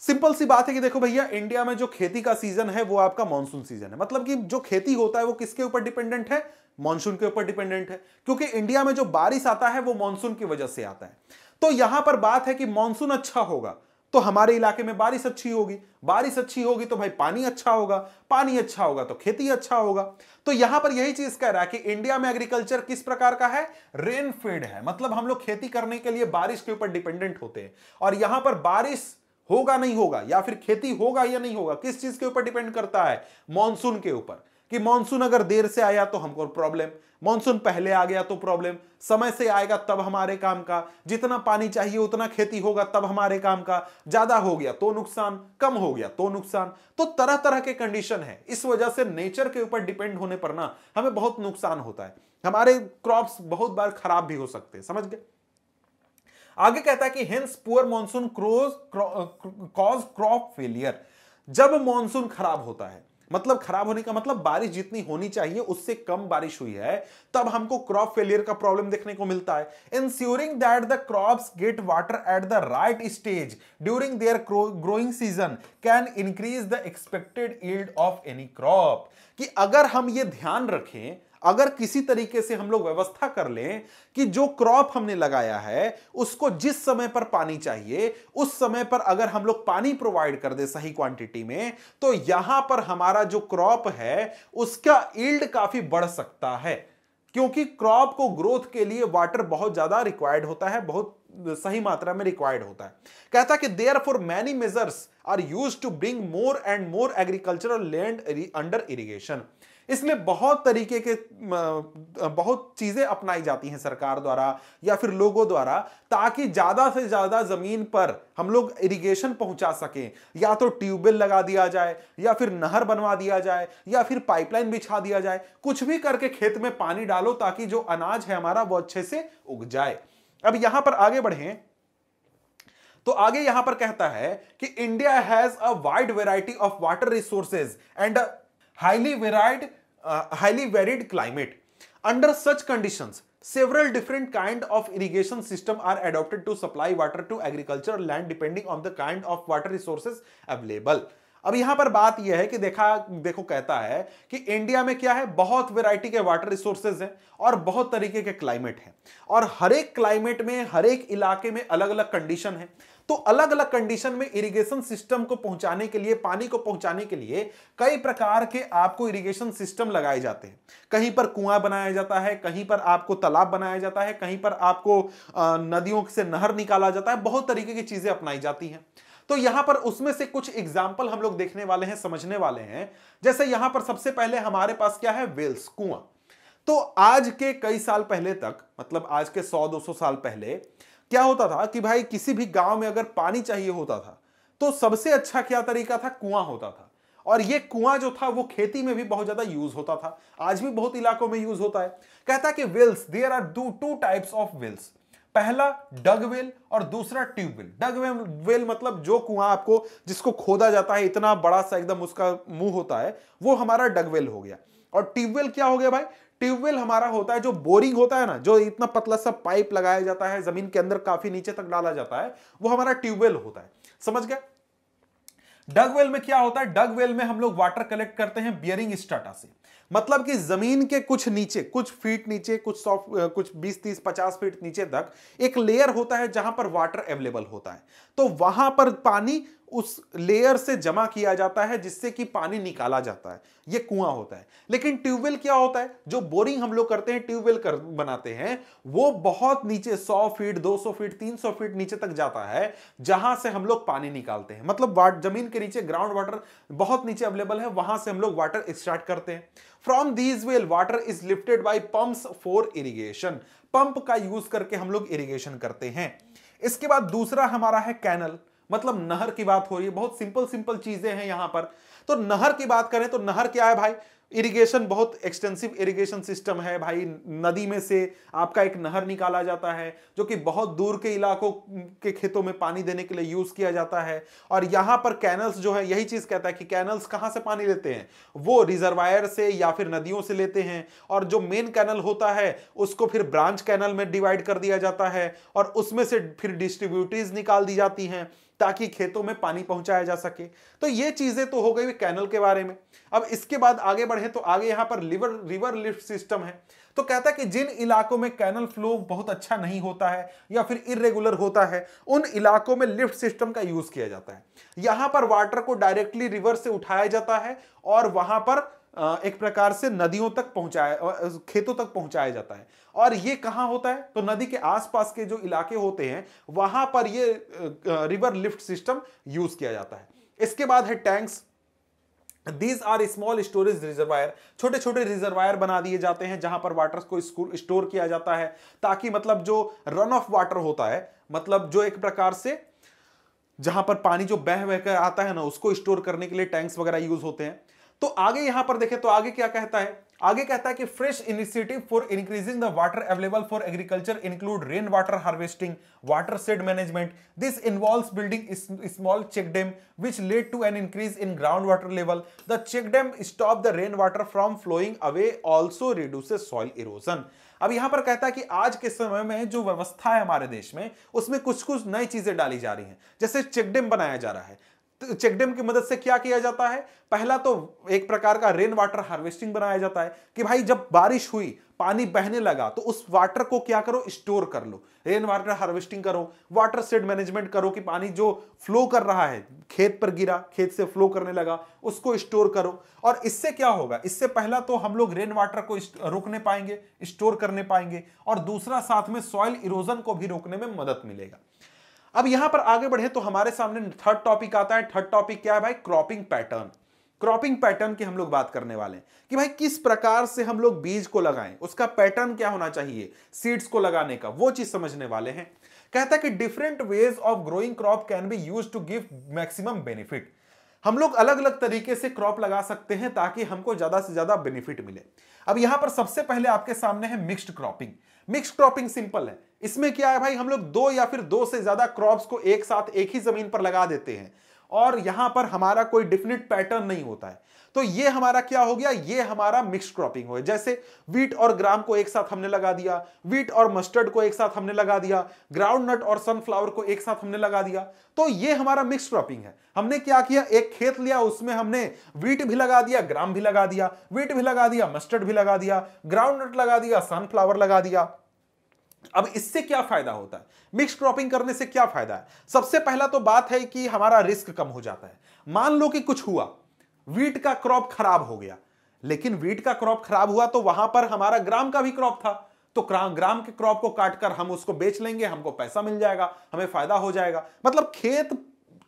Simple सी बात है कि देखो भैया, इंडिया में जो खेती का सीजन है वो आपका मानसून सीजन है, मतलब कि जो खेती होता है वो किसके ऊपर डिपेंडेंट है, मानसून के ऊपर डिपेंडेंट है, क्योंकि इंडिया में जो बारिश आता है वो मानसून की वजह से आता है। तो यहां पर बात है कि मानसून अच्छा होगा तो हमारे इलाके में बारिश अच्छी होगी, बारिश अच्छी होगी तो भाई पानी अच्छा होगा, पानी अच्छा होगा तो खेती अच्छा होगा। तो यहां पर यही चीज कह रहा है कि इंडिया में एग्रीकल्चर किस प्रकार का है, रेनफेड है, मतलब हम लोग खेती करने के लिए बारिश के ऊपर डिपेंडेंट होते हैं। और यहां पर बारिश होगा नहीं होगा या फिर खेती होगा या नहीं होगा किस चीज के ऊपर डिपेंड करता है, मानसून के ऊपर। कि मानसून अगर देर से आया तो हमको प्रॉब्लम, मानसून पहले आ गया तो प्रॉब्लम, समय से आएगा तब हमारे काम का, जितना पानी चाहिए उतना खेती होगा तब हमारे काम का, ज्यादा हो गया तो नुकसान, कम हो गया तो नुकसान। तो तरह तरह के कंडीशन है, इस वजह से नेचर के ऊपर डिपेंड होने पर ना हमें बहुत नुकसान होता है, हमारे क्रॉप्स बहुत बार खराब भी हो सकते हैं। समझ गए। आगे कहता है कि hence poor monsoon cause crop failure. जब मानसून खराब होता है, मतलब खराब होने का मतलब बारिश जितनी होनी चाहिए उससे कम बारिश हुई है, तब हमको क्रॉप फेलियर का प्रॉब्लम देखने को मिलता है। Ensuring that the crops get water at the right stage during their growing season can increase the expected yield of any crop. कि अगर हम ये ध्यान रखें, अगर किसी तरीके से हम लोग व्यवस्था कर लें कि जो क्रॉप हमने लगाया है उसको जिस समय पर पानी चाहिए उस समय पर अगर हम लोग पानी प्रोवाइड कर दे सही क्वांटिटी में, तो यहां पर हमारा जो क्रॉप है उसका यील्ड काफी बढ़ सकता है, क्योंकि क्रॉप को ग्रोथ के लिए वाटर बहुत ज्यादा रिक्वायर्ड होता है, बहुत सही मात्रा में रिक्वायर्ड होता है। कहता है कि therefore many measures are used to bring more and more agricultural land under irrigation. इसलिए बहुत तरीके के बहुत चीजें अपनाई जाती हैं सरकार द्वारा या फिर लोगों द्वारा, ताकि ज्यादा से ज्यादा जमीन पर हम लोग इरिगेशन पहुंचा सकें। या तो ट्यूबवेल लगा दिया जाए, या फिर नहर बनवा दिया जाए, या फिर पाइपलाइन बिछा दिया जाए। कुछ भी करके खेत में पानी डालो ताकि जो अनाज है हमारा वो अच्छे से उग जाए। अब यहां पर आगे बढ़ें तो आगे यहां पर कहता है कि India has a wide variety of water resources and a highly varied climate. Under such conditions, several different kind of irrigation system are adopted to supply water to agriculture land depending on the kind of water resources available. अब यहां पर बात यह है कि देखो कहता है कि इंडिया में क्या है, बहुत वैरायटी के वाटर रिसोर्सेज हैं और बहुत तरीके के क्लाइमेट हैं, और हर एक क्लाइमेट में हर एक इलाके में अलग अलग कंडीशन है। तो अलग अलग कंडीशन में इरिगेशन सिस्टम को पहुंचाने के लिए, पानी को पहुंचाने के लिए कई प्रकार के आपको इरिगेशन सिस्टम लगाए जाते हैं। कहीं पर कुआं बनाया जाता है, कहीं पर आपको तालाब बनाया जाता है, कहीं पर आपको नदियों से नहर निकाला जाता है। बहुत तरीके की चीजें अपनाई जाती हैं। तो यहां पर उसमें से कुछ एग्जाम्पल हम लोग देखने वाले हैं, समझने वाले हैं। जैसे यहां पर सबसे पहले हमारे पास क्या है, वेल्स, कुआं। तो आज के कई साल पहले तक, मतलब आज के 100-200 साल पहले क्या होता था कि भाई किसी भी गांव में अगर पानी चाहिए होता था तो सबसे अच्छा क्या तरीका था, कुआं होता था। और ये कुआं जो था वो खेती में भी बहुत ज्यादा यूज होता था, आज भी बहुत इलाकों में यूज होता है। कहता है कि wells, there are two types of wells, पहला डग वेल और दूसरा ट्यूबवेल। डग वेल मतलब जो कुआं आपको, जिसको खोदा जाता है, इतना बड़ा सा एकदम उसका मुंह होता है, वो हमारा डग वेल हो गया। और ट्यूबवेल क्या हो गया भाई, ट्यूबवेल हमारा होता है जो बोरिंग होता है ना, जो इतना पतला सा पाइप लगाया जाता है जमीन के अंदर, काफी नीचे तक डाला जाता है, वो हमारा ट्यूबवेल होता है। समझ गए। डग वेल में क्या होता है, डग वेल में हम लोग वाटर कलेक्ट करते हैं बियरिंग स्ट्रटा से, मतलब कि जमीन के कुछ नीचे, कुछ फीट नीचे, कुछ 20-30-50 फीट नीचे तक एक लेयर होता है जहां पर वाटर अवेलेबल होता है। तो वहां पर पानी उस लेयर से जमा किया जाता है जिससे कि पानी निकाला जाता है, ये कुआं होता है। लेकिन ट्यूबवेल क्या होता है, जो बोरिंग हम लोग करते हैं, ट्यूबवेल बनाते हैं, वो बहुत नीचे 100 फीट, 200 फीट, 300 फीट नीचे तक जाता है, जहां से हम लोग पानी निकालते हैं। मतलब जमीन के नीचे ग्राउंड वाटर बहुत नीचे अवेलेबल है, वहां से हम लोग वाटर एक्सट्रैक्ट करते हैं। From these well water is lifted by pumps for irrigation, pump का यूज करके हम लोग इरिगेशन करते हैं। इसके बाद दूसरा हमारा है कैनल, मतलब नहर की बात हो रही है। बहुत सिंपल चीजें हैं यहां पर। तो नहर की बात करें तो नहर क्या है भाई, इरिगेशन, बहुत एक्सटेंसिव इरिगेशन सिस्टम है भाई। नदी में से आपका एक नहर निकाला जाता है जो कि बहुत दूर के इलाकों के खेतों में पानी देने के लिए यूज किया जाता है। और यहां पर कैनल्स जो है, यही चीज कहता है कि कैनल्स कहां से पानी लेते हैं, वो रिजर्वायर से या फिर नदियों से लेते हैं। और जो मेन कैनल होता है उसको फिर ब्रांच कैनल में डिवाइड कर दिया जाता है, और उसमें से फिर डिस्ट्रीब्यूटरीज निकाल दी जाती हैं ताकि खेतों में पानी पहुंचाया जा सके। तो ये चीजें तो हो गई कैनल के बारे में। अब इसके बाद आगे बढ़े तो आगे यहां पर रिवर लिफ्ट सिस्टम है। तो कहता है कि जिन इलाकों में कैनल फ्लो बहुत अच्छा नहीं होता है या फिर इरेगुलर होता है, उन इलाकों में लिफ्ट सिस्टम का यूज किया जाता है। यहां पर वाटर को डायरेक्टली रिवर से उठाया जाता है और वहां पर एक प्रकार से नदियों तक पहुंचाया, खेतों तक पहुंचाया जाता है। और ये कहाँ होता है, तो नदी के आसपास के जो इलाके होते हैं वहां पर ये रिवर लिफ्ट सिस्टम यूज किया जाता है। इसके बाद है tanks, these are small storage reservoir, छोटे छोटे रिजर्वायर बना दिए जाते हैं जहां पर वाटर को स्टोर किया जाता है, ताकि मतलब जो रन ऑफ वाटर होता है, मतलब जो एक प्रकार से जहां पर पानी जो बह कर आता है ना, उसको स्टोर करने के लिए टैंक्स वगैरह यूज होते हैं। तो आगे यहां पर देखें तो आगे क्या कहता है, आगे कहता है कि fresh initiative for increasing the water available for agriculture include rain water harvesting, watershed management, this involves building small check dam which lead to an increase in ground water level, the check dam stop the rain water from flowing away, also reduces soil erosion. अब यहां पर कहता है कि आज के समय में जो व्यवस्था है हमारे देश में, उसमें कुछ नई चीजें डाली जा रही है। जैसे चेक डैम बनाया जा रहा है, चेकडैम की मदद से क्या किया जाता है, पहला तो एक प्रकार का रेन वाटर हार्वेस्टिंग बनाया जाता है कि भाई जब बारिश हुई, पानी बहने लगा, तो उस वाटर को क्या करो, स्टोर कर लो, रेन वाटर हार्वेस्टिंग करो, वाटर शेड मैनेजमेंट करो कि पानी जो फ्लो कर रहा है, खेत पर गिरा, खेत से फ्लो करने लगा, उसको स्टोर करो। और इससे क्या होगा, इससे पहला तो हम लोग रेन वाटर को रोकने पाएंगे, स्टोर करने पाएंगे, और दूसरा साथ में सॉइल इरोजन को भी रोकने में मदद मिलेगा। अब यहां पर आगे बढ़े तो हमारे सामने थर्ड टॉपिक आता है। थर्ड टॉपिक क्या है भाई, क्रॉपिंग पैटर्न। क्रॉपिंग पैटर्न की हम लोग बात करने वाले हैं कि भाई किस प्रकार से हम लोग बीज को लगाएं, उसका पैटर्न क्या होना चाहिए सीड्स को लगाने का, वो चीज समझने वाले हैं। कहता है कि different ways of growing crop can be used to give maximum benefit. हम लोग अलग अलग तरीके से क्रॉप लगा सकते हैं ताकि हमको ज्यादा से ज्यादा बेनिफिट मिले। अब यहां पर सबसे पहले आपके सामने है mixed cropping. Mixed cropping simple है, इसमें क्या है भाई, हम लोग दो या फिर दो से ज्यादा क्रॉप्स को एक साथ एक ही जमीन पर लगा देते हैं और यहां पर हमारा कोई डिफिनिट पैटर्न नहीं होता है। तो ये हमारा क्या हो गया, ये हमारा मिक्स्ड क्रॉपिंग हो गया। जैसे व्हीट और ग्राम को एक साथ हमने लगा दिया, व्हीट और मस्टर्ड को एक साथ हमने लगा दिया, ग्राउंड नट और सनफ्लावर को एक साथ हमने लगा दिया। तो ये हमारा मिक्स्ड क्रॉपिंग है। हमने क्या किया, एक खेत लिया, उसमें हमने व्हीट भी लगा दिया, ग्राम भी लगा दिया, व्हीट भी लगा दिया, मस्टर्ड भी लगा दिया, ग्राउंड नट लगा दिया, सनफ्लावर लगा दिया। अब इससे क्या फायदा होता है, मिक्स क्रॉपिंग करने से क्या फायदा है? सबसे पहला तो बात है कि हमारा रिस्क कम हो जाता है। मान लो कि कुछ हुआ, वीट का क्रॉप खराब हो गया, लेकिन वीट का क्रॉप खराब हुआ तो वहां पर हमारा ग्राम का भी क्रॉप था, तो ग्राम के क्रॉप को काटकर हम उसको बेच लेंगे, हमको पैसा मिल जाएगा, हमें फायदा हो जाएगा। मतलब खेत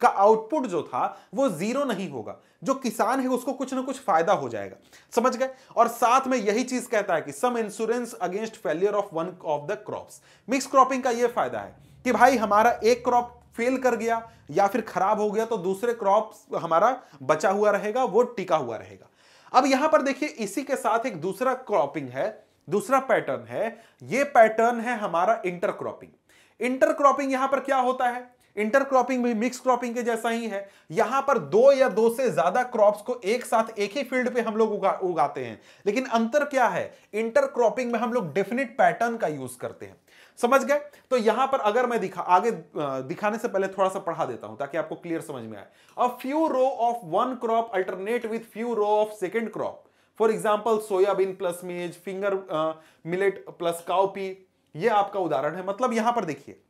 का आउटपुट जो था वो जीरो नहीं होगा, जो किसान है उसको कुछ ना कुछ फायदा हो जाएगा, समझ गए। और साथ में यही चीज कहता है कि some insurance against failure of one of the crops. Mix cropping का ये फायदा है कि भाई हमारा एक क्रॉप फेल कर गया या फिर खराब हो गया तो दूसरे क्रॉप हमारा बचा हुआ रहेगा, वो टिका हुआ रहेगा। अब यहां पर देखिए इसी के साथ एक दूसरा क्रॉपिंग है, दूसरा पैटर्न है, ये पैटर्न है हमारा इंटरक्रॉपिंग। इंटरक्रॉपिंग यहां पर क्या होता है, इंटरक्रॉपिंग भी मिक्स क्रॉपिंग के जैसा ही है। यहां पर दो या दो से ज्यादा क्रॉप्स को एक साथ एक ही फील्ड पे हम लोग उगाते हैं, लेकिन अंतर क्या है, इंटरक्रॉपिंग में हम लोग डेफिनेट पैटर्न का यूज करते हैं, समझ गए। तो यहां पर अगर मैं आगे दिखाने से पहले थोड़ा सा पढ़ा देता हूं ताकि आपको क्लियर समझ में आए। A few row of one crop alternate with few row of second crop, for example soybean plus maize, finger millet plus cowpea, ये आपका उदाहरण है। मतलब यहां पर देखिए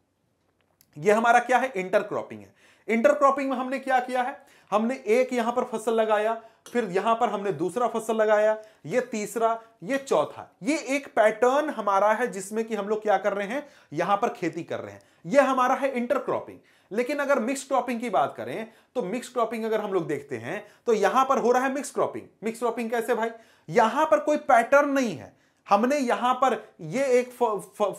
ये हमारा क्या है, इंटरक्रॉपिंग है। इंटरक्रॉपिंग में हमने क्या किया है, हमने एक यहां पर फसल लगाया, फिर यहां पर हमने दूसरा फसल लगाया, ये तीसरा, ये चौथा। ये एक पैटर्न हमारा है जिसमें कि हम लोग क्या कर रहे हैं, यहां पर खेती कर रहे हैं, ये हमारा है इंटरक्रॉपिंग। लेकिन अगर मिक्स क्रॉपिंग की बात करें तो मिक्स क्रॉपिंग अगर हम लोग देखते हैं तो यहां पर हो रहा है मिक्स क्रॉपिंग। मिक्स क्रॉपिंग कैसे भाई, यहां पर कोई पैटर्न नहीं है, हमने यहां पर ये एक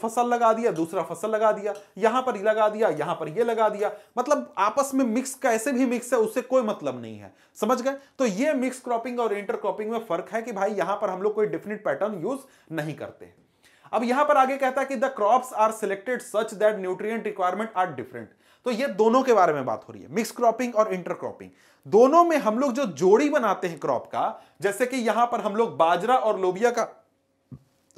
फसल लगा दिया, दूसरा फसल लगा दिया, यहां पर ये लगा दिया, यहां पर ये लगा दिया, मतलब आपस में मिक्स, कैसे भी मिक्स है उससे कोई मतलब नहीं है, समझ गए। तो ये मिक्स क्रॉपिंग और इंटर क्रॉपिंग में फर्क है कि भाई यहां पर हम लोग कोई डिफिनिट पैटर्न यूज नहीं करते हैं। अब यहां पर आगे कहता है कि the crops are selected such that nutrient requirement are different. तो ये दोनों के बारे में बात हो रही है, मिक्स क्रॉपिंग और इंटर क्रॉपिंग, दोनों में हम लोग जो जोड़ी बनाते हैं क्रॉप का, जैसे कि यहां पर हम लोग बाजरा और लोबिया का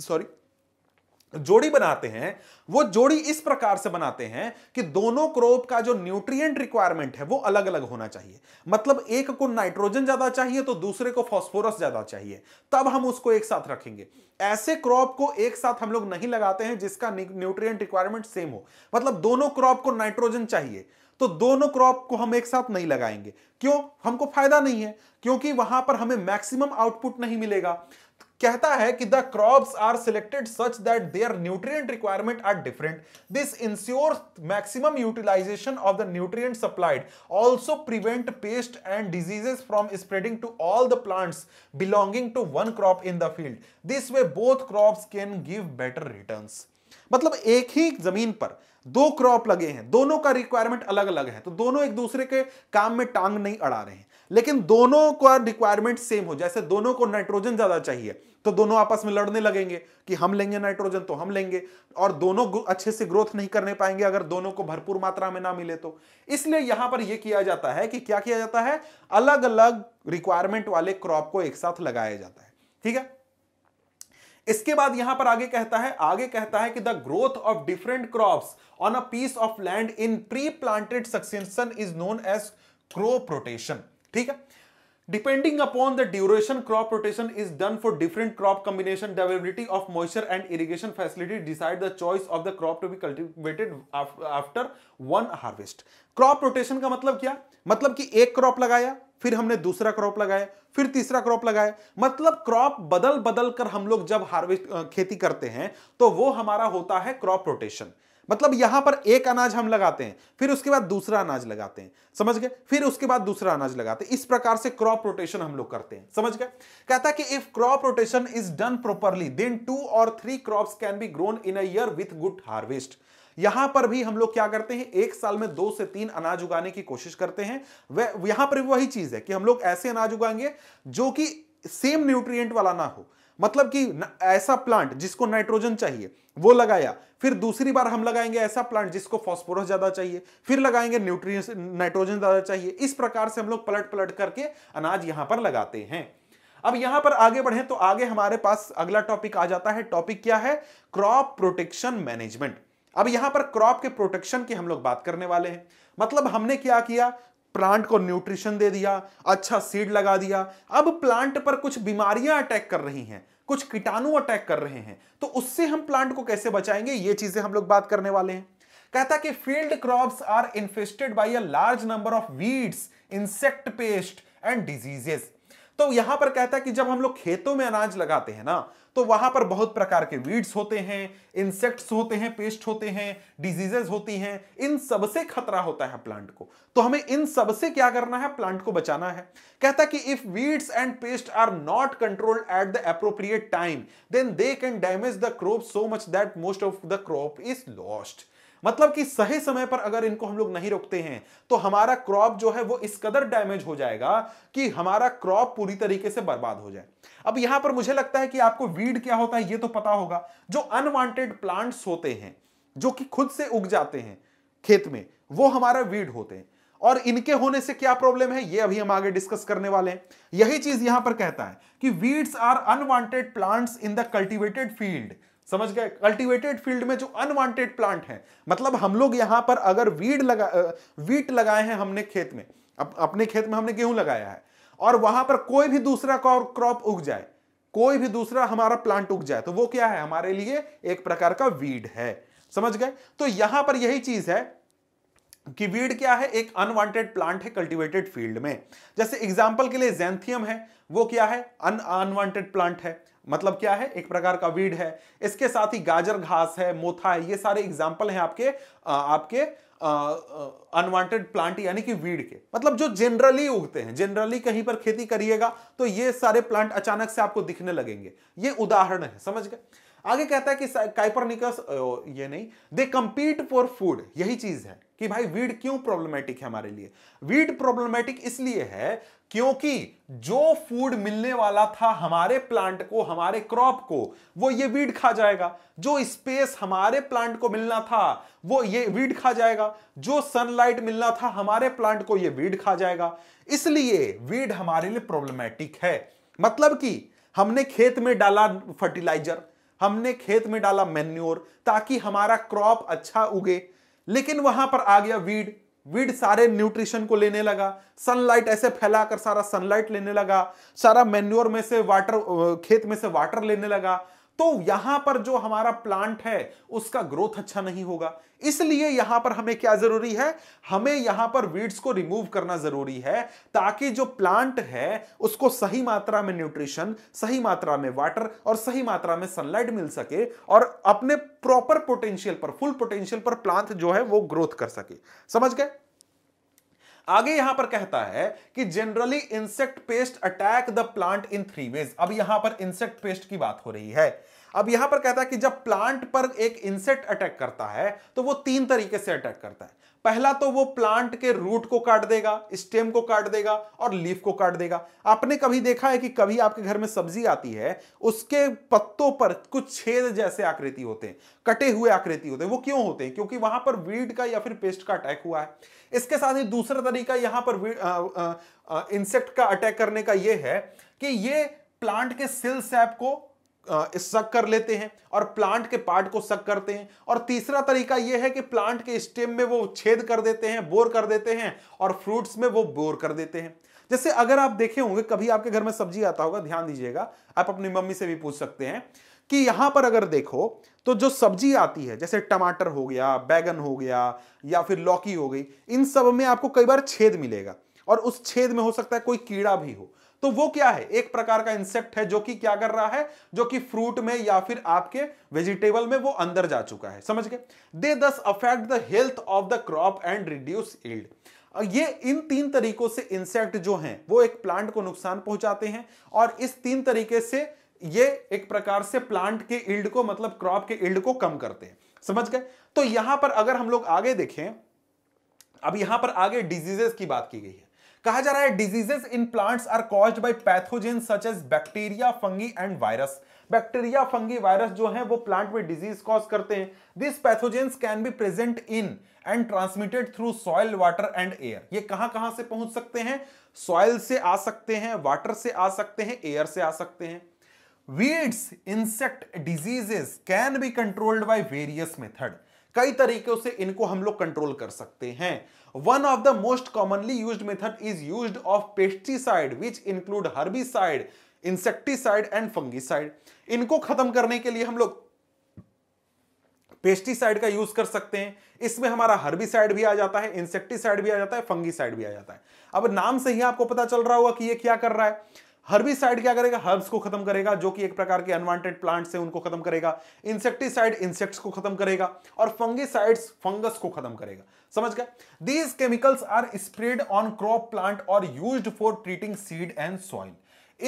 जोड़ी बनाते हैं, वो जोड़ी इस प्रकार से बनाते हैं कि दोनों क्रॉप का जो न्यूट्रिएंट रिक्वायरमेंट है वो अलग अलग होना चाहिए। मतलब एक को नाइट्रोजन ज्यादा चाहिए तो दूसरे को फास्फोरस ज्यादा चाहिए, तब हम उसको एक साथ रखेंगे। ऐसे क्रॉप को एक साथ हम लोग नहीं लगाते हैं जिसका न्यूट्रिएंट रिक्वायरमेंट सेम हो। मतलब दोनों क्रॉप को नाइट्रोजन चाहिए तो दोनों क्रॉप को हम एक साथ नहीं लगाएंगे, क्यों, हमको फायदा नहीं है, क्योंकि वहां पर हमें मैक्सिमम आउटपुट नहीं मिलेगा। कहता है कि the crops are selected such that their nutrient requirement are different, this ensures maximum utilisation of the nutrient supplied, also prevent pest and diseases from spreading to all the plants belonging to one crop in the field, this way both crops can give better returns. मतलब एक ही जमीन पर दो क्रॉप लगे हैं, दोनों का रिक्वायरमेंट अलग अलग है, तो दोनों एक दूसरे के काम में टांग नहीं अड़ा रहे हैं, लेकिन दोनों का रिक्वायरमेंट सेम हो। जैसे दोनों को नाइट्रोजन ज्यादा चाहिए तो दोनों आपस में लड़ने लगेंगे कि हम लेंगे नाइट्रोजन तो हम लेंगे, और दोनों अच्छे से ग्रोथ नहीं करने पाएंगे अगर दोनों को भरपूर मात्रा में ना मिले तो। इसलिए यहां पर यह किया जाता है कि क्या किया जाता है, अलग अलग रिक्वायरमेंट वाले क्रॉप को एक साथ लगाया जाता है, ठीक है। इसके बाद यहां पर आगे कहता है कि the growth of different crops on a piece of land in pre planted succession is known as crop rotation, ठीक है। Depending upon the duration, crop rotation is done for different crop combination. The availability of moisture and irrigation facility decide the choice of the crop to be cultivated after one harvest. Crop rotation का मतलब क्या? मतलब कि एक क्रॉप लगाया, फिर हमने दूसरा क्रॉप लगाया, फिर तीसरा क्रॉप लगाया, मतलब क्रॉप बदल बदल कर हम लोग जब हार्वेस्ट खेती करते हैं तो वो हमारा होता है क्रॉप रोटेशन। मतलब यहां पर एक अनाज हम लगाते हैं, फिर उसके बाद दूसरा अनाज लगाते हैं, समझ गए, फिर उसके बाद दूसरा अनाज लगाते हैं। इस प्रकार से क्रॉप रोटेशन हम लोग करते हैं, समझ गए। कहता है कि if crop rotation is done properly then 2 or 3 crops can be grown in a year with good harvest. यहां पर भी हम लोग क्या करते हैं, एक साल में 2 से 3 अनाज उगाने की कोशिश करते हैं। यहां पर भी वही चीज है कि हम लोग ऐसे अनाज उगाएंगे जो कि सेम न्यूट्रिएंट वाला ना हो, मतलब कि ऐसा प्लांट जिसको नाइट्रोजन चाहिए वो लगाया, फिर दूसरी बार हम लगाएंगे ऐसा प्लांट जिसको फॉस्फोरस ज्यादा चाहिए, फिर लगाएंगे न्यूट्रिएंट्स नाइट्रोजन ज्यादा चाहिए। इस प्रकार से हम लोग पलट पलट करके अनाज यहां पर लगाते हैं। अब यहां पर आगे बढ़े तो आगे हमारे पास अगला टॉपिक आ जाता है। टॉपिक क्या है, क्रॉप प्रोटेक्शन मैनेजमेंट। अब यहां पर क्रॉप के प्रोटेक्शन की हम लोग बात करने वाले हैं। मतलब हमने क्या किया, प्लांट को न्यूट्रिशन दे दिया, अच्छा सीड लगा दिया, अब प्लांट पर कुछ बीमारियां अटैक कर रही हैं, कुछ कीटाणु अटैक कर रहे हैं, तो उससे हम प्लांट को कैसे बचाएंगे, ये चीजें हम लोग बात करने वाले हैं। कहता कि field crops are infested by a large number of weeds, insect pest and diseases. तो यहां पर कहता है कि जब हम लोग खेतों में अनाज लगाते हैं ना, तो वहां पर बहुत प्रकार के वीड्स होते हैं, इंसेक्ट्स होते हैं, पेस्ट होते हैं, डिजीजेस होती हैं, इन सब से खतरा होता है प्लांट को। तो हमें इन सब से क्या करना है, प्लांट को बचाना है। कहता है कि if weeds and pest are not controlled at the appropriate time then they can damage the crop so much that most of the crop is lost. मतलब कि सही समय पर अगर इनको हम लोग नहीं रोकते हैं तो हमारा क्रॉप जो है वो इस कदर डैमेज हो जाएगा कि हमारा क्रॉप पूरी तरीके से बर्बाद हो जाए। अब यहां पर मुझे लगता है कि आपको वीड क्या होता है ये तो पता होगा, जो अनवांटेड प्लांट्स होते हैं जो कि खुद से उग जाते हैं खेत में, वो हमारा वीड होते हैं। और इनके होने से क्या प्रॉब्लम है ये अभी हम आगे डिस्कस करने वाले हैं। यही चीज यहां पर कहता है कि weeds are unwanted plants in the cultivated field, समझ गए। कल्टीवेटेड फील्ड में जो अनवांटेड प्लांट है, मतलब हम लोग यहां पर अगर वीट लगाए हैं हमने खेत में, अपने खेत में हमने गेहूं लगाया है, और वहां पर कोई भी दूसरा क्रॉप उग जाए, कोई भी दूसरा हमारा प्लांट उग जाए, तो वो क्या है हमारे लिए एक प्रकार का वीड है, समझ गए। तो यहां पर यही चीज है कि वीड क्या है, एक अनवांटेड प्लांट है कल्टीवेटेड फील्ड में। जैसे एग्जाम्पल के लिए जेंथियम है, वो क्या है, अनवांटेड प्लांट है, मतलब क्या है एक प्रकार का वीड है। इसके साथ ही गाजर घास है, मोथा है, ये सारे एग्जाम्पल हैं आपके अनवांटेड प्लांट यानी कि वीड के, मतलब जो जनरली उगते हैं। जनरली कहीं पर खेती करिएगा तो ये सारे प्लांट अचानक से आपको दिखने लगेंगे, ये उदाहरण है, समझ गए। आगे कहता है कि काइपरनिकस ये नहीं, दे कंपीट फॉर फूड। यही चीज है कि भाई वीड क्यों प्रॉब्लमेटिक है हमारे लिए। वीड प्रॉब्लमेटिक इसलिए है क्योंकि जो फूड मिलने वाला था हमारे प्लांट को, हमारे क्रॉप को, वो ये वीड खा जाएगा। जो स्पेस हमारे प्लांट को मिलना था वो ये वीड खा जाएगा। जो सनलाइट मिलना था हमारे प्लांट को ये वीड खा जाएगा। इसलिए वीड हमारे लिए प्रॉब्लमेटिक है। मतलब कि हमने खेत में डाला फर्टिलाइजर, हमने खेत में डाला मैन्योर ताकि हमारा क्रॉप अच्छा उगे, लेकिन वहां पर आ गया वीड। वीड सारे न्यूट्रिशन को लेने लगा, सनलाइट ऐसे फैलाकर सारा सनलाइट लेने लगा, सारा मैन्योर में से वाटर, खेत में से वाटर लेने लगा, तो यहां पर जो हमारा प्लांट है उसका ग्रोथ अच्छा नहीं होगा। इसलिए यहां पर हमें क्या जरूरी है, हमें यहां पर वीड्स को रिमूव करना जरूरी है ताकि जो प्लांट है उसको सही मात्रा में न्यूट्रिशन, सही मात्रा में वाटर और सही मात्रा में सनलाइट मिल सके और अपने प्रॉपर पोटेंशियल पर, फुल पोटेंशियल पर प्लांट जो है वो ग्रोथ कर सके, समझ गए। आगे यहां पर कहता है कि generally insect pest attack the plant in 3 ways। अब यहां पर इंसेक्ट पेस्ट की बात हो रही है। अब यहां पर कहता है कि जब प्लांट पर एक इंसेक्ट अटैक करता है तो वो 3 तरीके से अटैक करता है। पहला तो वो प्लांट के रूट को काट देगा, स्टेम को काट देगा और लीफ को काट देगा। आपने कभी देखा है कि कभी आपके घर में सब्जी आती है, उसके पत्तों पर कुछ छेद जैसे आकृति होते हैं, कटे हुए आकृति होते हैं, वो क्यों होते हैं, क्योंकि वहां पर वीड का या फिर पेस्ट का अटैक हुआ है। इसके साथ ही दूसरा तरीका यहां पर इंसेक्ट का अटैक करने का यह है कि ये प्लांट के सेल सैप को सक कर लेते हैं और प्लांट के पार्ट को सक करते हैं। और तीसरा तरीका यह है कि प्लांट के स्टेम में वो छेद कर देते हैं, बोर कर देते हैं, और फ्रूट्स में वो बोर कर देते हैं। जैसे अगर आप देखे होंगे कभी आपके घर में सब्जी आता होगा, ध्यान दीजिएगा, आप अपनी मम्मी से भी पूछ सकते हैं कि यहां पर अगर देखो तो जो सब्जी आती है जैसे टमाटर हो गया, बैगन हो गया या फिर लौकी हो गई, इन सब में आपको कई बार छेद मिलेगा और उस छेद में हो सकता है कोई कीड़ा भी हो। तो वो क्या है, एक प्रकार का इंसेक्ट है जो कि क्या कर रहा है, जो कि फ्रूट में या फिर आपके वेजिटेबल में वो अंदर जा चुका है। समझ गए। They thus affect the health of the crop and reduce yield. ये इन तीन तरीकों से इंसेक्ट जो हैं वो एक प्लांट को नुकसान पहुंचाते हैं और इस तीन तरीके से ये एक प्रकार से प्लांट के यील्ड को, मतलब क्रॉप के यील्ड को कम करते हैं। समझ गए। तो यहां पर अगर हम लोग आगे देखें, अब यहां पर आगे डिजीजेस की बात की गई है। कहा जा रहा है diseases in plants are caused by pathogen such as bacteria, fungi and virus. Bacteria, fungi, virus जो है वो प्लांट में डिजीज कॉज करते हैं। This pathogens can be present in and transmitted through soil, water and air. ये कहां-कहां से पहुंच सकते हैं? सॉइल से आ सकते हैं, वाटर से आ सकते हैं, एयर से आ सकते हैं। Weeds insect diseases can be controlled by various method. कई तरीकों से इनको हम लोग कंट्रोल कर सकते हैं। One of the most commonly used method is used of pesticide which include herbicide, insecticide and fungicide. इनको खत्म करने के लिए हम लोग पेस्टिसाइड का यूज कर सकते हैं। इसमें हमारा हर्बिसाइड भी आ जाता है, इंसेक्टिसाइड भी आ जाता है, फंगिसाइड भी आ जाता है। अब नाम से ही आपको पता चल रहा होगा कि ये क्या कर रहा है। हर्बिसाइड क्या करेगा, हर्ब्स को खत्म करेगा जो कि एक प्रकार के अनवांटेड प्लांट्स हैं, उनको खत्म करेगा। इंसेक्टिसाइड इंसेक्ट्स को खत्म करेगा और फंगिसाइड्स फंगस को खत्म करेगा। समझ गए। These chemicals are spread on crop plant और used for treating seed and soil.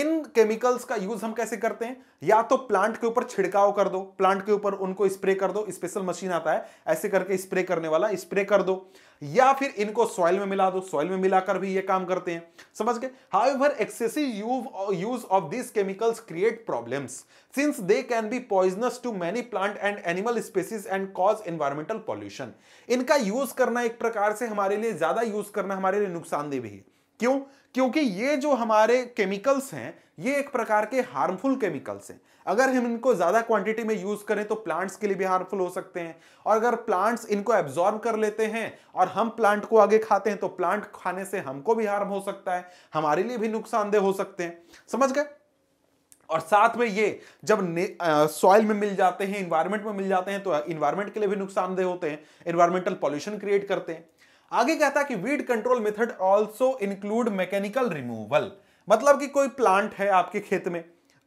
इन केमिकल्स का यूज हम कैसे करते हैं, या तो प्लांट के ऊपर छिड़काव कर दो, प्लांट के ऊपर उनको स्प्रे कर दो, स्पेशल मशीन आता है ऐसे करके स्प्रे करने वाला, स्प्रे कर दो, या फिर इनको सॉइल में मिला दो, सॉइल में मिलाकर भी ये काम करते हैं। समझ गए। However excessive use of this chemicals create problems since they can be poisonous to many plant and animal species and cause environmental pollution. इनका यूज करना एक प्रकार से हमारे लिए, ज्यादा यूज करना हमारे लिए नुकसानदेह भी है। क्यों? क्योंकि ये जो हमारे केमिकल्स हैं ये एक प्रकार के हार्मफुल केमिकल्स हैं। अगर हम इनको ज़्यादा क्वांटिटी में यूज़ करें तो प्लांट्स के लिए भी हार्मफुल हो सकते हैं, और अगर प्लांट्स इनको एब्जॉर्ब कर लेते हैं और हम प्लांट को आगे खाते हैं तो प्लांट खाने से हमको भी हार्म हो सकता है, हमारे लिए भी नुकसानदेह हो सकते हैं। समझ गए। और साथ में ये जब सॉइल में मिल जाते हैं, इन्वायरमेंट में मिल जाते हैं, तो इन्वायरमेंट के लिए भी नुकसानदेह होते हैं, इन्वायरमेंटल पॉल्यूशन क्रिएट करते हैं। आगे कहता है कि weed control method also include mechanical removal. मतलब कि कोई प्लांट है आपके खेत में,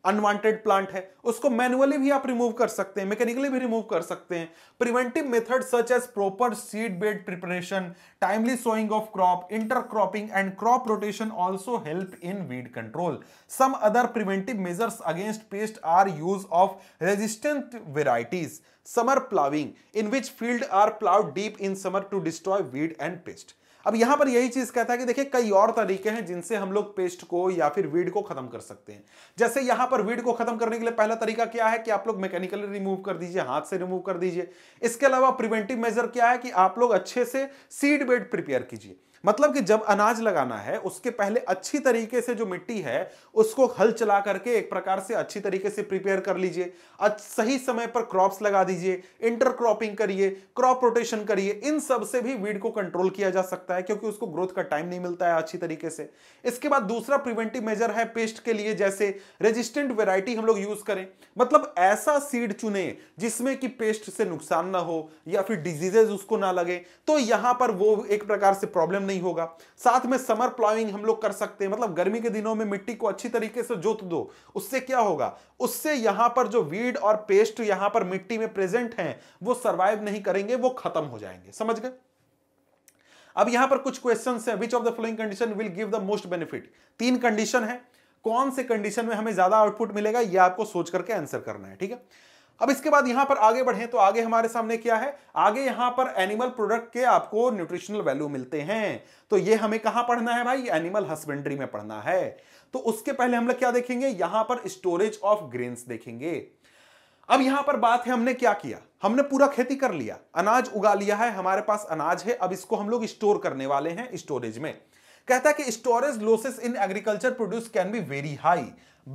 अनवांटेड प्लांट है, उसको मैनुअली भी आप रिमूव कर सकते हैं, मैकेनिकली भी रिमूव कर सकते हैं। Preventive method such as proper seed bed preparation, timely sowing of crop, intercropping and crop rotation also help in weed control. Some other preventive measures against pest are use of resistant varieties. Summer ploughing in which field are ploughed deep in summer to destroy weed and pest. अब यहां पर यही चीज कहता है कि देखिए कई और तरीके हैं जिनसे हम लोग पेस्ट को या फिर वीड को खत्म कर सकते हैं। जैसे यहां पर वीड को खत्म करने के लिए पहला तरीका क्या है कि आप लोग मैकेनिकली रिमूव कर दीजिए, हाथ से रिमूव कर दीजिए। इसके अलावा प्रिवेंटिव मेजर क्या है कि आप लोग अच्छे से सीड बेड प्रिपेयर कीजिए। मतलब कि जब अनाज लगाना है उसके पहले अच्छी तरीके से जो मिट्टी है उसको हल चला करके एक प्रकार से अच्छी तरीके से प्रिपेयर कर लीजिए। सही समय पर क्रॉप्स लगा दीजिए, इंटरक्रॉपिंग करिए, क्रॉप रोटेशन करिए। इन सब से भी वीड को कंट्रोल किया जा सकता है क्योंकि उसको ग्रोथ का टाइम नहीं मिलता है अच्छी तरीके से। इसके बाद दूसरा प्रिवेंटिव मेजर है पेस्ट के लिए, जैसे रेजिस्टेंट वेराइटी हम लोग यूज करें। मतलब ऐसा सीड चुने जिसमें कि पेस्ट से नुकसान ना हो या फिर डिजीजेज उसको ना लगे, तो यहां पर वो एक प्रकार से प्रॉब्लम होगा। साथ में समर प्लाविंग हम लोग कर सकते हैं। मतलब गर्मी के दिनों में मिट्टी को अच्छी तरीके से जोत दो, उससे क्या होगा, उससे यहां पर जो वीड और पेस्ट यहां पर मिट्टी में प्रेजेंट हैं वो सरवाइव नहीं करेंगे, वो खत्म हो जाएंगे। समझ गए। अब यहां पर कुछ क्वेश्चंस हैं। Which of the following condition will give the most benefit. तीन कंडीशन है, कौन से कंडीशन में हमें ज्यादा आउटपुट मिलेगा यह आपको सोच करके आंसर करना है। ठीक है। अब इसके बाद यहां पर आगे बढ़े तो आगे हमारे सामने क्या है, आगे यहां पर एनिमल प्रोडक्ट के आपको न्यूट्रिशनल वैल्यू मिलते हैं। तो ये हमें कहां पढ़ना है भाई, एनिमल हस्बेंड्री में पढ़ना है। तो उसके पहले हम लोग क्या देखेंगे, यहां पर स्टोरेज ऑफ ग्रेन्स देखेंगे। अब यहां पर बात है हमने क्या किया, हमने पूरा खेती कर लिया, अनाज उगा लिया है, हमारे पास अनाज है, अब इसको हम लोग स्टोर करने वाले हैं स्टोरेज में। कहता है कि storage losses in agriculture produce can be very high.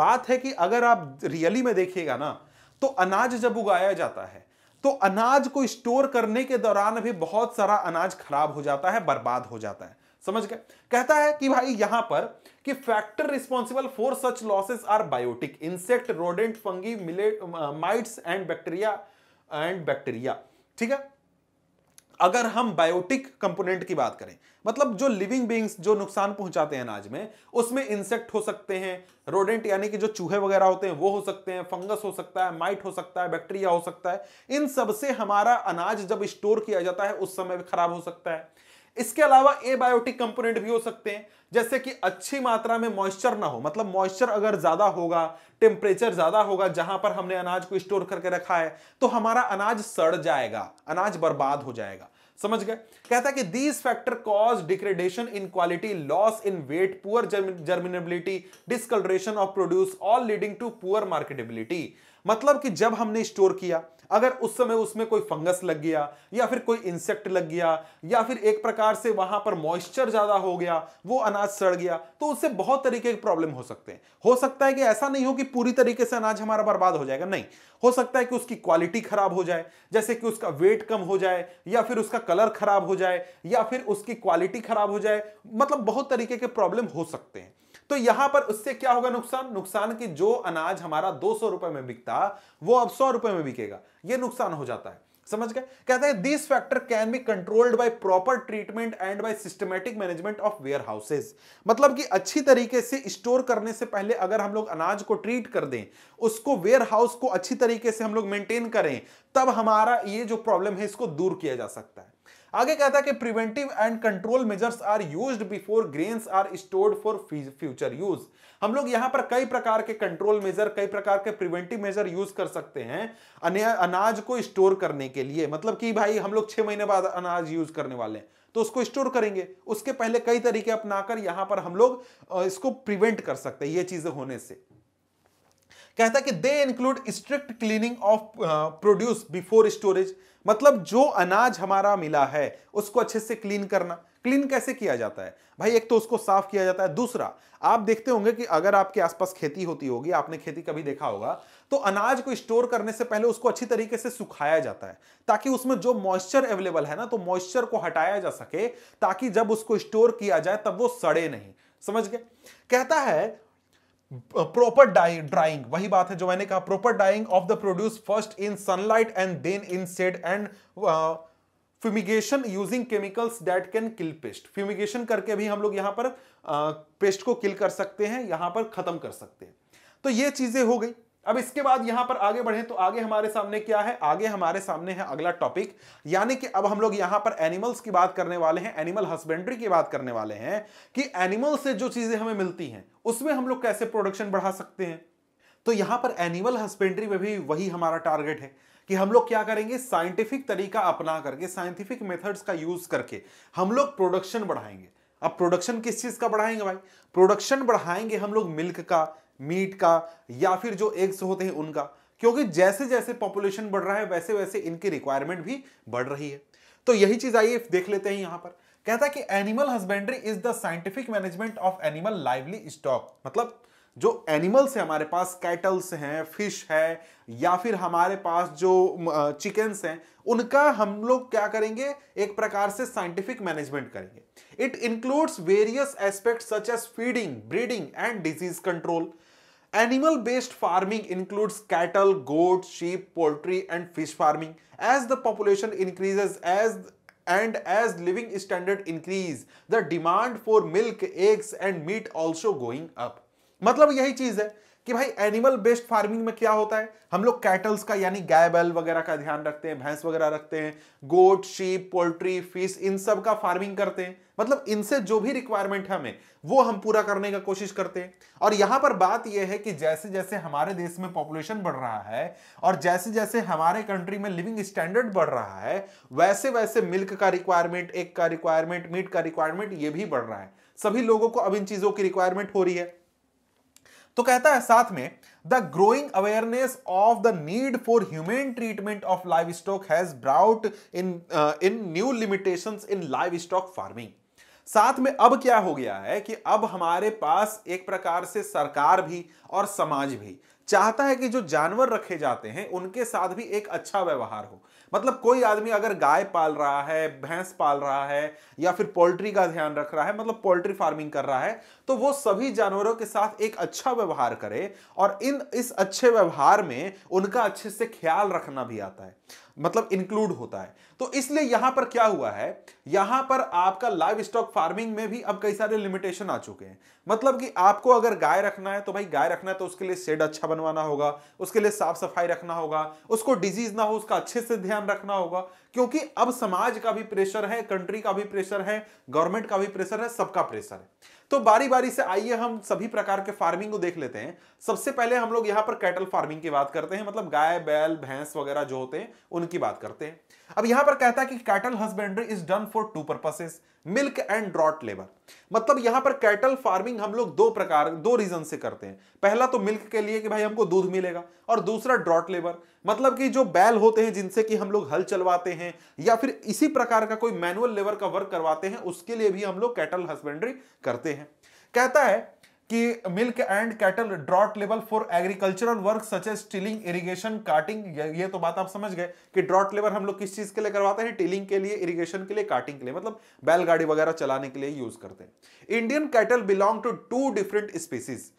बात है कि अगर आप रियली में देखिएगा ना तो अनाज जब उगाया जाता है तो अनाज को स्टोर करने के दौरान भी बहुत सारा अनाज खराब हो जाता है, बर्बाद हो जाता है। समझ गए। कहता है कि भाई यहां पर कि factor responsible for such losses are biotic insect, rodent, fungi, mites and bacteria. ठीक है। अगर हम बायोटिक कंपोनेंट की बात करें, मतलब जो लिविंग बीइंग्स जो नुकसान पहुंचाते हैं अनाज में, उसमें इंसेक्ट हो सकते हैं, रोडेंट यानी कि जो चूहे वगैरह होते हैं वो हो सकते हैं, फंगस हो सकता है, माइट हो सकता है, बैक्टीरिया हो सकता है। इन सब से हमारा अनाज जब स्टोर किया जाता है उस समय भी खराब हो सकता है। इसके अलावा एबायोटिक कंपोनेंट भी हो सकते हैं, जैसे कि अच्छी मात्रा में मॉइस्चर ना हो, मतलब मॉइस्चर अगर ज्यादा होगा, टेम्परेचर ज्यादा होगा जहां पर हमने अनाज को स्टोर करके रखा है, तो हमारा अनाज सड़ जाएगा, अनाज बर्बाद हो जाएगा। समझ गए? कहता है कि these factor cause degradation in quality, loss in weight, poor germinability, discolouration of produce, all leading to poor marketability. मतलब कि जब हमने स्टोर किया, अगर उस समय उसमें कोई फंगस लग गया या फिर कोई इंसेक्ट लग गया या फिर एक प्रकार से वहां पर मॉइस्चर ज्यादा हो गया, वो अनाज सड़ गया, तो उससे बहुत तरीके के प्रॉब्लम हो सकते हैं। हो सकता है कि ऐसा नहीं हो कि पूरी तरीके से अनाज हमारा बर्बाद हो जाएगा, नहीं, हो सकता है कि उसकी क्वालिटी खराब हो जाए, जैसे कि उसका वेट कम हो जाए या फिर उसका कलर खराब हो जाए या फिर उसकी क्वालिटी खराब हो जाए, मतलब बहुत तरीके के प्रॉब्लम हो सकते हैं। तो यहां पर उससे क्या होगा नुकसान? नुकसान कि जो अनाज हमारा 200 रुपए में बिकता वो अब 100 रुपए में बिकेगा, ये नुकसान हो जाता है। समझ गए? कहते हैं this factor can be controlled by proper treatment and by systematic management of warehouses. मतलब कि अच्छी तरीके से स्टोर करने से पहले अगर हम लोग अनाज को ट्रीट कर दें, उसको वेयर हाउस को अच्छी तरीके से हम लोग मेंटेन करें, तब हमारा ये जो प्रॉब्लम है इसको दूर किया जा सकता है। आगे कहता है कि preventive and control measures are used before grains are stored for future use. हम लोग यहां पर कई प्रकार के कंट्रोल मेजर, कई प्रकार के प्रिवेंटिव मेजर यूज कर सकते हैं अनाज को स्टोर करने के लिए। मतलब कि भाई हम लोग 6 महीने बाद अनाज यूज करने वाले हैं तो उसको स्टोर करेंगे, उसके पहले कई तरीके अपनाकर यहां पर हम लोग इसको प्रिवेंट कर सकते हैं ये चीजें होने से। कहता है कि they include strict cleaning of produce before storage. मतलब जो अनाज हमारा मिला है उसको अच्छे से क्लीन करना। क्लीन कैसे किया जाता है भाई? एक तो उसको साफ किया जाता है, दूसरा आप देखते होंगे कि अगर आपके आसपास खेती होती होगी, आपने खेती कभी देखा होगा, तो अनाज को स्टोर करने से पहले उसको अच्छी तरीके से सुखाया जाता है ताकि उसमें जो मॉइस्चर अवेलेबल है ना, तो मॉइस्चर को हटाया जा सके ताकि जब उसको स्टोर किया जाए तब वो सड़े नहीं। समझ गए? कहता है प्रॉपर ड्राइंग, वही बात है जो मैंने कहा, proper drying of the produce first in sunlight and then in shade and fumigation using chemicals that can kill pest. Fumigation करके भी हम लोग यहां पर पेस्ट को किल कर सकते हैं, यहां पर खत्म कर सकते हैं। तो ये चीजें हो गई। अब इसके बाद यहां पर आगे बढ़े तो आगे हमारे सामने क्या है? आगे हमारे सामने है अगला टॉपिक, यानी कि अब हम लोग यहां पर एनिमल्स की बात करने वाले हैं, एनिमल हस्बेंड्री की बात करने वाले हैं कि एनिमल से जो चीजें हमें मिलती हैं उसमें हम लोग कैसे प्रोडक्शन बढ़ा सकते हैं। तो यहां पर एनिमल हस्बेंड्री में भी वही हमारा टारगेट है कि हम लोग क्या करेंगे, साइंटिफिक तरीका अपना करके, साइंटिफिक मेथड्स का यूज करके हम लोग प्रोडक्शन बढ़ाएंगे। अब प्रोडक्शन किस चीज का बढ़ाएंगे भाई? प्रोडक्शन बढ़ाएंगे हम लोग मिल्क का, मीट का, या फिर जो एग्स होते हैं उनका, क्योंकि जैसे जैसे पॉपुलेशन बढ़ रहा है वैसे वैसे इनकी रिक्वायरमेंट भी बढ़ रही है। तो यही चीज आइए देख लेते हैं। यहां पर कहता है कि animal husbandry is the scientific management of animal livestock. मतलब जो एनिमल्स है हमारे पास, कैटल्स हैं, फिश है, या फिर हमारे पास जो चिकन्स हैं, उनका हम लोग क्या करेंगे, एक प्रकार से साइंटिफिक मैनेजमेंट करेंगे। It includes various aspect such as feeding, breeding and disease control. Animal based farming includes cattle, goat, sheep, poultry and fish farming. As the population increases as living standard increase, the demand for milk, eggs and meat also going up. मतलब यही चीज है कि भाई एनिमल बेस्ड फार्मिंग में क्या होता है, हम लोग कैटल्स का यानी गाय बैल वगैरह का ध्यान रखते हैं, भैंस वगैरह रखते हैं, गोट, शीप, पोल्ट्री, फिश, इन सब का फार्मिंग करते हैं। मतलब इनसे जो भी रिक्वायरमेंट है हमें वो हम पूरा करने का कोशिश करते हैं। और यहां पर बात यह है कि जैसे जैसे हमारे देश में पॉपुलेशन बढ़ रहा है और जैसे जैसे हमारे कंट्री में लिविंग स्टैंडर्ड बढ़ रहा है, वैसे वैसे मिल्क का रिक्वायरमेंट, एग का रिक्वायरमेंट, मीट का रिक्वायरमेंट, ये भी बढ़ रहा है। सभी लोगों को अब इन चीजों की रिक्वायरमेंट हो रही है। तो कहता है साथ में the growing awareness of the need for human treatment of livestock has brought in new limitations in livestock farming. साथ में अब क्या हो गया है कि अब हमारे पास एक प्रकार से सरकार भी और समाज भी, चाहता है कि जो जानवर रखे जाते हैं उनके साथ भी एक अच्छा व्यवहार हो। मतलब कोई आदमी अगर गाय पाल रहा है, भैंस पाल रहा है या फिर पोल्ट्री का ध्यान रख रहा है, मतलब पोल्ट्री फार्मिंग कर रहा है, तो वो सभी जानवरों के साथ एक अच्छा व्यवहार करे और इस अच्छे व्यवहार में उनका अच्छे से ख्याल रखना भी आता है, मतलब इंक्लूड होता है। तो इसलिए यहां पर क्या हुआ है, यहां पर आपका लाइव स्टॉक फार्मिंग में भी अब कई सारे लिमिटेशन आ चुके हैं। मतलब कि आपको अगर गाय रखना है तो भाई गाय रखना है तो उसके लिए शेड अच्छा बनवाना होगा, उसके लिए साफ सफाई रखना होगा, उसको डिजीज ना हो उसका अच्छे से ध्यान रखना होगा, क्योंकि अब समाज का भी प्रेशर है, कंट्री का भी प्रेशर है, गवर्नमेंट का भी प्रेशर है, सबका प्रेशर है। तो बारी बारी से आइए हम सभी प्रकार के फार्मिंग को देख लेते हैं। सबसे पहले हम लोग यहाँ पर कैटल फार्मिंग की बात करते हैं, मतलब गाय बैल भैंस वगैरह जो होते हैं उनकी बात करते हैं। अब यहाँ पर कहता है कि cattle husbandry is done for two purposes, milk and draught labour. मतलब यहाँ पर कैटल फार्मिंग हम लोग दो रीजन से करते हैं। पहला तो मिल्क के लिए कि भाई हमको दूध मिलेगा, और दूसरा ड्रॉट लेबर, मतलब कि जो बैल होते हैं जिनसे कि हम लोग हल चलवाते हैं या फिर इसी प्रकार का कोई मैनुअल लेबर का वर्क करवाते हैं, उसके लिए भी हम लोग कैटल हस्बेंड्री करते हैं। कहता है कि milk and cattle draught labour for agricultural work such as tilling, irrigation, carting. ये तो बात आप समझ गए कि ड्रॉट लेबर हम लोग किस चीज के लिए करवाते हैं, टिलिंग के लिए, इरिगेशन के लिए, काटिंग के लिए, मतलब बैलगाड़ी वगैरह चलाने के लिए यूज करते हैं। Indian cattle belong to two different species,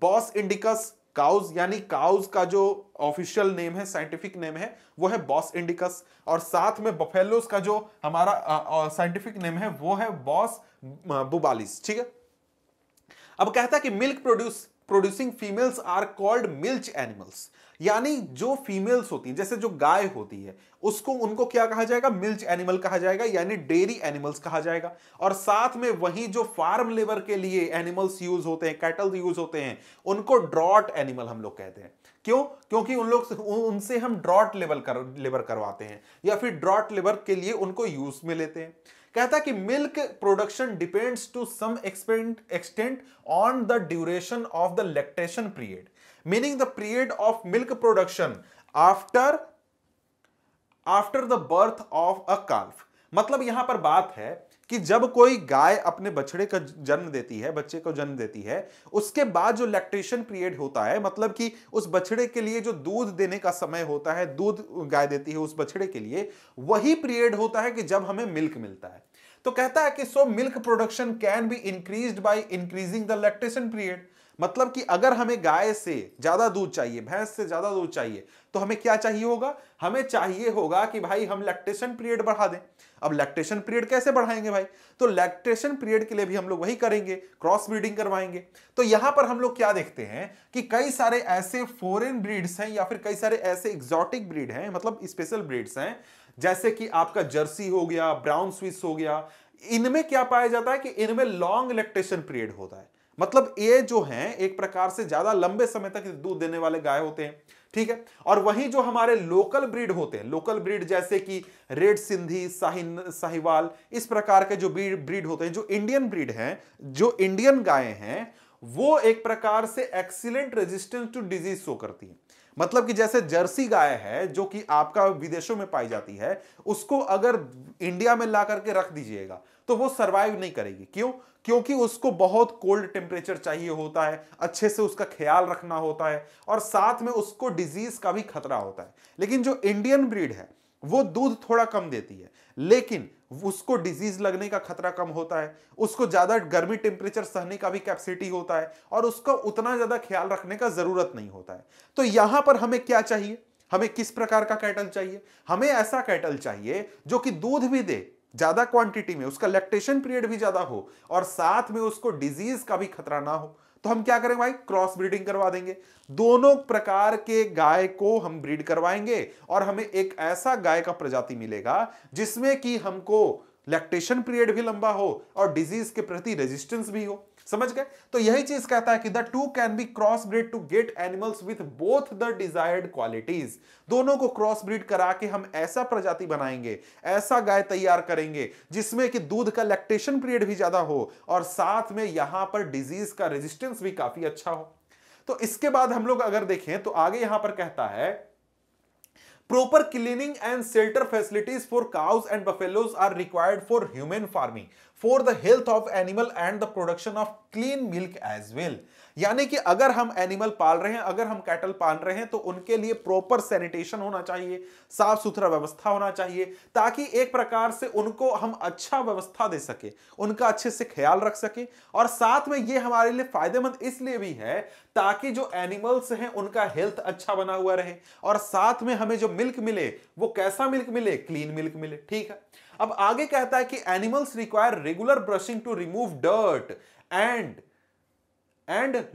bos indicus cows, यानी काउज का जो ऑफिशियल नेम है, साइंटिफिक नेम है, वो है बॉस इंडिकस, और साथ में बफेलोस का जो हमारा साइंटिफिक नेम है वो है बॉस बुबालिस, ठीक है। अब कहता है कि milk producing females are called milch animals, यानी जो फीमेल्स होती है, जैसे जो गाय होती है उसको उनको क्या कहा जाएगा, मिल्च एनिमल कहा जाएगा, यानी डेयरी एनिमल्स कहा जाएगा। और साथ में वही जो फार्म लेबर के लिए एनिमल्स यूज होते हैं, कैटल यूज होते हैं, उनको ड्रॉट एनिमल हम लोग कहते हैं। क्यों? क्योंकि उन लोग उनसे हम ड्रॉट लेबर करवाते हैं या फिर ड्रॉट लेबर के लिए उनको यूज में लेते हैं। कहता है कि milk production depends to some extent on the duration of the lactation period, meaning the period of milk production after the birth of a calf. मतलब यहां पर बात है कि जब कोई गाय अपने बछड़े का जन्म देती है, बच्चे को जन्म देती है, उसके बाद जो लैक्टेशन पीरियड होता है, मतलब कि उस बछड़े के लिए जो दूध देने का समय होता है, दूध गाय देती है उस बछड़े के लिए, वही पीरियड होता है कि जब हमें मिल्क मिलता है। तो कहता है कि so milk production can be increased by increasing the lactation period. मतलब कि अगर हमें गाय से ज्यादा दूध चाहिए, भैंस से ज्यादा दूध चाहिए, तो हमें क्या चाहिए होगा, हमें चाहिए होगा कि भाई हम लैक्टेशन पीरियड बढ़ा दें। अब लैक्टेशन पीरियड कैसे बढ़ाएंगे भाई, तो लैक्टेशन पीरियड के लिए भी हम लोग वही करेंगे, क्रॉस ब्रीडिंग करवाएंगे। तो यहां पर हम लोग क्या देखते हैं कि कई सारे ऐसे फॉरेन ब्रीड्स हैं या फिर कई सारे ऐसे एग्जॉटिक ब्रीड हैं, मतलब स्पेशल ब्रीड्स हैं, जैसे कि आपका जर्सी हो गया, ब्राउन स्विस हो गया। इनमें क्या पाया जाता है कि इनमें लॉन्ग लैक्टेशन पीरियड होता है, मतलब ये जो हैं एक प्रकार से ज्यादा लंबे समय तक दूध देने वाले गाय होते हैं, ठीक है। और वही जो हमारे लोकल ब्रीड होते हैं, लोकल ब्रीड जैसे कि रेड सिंधी, साहिवाल, इस प्रकार के जो ब्रीड होते हैं, जो इंडियन ब्रीड हैं, जो इंडियन गायें हैं, वो एक प्रकार से excellent resistance to disease show करती है। मतलब कि जैसे जर्सी गाय है जो कि आपका विदेशों में पाई जाती है, उसको अगर इंडिया में ला करके रख दीजिएगा तो वो सरवाइव नहीं करेगी। क्यों? क्योंकि उसको बहुत कोल्ड टेम्परेचर चाहिए होता है, अच्छे से उसका ख्याल रखना होता है, और साथ में उसको डिजीज का भी खतरा होता है। लेकिन जो इंडियन ब्रीड है वो दूध थोड़ा कम देती है, लेकिन उसको डिजीज लगने का खतरा कम होता है, उसको ज्यादा गर्मी टेम्परेचर सहने का भी कैपेसिटी होता है, और उसका उतना ज्यादा ख्याल रखने का जरूरत नहीं होता है। तो यहां पर हमें क्या चाहिए, हमें किस प्रकार का कैटल चाहिए, हमें ऐसा कैटल चाहिए जो कि दूध भी दे ज्यादा क्वांटिटी में, उसका लैक्टेशन पीरियड भी ज्यादा हो, और साथ में उसको डिजीज का भी खतरा ना हो। तो हम क्या करेंगे भाई, क्रॉस ब्रीडिंग करवा देंगे, दोनों प्रकार के गाय को हम ब्रीड करवाएंगे, और हमें एक ऐसा गाय का प्रजाति मिलेगा जिसमें कि हमको लैक्टेशन पीरियड भी लंबा हो और डिजीज के प्रति रेजिस्टेंस भी हो। समझ गए? तो यही चीज कहता है कि the two can be cross breed to get animals with both the desired qualities. दोनों को क्रॉस ब्रीड करा के हम ऐसा प्रजाति बनाएंगे, ऐसा गाय तैयार करेंगे जिसमें कि दूध का लैक्टेशन पीरियड भी ज्यादा हो और साथ में यहां पर डिजीज का रेजिस्टेंस भी काफी अच्छा हो। तो इसके बाद हम लोग अगर देखें तो आगे यहां पर कहता है proper cleaning and shelter facilities for cows and buffaloes are required for human farming for the health of animal and the production of clean milk as well। यानी कि अगर हम एनिमल पाल रहे हैं, अगर हम कैटल पाल रहे हैं, तो उनके लिए प्रॉपर सैनिटेशन होना चाहिए, साफ सुथरा व्यवस्था होना चाहिए, ताकि एक प्रकार से उनको हम अच्छा व्यवस्था दे सके, उनका अच्छे से ख्याल रख सके। और साथ में ये हमारे लिए फायदेमंद इसलिए भी है ताकि जो एनिमल्स हैं उनका हेल्थ अच्छा बना हुआ रहे, और साथ में हमें जो मिल्क मिले वो कैसा मिल्क मिले, क्लीन मिल्क मिले। ठीक है, अब आगे कहता है कि animals require regular brushing to remove dirt and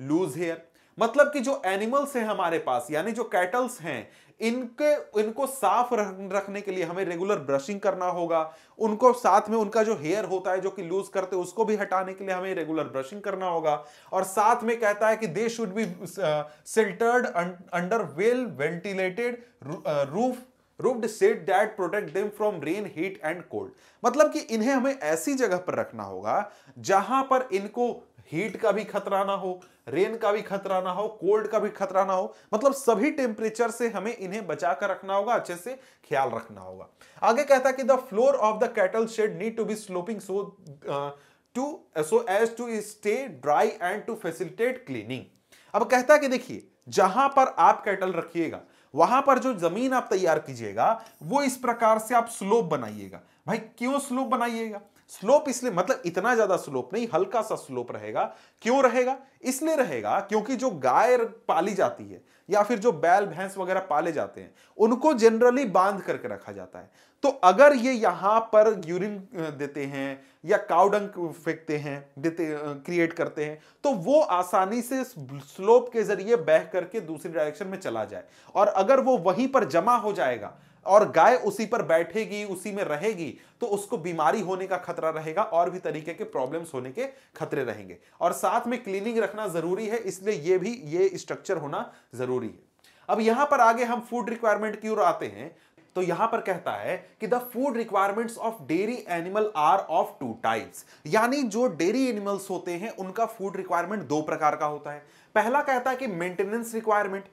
loose hair. मतलब कि जो एनिमल्स हैं हमारे पास, यानी जो कैटल्स हैं, इनको साफ रखने के लिए हमें रेगुलर ब्रशिंग करना होगा। उनको साथ में उनका जो हेयर होता है जो कि लूज करते हैं उसको भी हटाने के लिए हमें रेगुलर ब्रशिंग करना होगा। और साथ में कहता है कि they should be sheltered under well ventilated roofed shed that protect them from rain, heat and cold. मतलब कि इन्हें हमें ऐसी जगह पर रखना होगा जहां पर इनको हीट का भी खतरा ना हो, रेन का भी खतरा ना हो, कोल्ड का भी खतरा ना हो। मतलब सभी टेम्परेचर से हमें इन्हें बचा कर रखना होगा, अच्छे से ख्याल रखना होगा। आगे कहता है कि the floor of the cattle shed need to be sloping so as to stay dry and to facilitate cleaning. अब कहता है कि देखिए, जहां पर आप कैटल रखिएगा वहां पर जो जमीन आप तैयार कीजिएगा वो इस प्रकार से आप स्लोप बनाइएगा। भाई क्यों स्लोप बनाइएगा? स्लोप इसलिए, मतलब इतना ज्यादा स्लोप नहीं, हल्का सा स्लोप रहेगा। क्यों रहेगा? इसलिए रहेगा क्योंकि जो गाय पाली जाती है या फिर जो बैल भैंस वगैरह पाले जाते हैं उनको जनरली बांध करके रखा जाता है। तो अगर ये यहां पर यूरिन देते हैं या काउडंग फेंकते हैं, क्रिएट करते हैं, तो वो आसानी से स्लोप के जरिए बह करके दूसरी डायरेक्शन में चला जाए। और अगर वो वहीं पर जमा हो जाएगा और गाय उसी पर बैठेगी, उसी में रहेगी, तो उसको बीमारी होने का खतरा रहेगा और भी तरीके के प्रॉब्लम्स होने के खतरे रहेंगे। और साथ में क्लीनिंग रखना जरूरी है, इसलिए ये स्ट्रक्चर होना जरूरी है। अब यहां पर आगे हम फूड रिक्वायरमेंट की ओर आते हैं, तो यहां पर कहता है कि the food requirements of dairy animal are of two types. यानी जो डेयरी एनिमल्स होते हैं उनका फूड रिक्वायरमेंट दो प्रकार का होता है। पहला कहता है कि maintenance requirement,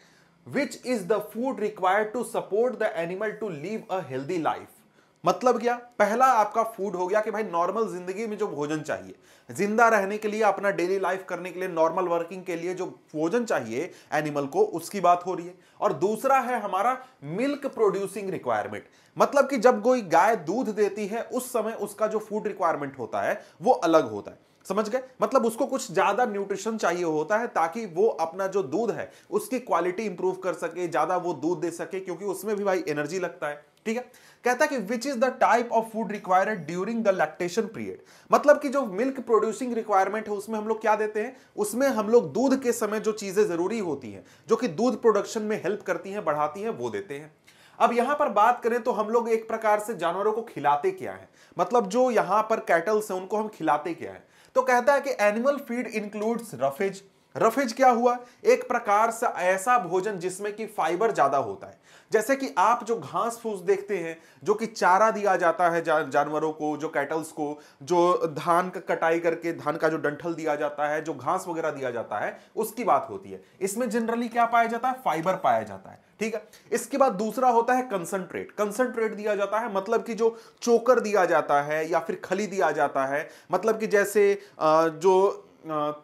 Which is the food required to support the animal to live a healthy life। मतलब क्या? पहला आपका फूड हो गया कि भाई नॉर्मल जिंदगी में जो भोजन चाहिए, जिंदा रहने के लिए, अपना डेली लाइफ करने के लिए, नॉर्मल वर्किंग के लिए जो भोजन चाहिए एनिमल को, उसकी बात हो रही है। और दूसरा है हमारा मिल्क प्रोड्यूसिंग रिक्वायरमेंट। मतलब कि जब कोई गाय दूध देती है उस समय उसका जो फूड रिक्वायरमेंट होता है वो अलग होता है। समझ गए? मतलब उसको कुछ ज्यादा न्यूट्रिशन चाहिए होता है ताकि वो अपना जो दूध है उसकी क्वालिटी इंप्रूव कर सके, ज्यादा वो दूध दे सके, क्योंकि उसमें भी भाई एनर्जी लगता है। ठीक है, कहता है कि which is the type of food required during the lactation period. मतलब कि जो मिल्क प्रोड्यूसिंग रिक्वायरमेंट है उसमें हम लोग क्या देते हैं? उसमें हम लोग दूध के समय जो चीजें जरूरी होती हैं, जो कि दूध प्रोडक्शन में हेल्प करती हैं, बढ़ाती हैं, वो देते हैं। अब यहां पर बात करें तो हम लोग एक प्रकार से जानवरों को खिलाते क्या है, मतलब जो यहां पर कैटल्स हैं उनको हम खिलाते क्या है। तो कहता है कि animal feed includes roughage. Roughage क्या हुआ? एक प्रकार से ऐसा भोजन जिसमें कि फाइबर ज्यादा होता है। जैसे कि आप जो घास फूस देखते हैं, जो कि चारा दिया जाता है जानवरों को, जो कैटल्स को, जो धान का कटाई करके धान का जो डंठल दिया जाता है, जो घास वगैरह दिया जाता है, उसकी बात होती है। इसमें जनरली क्या पाया जाता है? फाइबर पाया जाता है। ठीक है, इसके बाद दूसरा होता है कंसंट्रेट। कंसंट्रेट दिया जाता है मतलब कि जो चोकर दिया जाता है या फिर खली दिया जाता है, मतलब कि जैसे जो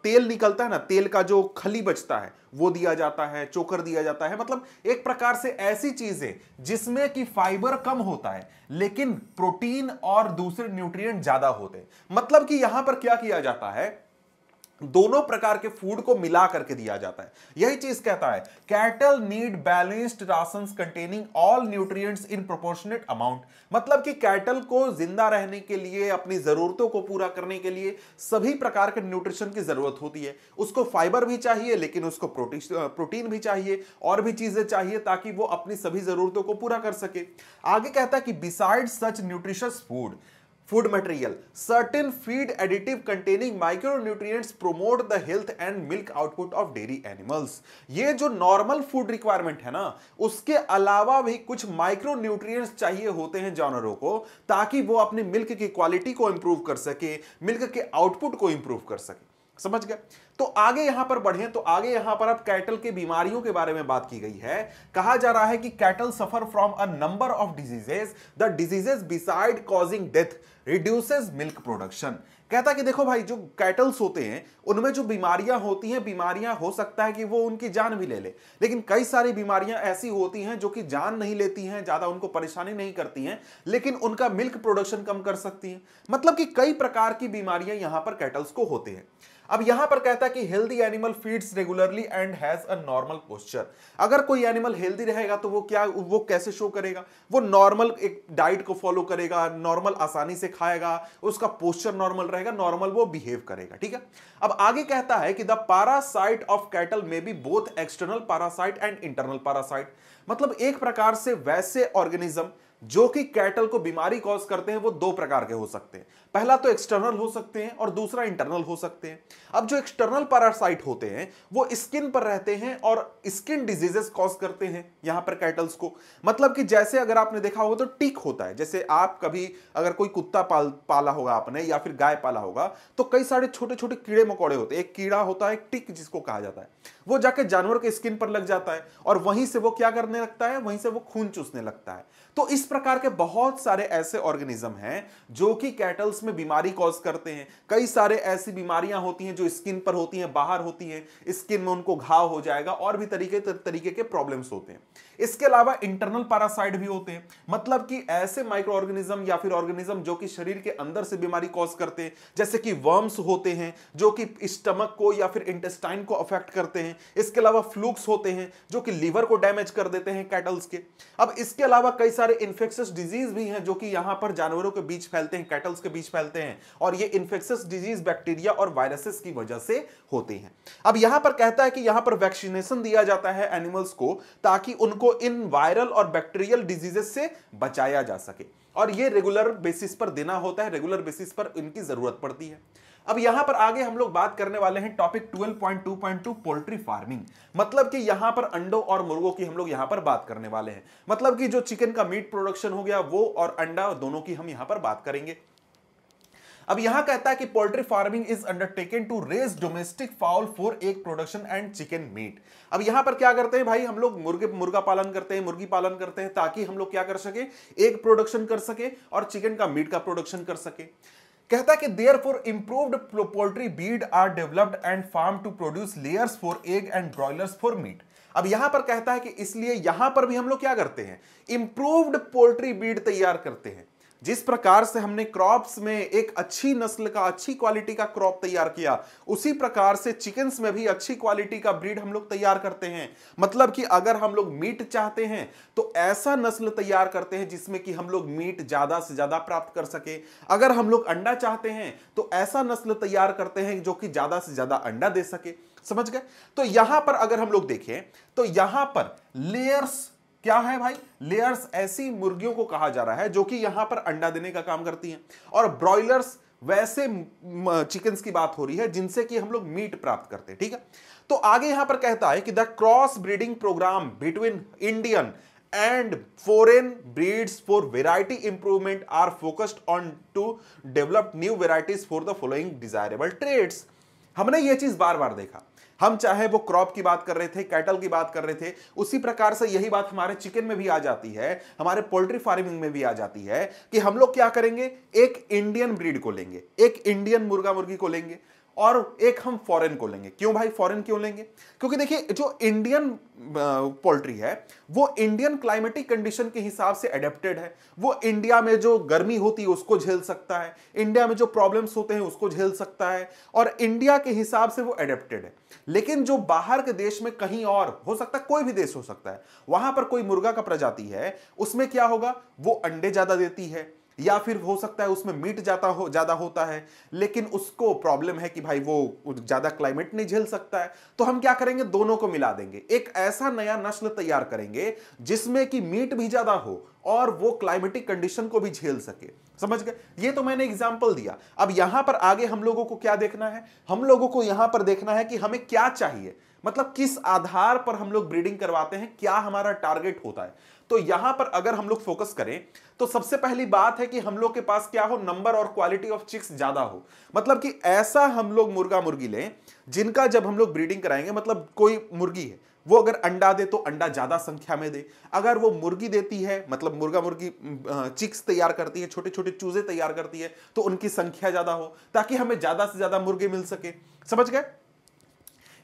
तेल निकलता है ना, तेल का जो खली बचता है वो दिया जाता है, चोकर दिया जाता है। मतलब एक प्रकार से ऐसी चीजें जिसमें कि फाइबर कम होता है लेकिन प्रोटीन और दूसरे न्यूट्रिएंट ज्यादा होते हैं। मतलब कि यहां पर क्या किया जाता है, दोनों प्रकार के फूड को मिला करके दिया जाता है। यही चीज कहता है cattle need balanced ration containing all nutrients in proportionate amount. मतलब कि कैटल को जिंदा रहने के लिए, अपनी जरूरतों को पूरा करने के लिए सभी प्रकार के न्यूट्रिशन की जरूरत होती है। उसको फाइबर भी चाहिए लेकिन उसको प्रोटीन भी चाहिए, और भी चीजें चाहिए ताकि वो अपनी सभी जरूरतों को पूरा कर सके। आगे कहता है कि besides such nutritious food material certain feed additive containing micronutrients promote the health and milk output of dairy animals. ये जो नॉर्मल फूड रिक्वायरमेंट है ना, उसके अलावा भी कुछ माइक्रोन्यूट्रिएंट्स चाहिए होते हैं जानवरों को, ताकि वो अपने मिल्क की क्वालिटी को इंप्रूव कर सके, मिल्क के आउटपुट को इंप्रूव कर सके। समझ गए? तो आगे यहां पर बढ़े तो आगे यहां पर अब कैटल के बीमारियों के बारे में बात की गई है। कहा जा रहा है कि cattle suffer from a number of diseases. The diseases beside causing death reduces milk production. कहता है कि देखो भाई, जो कैटल्स होते हैं उनमें जो बीमारियां होती हैं, बीमारियां हो सकता है कि वो उनकी जान भी ले ले, लेकिन कई सारी बीमारियां ऐसी होती हैं जो कि जान नहीं लेती हैं, ज़्यादा उनको परेशानी नहीं करती हैं, लेकिन उनका मिल्क प्रोडक्शन कम कर सकती हैं। मतलब कि कई प्रकार की बीमारियां यहाँ पर कैटल्स को होती हैं। अब यहां पर कहता है कि healthy animal feeds regularly and has a normal posture. अगर कोई एनिमल हेल्दी रहेगा तो वो कैसे शो करेगा, वो नॉर्मल एक डाइट को फॉलो करेगा, नॉर्मल आसानी से खाएगा, उसका पोस्चर नॉर्मल रहेगा, नॉर्मल वो बिहेव करेगा। ठीक है, अब आगे कहता है कि द पैरासाइट ऑफ कैटल में be both external parasite and internal parasite. मतलब एक प्रकार से वैसे ऑर्गेनिज्म जो कि कैटल को बीमारी कॉज करते हैं वो दो प्रकार के हो सकते हैं, पहला तो एक्सटर्नल हो सकते हैं और दूसरा इंटरनल हो सकते हैं। अब जो एक्सटर्नल पैरासाइट होते हैं वो स्किन पर रहते हैं और स्किन डिजीजेस कॉज करते हैं यहाँ पर कैटल्स को। मतलब कि जैसे अगर आपने देखा होगा तो टिक होता है, जैसे आप कभी अगर कोई कुत्ता पाला होगा आपने या फिर गाय पाला होगा तो कई सारे छोटे छोटे कीड़े मकोड़े होते हैं, एक कीड़ा होता है एक टिक जिसको कहा जाता है, वो जाके जानवर के स्किन पर लग जाता है और वहीं से वो क्या करने लगता है, वहीं से वो खून चूसने लगता है। तो इस प्रकार के बहुत सारे ऐसे ऑर्गेनिज्म हैं जो कि कैटल्स में बीमारी कॉज करते हैं। कई सारे ऐसी बीमारियां होती हैं जो स्किन पर होती हैं, बाहर होती हैं, स्किन में उनको घाव हो जाएगा और भी तरीके के प्रॉब्लम्स होते हैं। इसके अलावा इंटरनल पैरासाइट भी होते हैं, मतलब कि ऐसे माइक्रो ऑर्गेनिज्म या फिर ऑर्गेनिज्म जो कि शरीर के अंदर से बीमारी कॉज करते हैं, जैसे कि वर्म्स होते हैं जो कि स्टमक को या फिर इंटेस्टाइन को अफेक्ट करते हैं। इसके अलावा फ्लूक्स होते हैं जो कि लीवर को डैमेज कर देते हैं कैटल्स के। अब इसके अलावा कई सारे इन्फेक्शस डिजीज भी हैं जो कि यहां पर जानवरों के बीच फैलते हैं, कैटल्स के बीच फैलते हैं, और ये इन्फेक्शस डिजीज बैक्टीरिया और वायरसेस की वजह से होते हैं। अब यहां पर कहता है कि यहां पर वैक्सीनेशन दिया जाता है एनिमल्स को ताकि उनको इन वायरल और बैक्टीरियल डिजीजेस से बचाया जा सके, और ये रेगुलर बेसिस पर देना होता है, रेगुलर बेसिस पर इनकी जरूरत पड़ती है। अब यहां पर आगे हम लोग बात करने वाले हैं टॉपिक 12.2.2 पोल्ट्री फार्मिंग। मतलब कि यहां पर अंडों और मुर्गों की हम लोग यहां पर बात करने वाले हैं, मतलब कि जो चिकन का मीट प्रोडक्शन हो गया वो और अंडा दोनों की हम यहां पर बात करेंगे। अब यहां कहता है कि poultry farming is undertaken to raise domestic fowl for egg production and chicken meat. अब यहां पर क्या करते हैं भाई, हम लोग मुर्गा पालन करते हैं, मुर्गी पालन करते हैं, ताकि हम लोग क्या कर सके, एग प्रोडक्शन कर सके और चिकन का मीट का प्रोडक्शन कर सके। कहता है कि therefore improved poultry breed are developed and farm to produce layers for egg and broilers for meat. अब यहां पर कहता है कि इसलिए यहां पर भी हम लोग क्या करते हैं, इम्प्रूव्ड पोल्ट्री बीड तैयार करते हैं। जिस प्रकार से हमने क्रॉप्स में एक अच्छी नस्ल का, अच्छी क्वालिटी का क्रॉप तैयार किया, उसी प्रकार से चिकन्स में भी अच्छी क्वालिटी का ब्रीड हम लोग तैयार करते हैं। मतलब कि अगर हम लोग मीट चाहते हैं तो ऐसा नस्ल तैयार करते हैं जिसमें कि हम लोग मीट ज़्यादा से ज़्यादा प्राप्त कर सके। अगर हम लोग अंडा चाहते हैं तो ऐसा नस्ल तैयार करते हैं जो कि ज़्यादा से ज़्यादा अंडा दे सके। समझ गए? तो यहाँ पर अगर हम लोग देखें तो यहाँ पर लेयर्स क्या है भाई, लेयर्स ऐसी मुर्गियों को कहा जा रहा है जो कि यहां पर अंडा देने का काम करती हैं, और ब्रॉयलर्स वैसे चिकन्स की बात हो रही है जिनसे कि हम लोग मीट प्राप्त करते हैं। ठीक है, तो आगे यहां पर कहता है कि the cross breeding programme between Indian and foreign breeds for variety improvement are focused on to develop new varieties for the following desirable traits। हमने ये चीज बार बार देखा, हम चाहे वो क्रॉप की बात कर रहे थे, कैटल की बात कर रहे थे, उसी प्रकार से यही बात हमारे चिकन में भी आ जाती है, हमारे पोल्ट्री फार्मिंग में भी आ जाती है कि हम लोग क्या करेंगे, एक इंडियन ब्रीड को लेंगे, एक इंडियन मुर्गा मुर्गी को लेंगे और एक हम फॉरेन को लेंगे। क्यों भाई फॉरेन क्यों लेंगे? क्योंकि देखिए जो इंडियन पोल्ट्री है वो इंडियन क्लाइमेटिक कंडीशन के हिसाब से एडेप्टेड है, वो इंडिया में जो गर्मी होती है उसको झेल सकता है, इंडिया में जो प्रॉब्लम्स होते हैं उसको झेल सकता है, और इंडिया के हिसाब से वो एडेप्टेड है। लेकिन जो बाहर के देश में कहीं और हो सकता है, कोई भी देश हो सकता है, वहां पर कोई मुर्गा का प्रजाति है, उसमें क्या होगा, वो अंडे ज्यादा देती है या फिर हो सकता है उसमें मीट ज़्यादा होता है, लेकिन उसको प्रॉब्लम है कि भाई वो ज़्यादा क्लाइमेट नहीं झेल सकता है। तो हम क्या करेंगे, दोनों को मिला देंगे, एक ऐसा नया नस्ल तैयार करेंगे जिसमें कि मीट भी ज़्यादा हो और वो क्लाइमेटिक कंडीशन को भी झेल सके। समझ गए? ये तो मैंने एग्जाम्पल दिया। अब यहाँ पर आगे हम लोगों को क्या देखना है, हम लोगों को यहाँ पर देखना है कि हमें क्या चाहिए, मतलब किस आधार पर हम लोग ब्रीडिंग करवाते हैं, क्या हमारा टारगेट होता है। तो यहां पर अगर हम लोग फोकस करें तो सबसे पहली बात है कि हम लोग के पास क्या हो, नंबर और क्वालिटी ऑफ चिक्स ज्यादा हो। मतलब कि ऐसा हम लोग मुर्गा मुर्गी लें जिनका जब हम लोग ब्रीडिंग कराएंगे, मतलब कोई मुर्गी है वो अगर अंडा दे तो अंडा ज्यादा संख्या में दे, अगर वो मुर्गी देती है मतलब मुर्गा मुर्गी चिक्स तैयार करती है, छोटे छोटे चूजे तैयार करती है, तो उनकी संख्या ज्यादा हो ताकि हमें ज्यादा से ज्यादा मुर्गे मिल सके। समझ गए।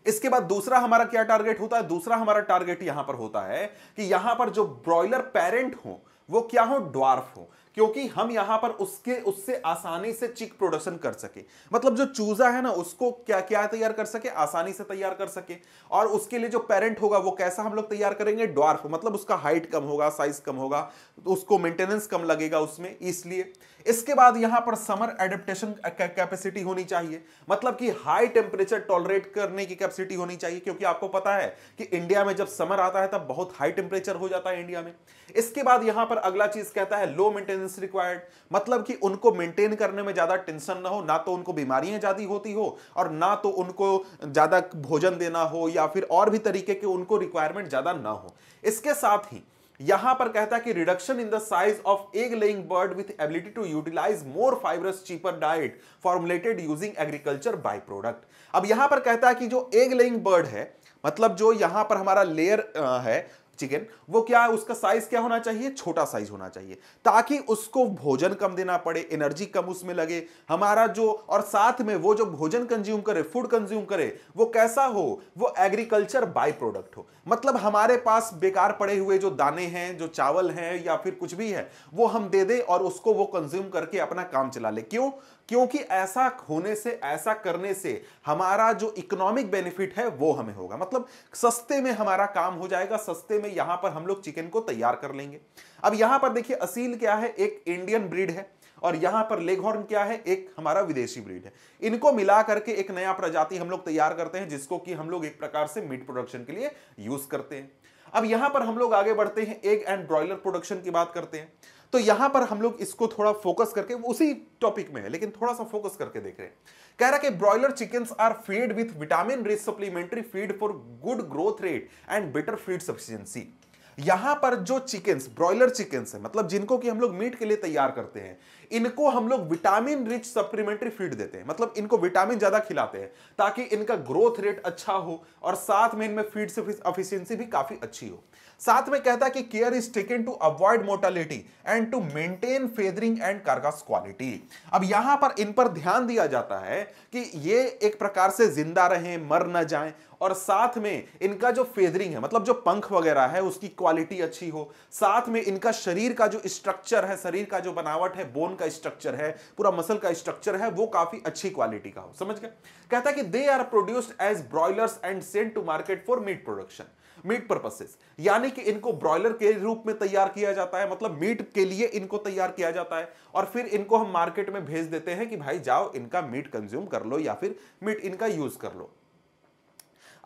इसके बाद दूसरा हमारा क्या टारगेट होता है, दूसरा हमारा टारगेट यहां पर होता है कि यहां पर जो ब्रॉयलर पेरेंट हो वो क्या हो, ड्वार्फ हो, क्योंकि हम यहां पर उससे आसानी से चिक प्रोडक्शन कर सके। मतलब जो चूजा है ना उसको क्या क्या तैयार कर सके, आसानी से तैयार कर सके। और उसके लिए जो पेरेंट होगा वो कैसा हम लोग तैयार करेंगे, ड्वार्फ, मतलब उसका हाइट कम होगा, साइज कम होगा, तो उसको मेंटेनेंस कम लगेगा उसमें, इसलिए। इसके बाद यहां पर समर एडेप्टेशन कैपेसिटी होनी चाहिए, मतलब कि हाई टेम्परेचर टॉलरेट करने की कैपेसिटी होनी चाहिए, क्योंकि आपको पता है कि इंडिया में जब समर आता है तब बहुत हाई टेम्परेचर हो जाता है इंडिया में। इसके बाद यहां पर अगला चीज कहता है लो मेंटेनेंस रिक्वायर्ड, मतलब कि उनको मेंटेन करने में ज्यादा टेंशन ना हो, ना तो उनको बीमारियां ज्यादा होती हो और ना तो उनको ज्यादा भोजन देना हो या फिर और भी तरीके के उनको रिक्वायरमेंट ज्यादा ना हो। इसके साथ ही यहां पर कहता है कि reduction in the size of egg laying bird with ability to utilise more fibrous cheaper diet formulated using agriculture by product. अब यहां पर कहता है कि जो एग लेइंग बर्ड है, मतलब जो यहां पर हमारा लेयर है चिकन, वो क्या उसका साइज क्या होना चाहिए, छोटा साइज होना चाहिए, ताकि उसको भोजन कम देना पड़े, एनर्जी कम उसमें लगे हमारा जो, और साथ में वो जो भोजन कंज्यूम करे, फूड कंज्यूम करे, वो कैसा हो, वो एग्रीकल्चर बाय प्रोडक्ट हो। मतलब हमारे पास बेकार पड़े हुए जो दाने हैं, जो चावल हैं या फिर कुछ भी है, वो हम दे दें और उसको वो कंज्यूम करके अपना काम चला ले। क्यों? क्योंकि ऐसा होने से, ऐसा करने से हमारा जो इकोनॉमिक बेनिफिट है वो हमें होगा, मतलब सस्ते में हमारा काम हो जाएगा, सस्ते में यहां पर हम लोग चिकन को तैयार कर लेंगे। अब यहां पर देखिए असील क्या है, एक इंडियन ब्रीड है, और यहां पर लेगहॉर्न क्या है, एक हमारा विदेशी ब्रीड है। इनको मिला करके एक नया प्रजाति हम लोग तैयार करते हैं जिसको कि हम लोग एक प्रकार से मीट प्रोडक्शन के लिए यूज करते हैं। अब यहां पर हम लोग आगे बढ़ते हैं, एग एंड ब्रॉयलर प्रोडक्शन की बात करते हैं। तो यहां पर हम लोग इसको थोड़ा फोकस करके, उसी टॉपिक में है लेकिन थोड़ा सा फोकस करके देख रहे हैं। कह रहा है कि broiler chickens are feed with vitamin rich supplementary feed for good growth rate and better feed sufficiency. यहां पर जो चिकन्स, ब्रॉयलर चिकन्स है, मतलब जिनको कि हम लोग मीट के लिए तैयार करते हैं, इनको हम लोग विटामिन रिच सप्लीमेंट्री फीड देते हैं, मतलब इनको विटामिन ज्यादा खिलाते हैं ताकि इनका ग्रोथ रेट अच्छा हो और साथ में इनमें फीड एफिशिएंसी भी काफी अच्छी हो। साथ में कहता है कि care is taken to avoid mortality and to maintain feathering and carcass quality. अब यहां पर इन पर ध्यान दिया जाता है कि ये एक प्रकार से जिंदा रहें, मर ना जाएं, और साथ में इनका जो फेदरिंग है, मतलब जो पंख वगैरह है, उसकी क्वालिटी अच्छी हो। साथ में इनका शरीर का जो स्ट्रक्चर है, शरीर का जो बनावट है, बोन का स्ट्रक्चर है, पूरा मसल का स्ट्रक्चर है, वो काफी अच्छी क्वालिटी का हो। समझ गए। कहता है कि they are produced as broilers and sent to market for meat production, meat purposes, यानी कि इनको ब्रॉयलर के रूप में तैयार किया जाता है, मतलब मीट के लिए इनको तैयार किया जाता है और फिर इनको हम मार्केट में भेज देते हैं कि भाई जाओ इनका मीट कंज्यूम कर लो या फिर मीट इनका यूज कर लो।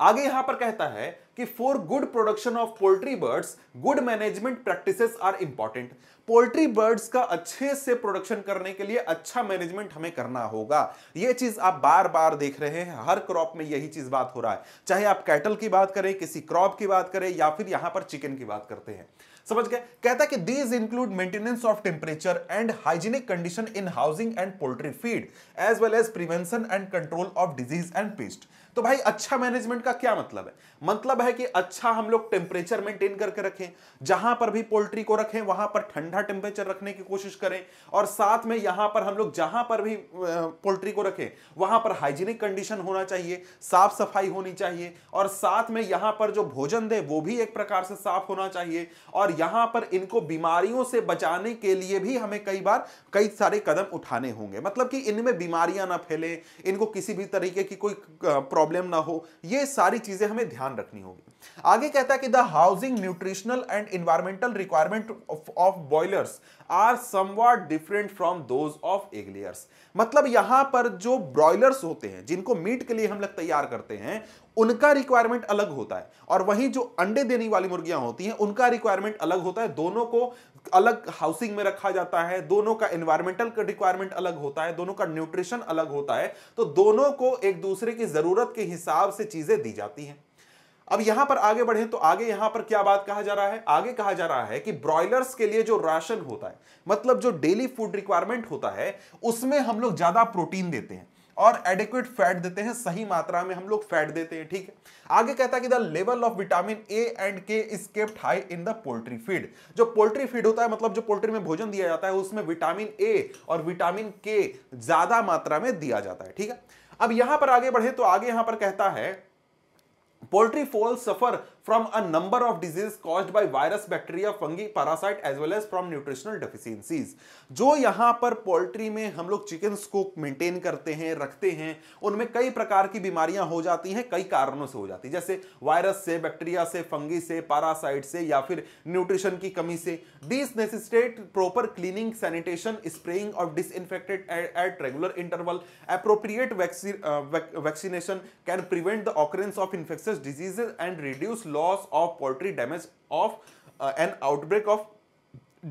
आगे यहां पर कहता है कि for good production of poultry birds good management practices are important. Poultry birds का अच्छे से प्रोडक्शन करने के लिए अच्छा मैनेजमेंट हमें करना होगा। यह चीज आप बार बार देख रहे हैं, हर क्रॉप में यही चीज बात हो रहा है, चाहे आप कैटल की बात करें, किसी क्रॉप की बात करें, या फिर यहां पर चिकन की बात करते हैं। समझ गए। कहता है कि these include maintenance of temperature and hygienic condition in housing and poultry feed as well as prevention and control of disease and pest. तो भाई अच्छा मैनेजमेंट का क्या मतलब है? मतलब है कि अच्छा हम लोग टेम्परेचर मेंटेन करके रखें, जहां पर भी पोल्ट्री को रखें वहां पर ठंडा टेम्परेचर रखने की कोशिश करें, और साथ में यहां पर हम लोग जहां पर भी पोल्ट्री को रखें वहां पर हाइजीनिक कंडीशन होना चाहिए, साफ सफाई होनी चाहिए, और साथ में यहां पर जो भोजन दे वो भी एक प्रकार से साफ होना चाहिए, और यहां पर इनको बीमारियों से बचाने के लिए भी हमें कई सारे कदम उठाने होंगे, मतलब कि इनमें बीमारियां ना फैले, इनको किसी भी तरीके की कोई प्रॉब्लम ना हो, ये सारी चीजें हमें ध्यान रखनी होगी। आगे कहता है कि the housing nutritional and environmental requirement of boilers are somewhat different from those of egg layers. मतलब यहां पर जो ब्रॉयलर्स होते हैं जिनको मीट के लिए हम लोग तैयार करते हैं उनका रिक्वायरमेंट अलग होता है, और वहीं जो अंडे देने वाली मुर्गियां होती हैं उनका रिक्वायरमेंट अलग होता है। दोनों को अलग हाउसिंग में रखा जाता है, दोनों का एनवायरमेंटल रिक्वायरमेंट अलग होता है, दोनों का न्यूट्रिशन अलग होता है, तो दोनों को एक दूसरे की जरूरत के हिसाब से चीजें दी जाती हैं। अब यहां पर आगे बढ़े तो आगे यहां पर क्या बात कहा जा रहा है, आगे कहा जा रहा है कि ब्रॉयलर्स के लिए जो राशन होता है, मतलब जो डेली फूड रिक्वायरमेंट होता है, उसमें हम लोग ज्यादा प्रोटीन देते हैं और एडिक्वेट फैट देते हैं, सही मात्रा में हम लोग फैट देते हैं। ठीक है, आगे कहता है कि the level of vitamin A and K is kept high in the poultry feed. जो पोल्ट्री फीड होता है, मतलब जो पोल्ट्री में भोजन दिया जाता है, उसमें विटामिन ए और विटामिन के ज्यादा मात्रा में दिया जाता है। ठीक है, अब यहां पर आगे बढ़े तो आगे यहां पर कहता है poultry fowl suffer from a number of disease caused by virus, bacteria, fungi, parasite as well as from nutritional deficiencies. जो यहाँ पर पोल्ट्री में हम लोग चिकन्स को मेंटेन करते हैं, रखते हैं, उनमें कई प्रकार की बीमारियां हो जाती हैं, कई कारणों से हो जाती है, जैसे वायरस से, बैक्टीरिया से, फंगी से, पैरासाइट से, या फिर न्यूट्रिशन की कमी से। This necessitate proper cleaning, sanitation, spraying of disinfected at regular interval, appropriate vaccination can prevent the occurrence of infection diseases and reduce loss of poultry damage of an outbreak of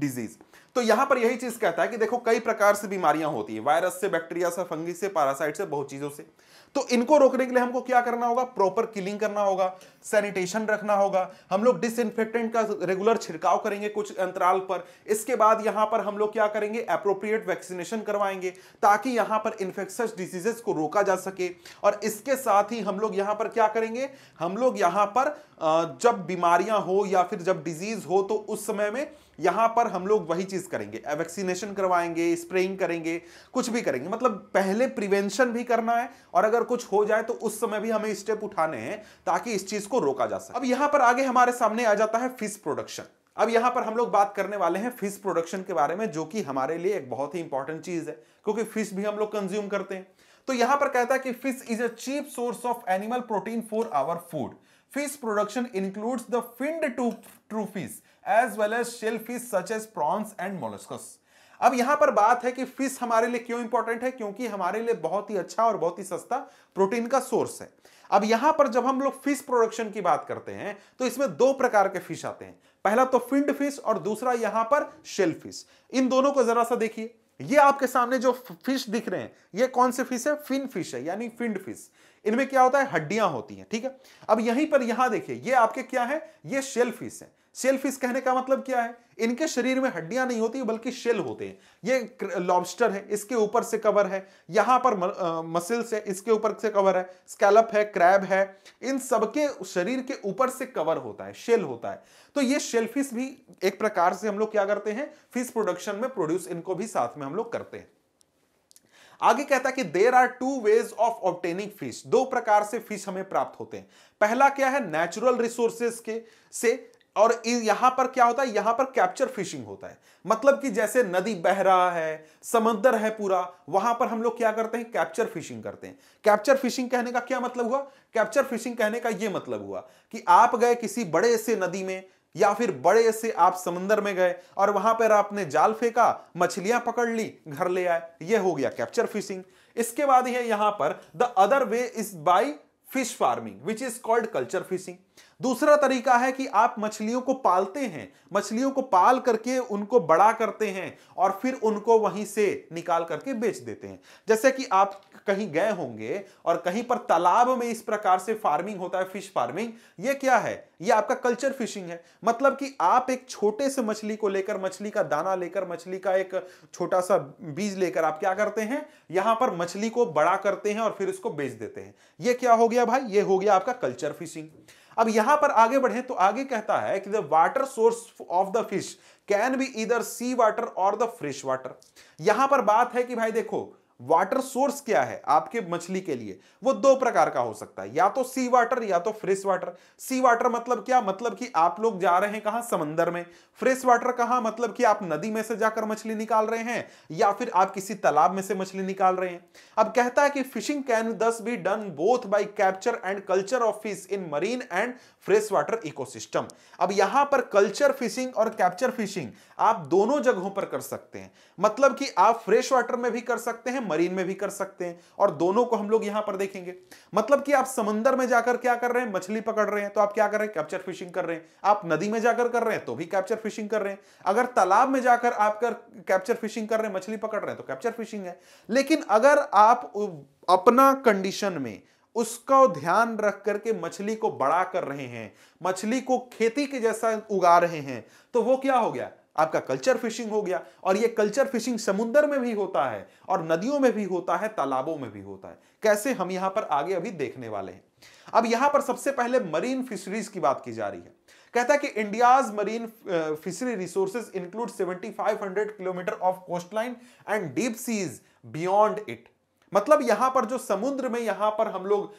disease। तो यहां पर यही चीज कहता है कि देखो कई प्रकार से बीमारियां होती है, वायरस से, बैक्टीरिया से, फंगी से, पैरासाइट से, बहुत चीजों से। तो इनको रोकने के लिए हमको क्या करना होगा, प्रॉपर किलिंग करना होगा, सैनिटेशन रखना होगा, हम लोग डिसइंफेक्टेंट का रेगुलर छिड़काव करेंगे कुछ अंतराल पर। इसके बाद यहां पर हम लोग क्या करेंगे, एप्रोप्रिएट वैक्सीनेशन करवाएंगे ताकि यहां पर इन्फेक्शस डिजीजेस को रोका जा सके। और इसके साथ ही हम लोग यहां पर क्या करेंगे, हम लोग यहां पर जब बीमारियां हो या फिर जब डिजीज हो तो उस समय में यहां पर हम लोग वही चीज करेंगे, वैक्सीनेशन करवाएंगे, स्प्रेइंग करेंगे, कुछ भी करेंगे, मतलब पहले प्रिवेंशन भी करना है और अगर कुछ हो जाए तो उस समय भी हमें स्टेप उठाने हैं ताकि इस चीज को रोका जा सके। अब यहां पर आगे हमारे सामने आ जाता है फिश प्रोडक्शन। अब यहां पर हम लोग बात करने वाले हैं फिश प्रोडक्शन के बारे में, जो कि हमारे लिए एक बहुत ही इंपॉर्टेंट चीज है क्योंकि फिश भी हम लोग कंज्यूम करते हैं। तो यहां पर कहता है कि fish is a cheap source of animal protein for our food. Fish production includes the finned true fish as well as shell fish such as prawns and molluscs। अब यहां पर बात है कि फिश हमारे लिए क्यों इंपॉर्टेंट है, क्योंकि हमारे लिए बहुत ही अच्छा और बहुत ही सस्ता प्रोटीन का सोर्स है। अब यहां पर जब हम लोग फिश प्रोडक्शन की बात करते हैं तो इसमें दो प्रकार के फिश आते हैं, पहला तो फिन्ड फिश और दूसरा यहां पर शेल फिश। इन दोनों को जरा सा देखिए, ये आपके सामने जो फिश दिख रहे हैं ये कौन से फिश है, फिन फिश है, यानी फिन्ड फिश। इनमें क्या होता है, हड्डियां होती हैं। ठीक है, अब यहीं पर यहां देखिए, ये आपके क्या है, ये शेल फिश है। शेल फिश कहने का मतलब क्या है, इनके शरीर में हड्डियां नहीं होती बल्कि शेल होते हैं। ये लॉबस्टर है, इसके ऊपर से कवर है, यहां पर मसल्स है, इसके ऊपर से कवर है, स्कैलप है, क्रैब है, इन सबके शरीर के ऊपर से कवर होता है, शेल होता है। तो ये शेल फिश भी एक प्रकार से हम लोग क्या करते हैं, फिश प्रोडक्शन में प्रोड्यूस इनको भी साथ में हम लोग करते हैं। आगे कहता है कि there are two ways of obtaining fish, दो प्रकार से फिश हमें प्राप्त होते हैं। पहला क्या है, नेचुरल रिसोर्सेज के से, और यहां पर क्या होता है, यहां पर कैप्चर फिशिंग होता है, मतलब कि जैसे नदी बह रहा है, समंदर है पूरा, वहां पर हम लोग क्या करते हैं, कैप्चर फिशिंग करते हैं। कैप्चर फिशिंग कहने का क्या मतलब हुआ, कैप्चर फिशिंग कहने का यह मतलब हुआ कि आप गए किसी बड़े से नदी में या फिर बड़े से आप समंदर में गए और वहां पर आपने जाल फेंका, मछलियां पकड़ ली, घर ले आए, यह हो गया कैप्चर फिशिंग। इसके बाद है यहां पर the other way is by fish farming which is called culture fishing. दूसरा तरीका है कि आप मछलियों को पालते हैं, मछलियों को पाल करके उनको बड़ा करते हैं और फिर उनको वहीं से निकाल करके बेच देते हैं। जैसे कि आप कहीं गए होंगे और कहीं पर तालाब में इस प्रकार से फार्मिंग होता है, फिश फार्मिंग, ये क्या है, ये आपका कल्चर फिशिंग है। मतलब कि आप एक छोटे से मछली को लेकर, मछली का दाना लेकर, मछली का एक छोटा सा बीज लेकर आप क्या करते हैं, यहां पर मछली को बड़ा करते हैं और फिर उसको बेच देते हैं। ये क्या हो गया भाई, ये हो गया आपका कल्चर फिशिंग। अब यहां पर आगे बढ़े तो आगे कहता है कि the water source of the fish can be either sea water और द फ्रेश वाटर। यहां पर बात है कि भाई देखो वाटर सोर्स क्या है आपके मछली के लिए, वो दो प्रकार का हो सकता है, या तो सी वाटर या तो फ्रेश वाटर। सी वाटर मतलब क्या, मतलब कि आप लोग जा रहे हैं कहां, समंदर में। फ्रेश वाटर कहां, मतलब कि आप नदी में से जाकर मछली निकाल रहे हैं या फिर आप किसी तालाब में से मछली निकाल रहे हैं। अब कहता है कि fishing can thus be done both by capture and culture of fish in marine and fresh water ecosystem. अब यहां पर कल्चर फिशिंग और कैप्चर फिशिंग आप दोनों जगहों पर कर सकते हैं, मतलब कि आप फ्रेश वाटर में भी कर सकते हैं, मरीन में भी कर सकते हैं, और दोनों को हम लोग यहां पर देखेंगे। मतलब कि आप समंदर में जाकर क्या कर रहे हैं, मछली पकड़ रहे हैं, तो आप क्या कर रहे हैं, कैप्चर फिशिंग कर रहे हैं। आप नदी में जाकर कर रहे हैं तो भी कैप्चर फिशिंग कर रहे हैं। अगर तालाब में जाकर आप कैप्चर फिशिंग कर रहे हैं, मछली पकड़ रहे हैं, तो कैप्चर फिशिंग है। लेकिन अगर आप अपना कंडीशन में उसको ध्यान रख करके मछली को बड़ा कर रहे हैं, मछली को खेती के जैसा उगा रहे हैं, तो वो क्या हो गया, आपका कल्चर फिशिंग हो गया। और ये कल्चर फिशिंग समुद्र में भी होता है और नदियों में भी होता है, तालाबों में भी होता है। कैसे, हम यहां पर आगे अभी देखने वाले हैं। अब यहां पर सबसे पहले मरीन फिशरीज की बात की जा रही है। कहता है कि India's marine fishery resources include 7500 kilometre of coastline and deep seas beyond it. मतलब यहां पर जो समुद्र में यहां पर हम लोग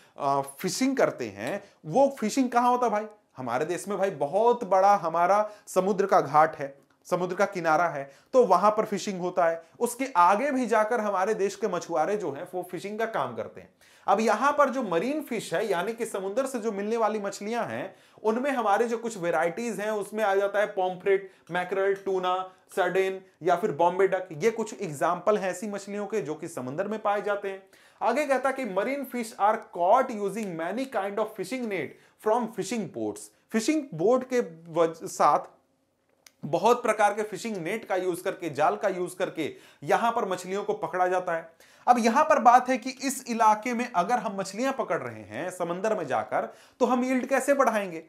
फिशिंग करते हैं, वो फिशिंग कहां होता भाई, हमारे देश में भाई बहुत बड़ा हमारा समुद्र का घाट है, समुद्र का किनारा है, तो वहां पर फिशिंग होता है। उसके आगे भी जाकर हमारे देश के मछुआरे जो हैं वो फिशिंग का काम करते हैं। अब यहां पर जो मरीन फिश है, यानी कि समुद्र से जो मिलने वाली मछलियां हैं, उनमें हमारे जो कुछ वेराइटीज हैं उसमें आ जाता है पॉम्फ्रेट, मैकरल, टूना, सर्डेन या फिर बॉम्बे डक। ये कुछ एग्जाम्पल हैं ऐसी मछलियों के जो कि समुद्र में पाए जाते हैं। आगे कहता है कि marine fish are caught using many kind of fishing net from fishing boats. Fishing boat के साथ बहुत प्रकार के फिशिंग नेट का यूज करके, जाल का यूज करके यहां पर मछलियों को पकड़ा जाता है। अब यहां पर बात है कि इस इलाके में अगर हम मछलियां पकड़ रहे हैं समंदर में जाकर, तो हम यील्ड कैसे बढ़ाएंगे।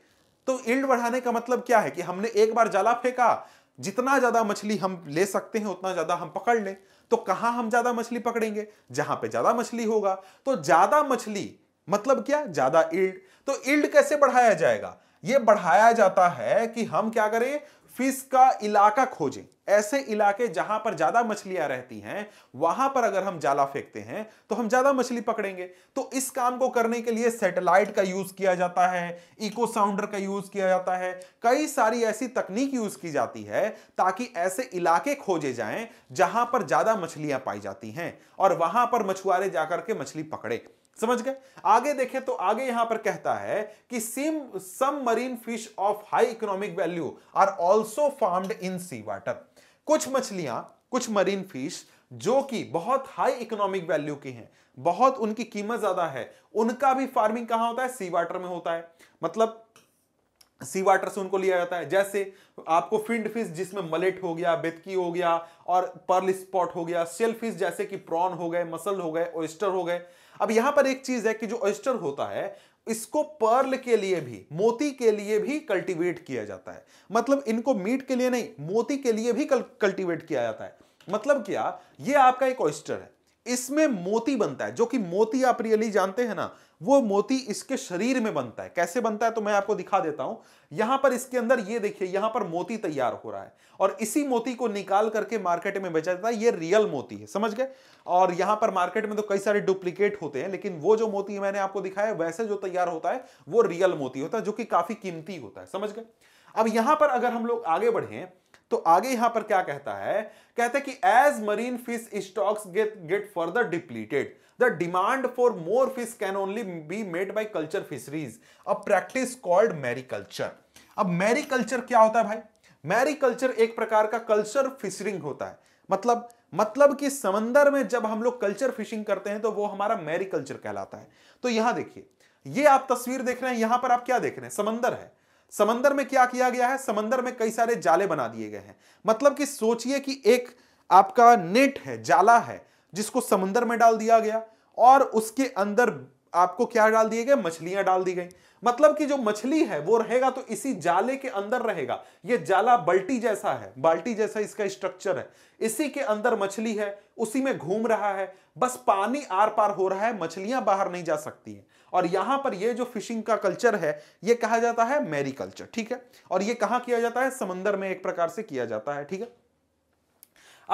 तो यील्ड बढ़ाने का मतलब क्या है कि हमने एक बार जाला फेंका, जितना ज्यादा मछली हम ले सकते हैं उतना ज्यादा हम पकड़ लें। तो कहां हम ज्यादा मछली पकड़ेंगे, जहां पे ज्यादा मछली होगा। तो ज्यादा मछली मतलब क्या, ज्यादा यील्ड। तो यील्ड कैसे बढ़ाया जाएगा, यह बढ़ाया जाता है कि हम क्या करें, फिश का इलाका खोजें। ऐसे इलाके जहां पर ज्यादा मछलियां रहती हैं वहां पर अगर हम जाला फेंकते हैं तो हम ज्यादा मछली पकड़ेंगे। तो इस काम को करने के लिए सैटेलाइट का यूज किया जाता है, इको साउंडर का यूज किया जाता है, कई सारी ऐसी तकनीक यूज की जाती है ताकि ऐसे इलाके खोजे जाएं जहां पर ज्यादा मछलियां पाई जाती हैं और वहां पर मछुआरे जाकर के मछली पकड़े। समझ गए। आगे देखें तो आगे यहां पर कहता है कि some marine fish of high economic value are also farmed in sea water. कुछ मछलियां, कुछ मरीन फिश जो कि बहुत हाई इकोनॉमिक वैल्यू की हैं, बहुत उनकी कीमत ज्यादा है, उनका भी फार्मिंग कहां होता है, सी वाटर में होता है। मतलब सी वाटर से उनको लिया जाता है। जैसे आपको फिन्ड फिश जिसमें मलेट हो गया, बेतकी हो गया और पर्ल स्पॉट हो गया, शेल फिश जैसे कि प्रॉन हो गए, मसल हो गए, ऑयस्टर हो गए। अब यहां पर एक चीज है कि जो ऑयस्टर होता है इसको पर्ल के लिए भी, मोती के लिए भी कल्टीवेट किया जाता है। मतलब इनको मीट के लिए नहीं, मोती के लिए भी कल्टीवेट किया जाता है। मतलब क्या, ये आपका एक ऑयस्टर है, इसमें मोती बनता है, जो कि मोती आप रियली जानते हैं ना, वो मोती इसके शरीर में बनता है। कैसे बनता है तो मैं आपको दिखा देता हूं। यहां पर इसके अंदर ये देखिए, यहां पर मोती तैयार हो रहा है और इसी मोती को निकाल करके मार्केट में बेचा जाता है। ये रियल मोती है, समझ गए। और यहां पर मार्केट में तो कई सारे डुप्लीकेट होते हैं, लेकिन वो जो मोती मैंने आपको दिखाया वैसे जो तैयार होता है वो रियल मोती होता है, जो कि काफी कीमती होता है, समझ गए। अब यहां पर अगर हम लोग आगे बढ़े तो आगे यहां पर क्या कहता है, कहता है कि as marine fish stocks get further depleted the demand for more fish can only be made by culture fisheries a practice called mariculture. अब मैरीकल्चर क्या होता है भाई, मैरीकल्चर एक प्रकार का कल्चर फिशरिंग होता है। मतलब कि समंदर में जब हम लोग कल्चर फिशिंग करते हैं तो वो हमारा मैरीकल्चर कहलाता है। तो यहां देखिए, ये आप तस्वीर देख रहे हैं, यहां पर आप क्या देख रहे हैं, समंदर है। समंदर में क्या किया गया है, समंदर में कई सारे जाले बना दिए गए हैं। मतलब कि सोचिए कि एक आपका नेट है, जाला है, जिसको समंदर में डाल दिया गया और उसके अंदर आपको क्या डाल दिए गए, मछलियां डाल दी गई। मतलब कि जो मछली है वो रहेगा तो इसी जाले के अंदर रहेगा। ये जाला बाल्टी जैसा है, बाल्टी जैसा इसका स्ट्रक्चर है, इसी के अंदर मछली है, उसी में घूम रहा है, बस पानी आर पार हो रहा है, मछलियां बाहर नहीं जा सकती हैं। और यहां पर ये जो फिशिंग का कल्चर है ये कहा जाता है मैरीकल्चर, ठीक है। और ये कहां किया जाता है, समंदर में एक प्रकार से किया जाता है, ठीक है।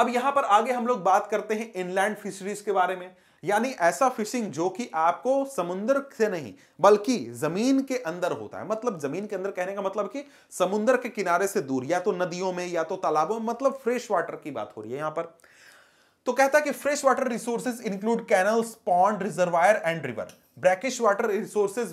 अब यहां पर आगे हम लोग बात करते हैं इनलैंड फिशरीज के बारे में, यानी ऐसा फिशिंग जो कि आपको समुद्र से नहीं बल्कि जमीन के अंदर होता है। मतलब जमीन के अंदर कहने का मतलब कि समुद्र के किनारे से दूर, या तो नदियों में या तो तालाबों में, मतलब फ्रेश वाटर की बात हो रही है यहां पर। तो कहता है कि fresh water resources include canals, pond, reservoir and river. Brackish water resources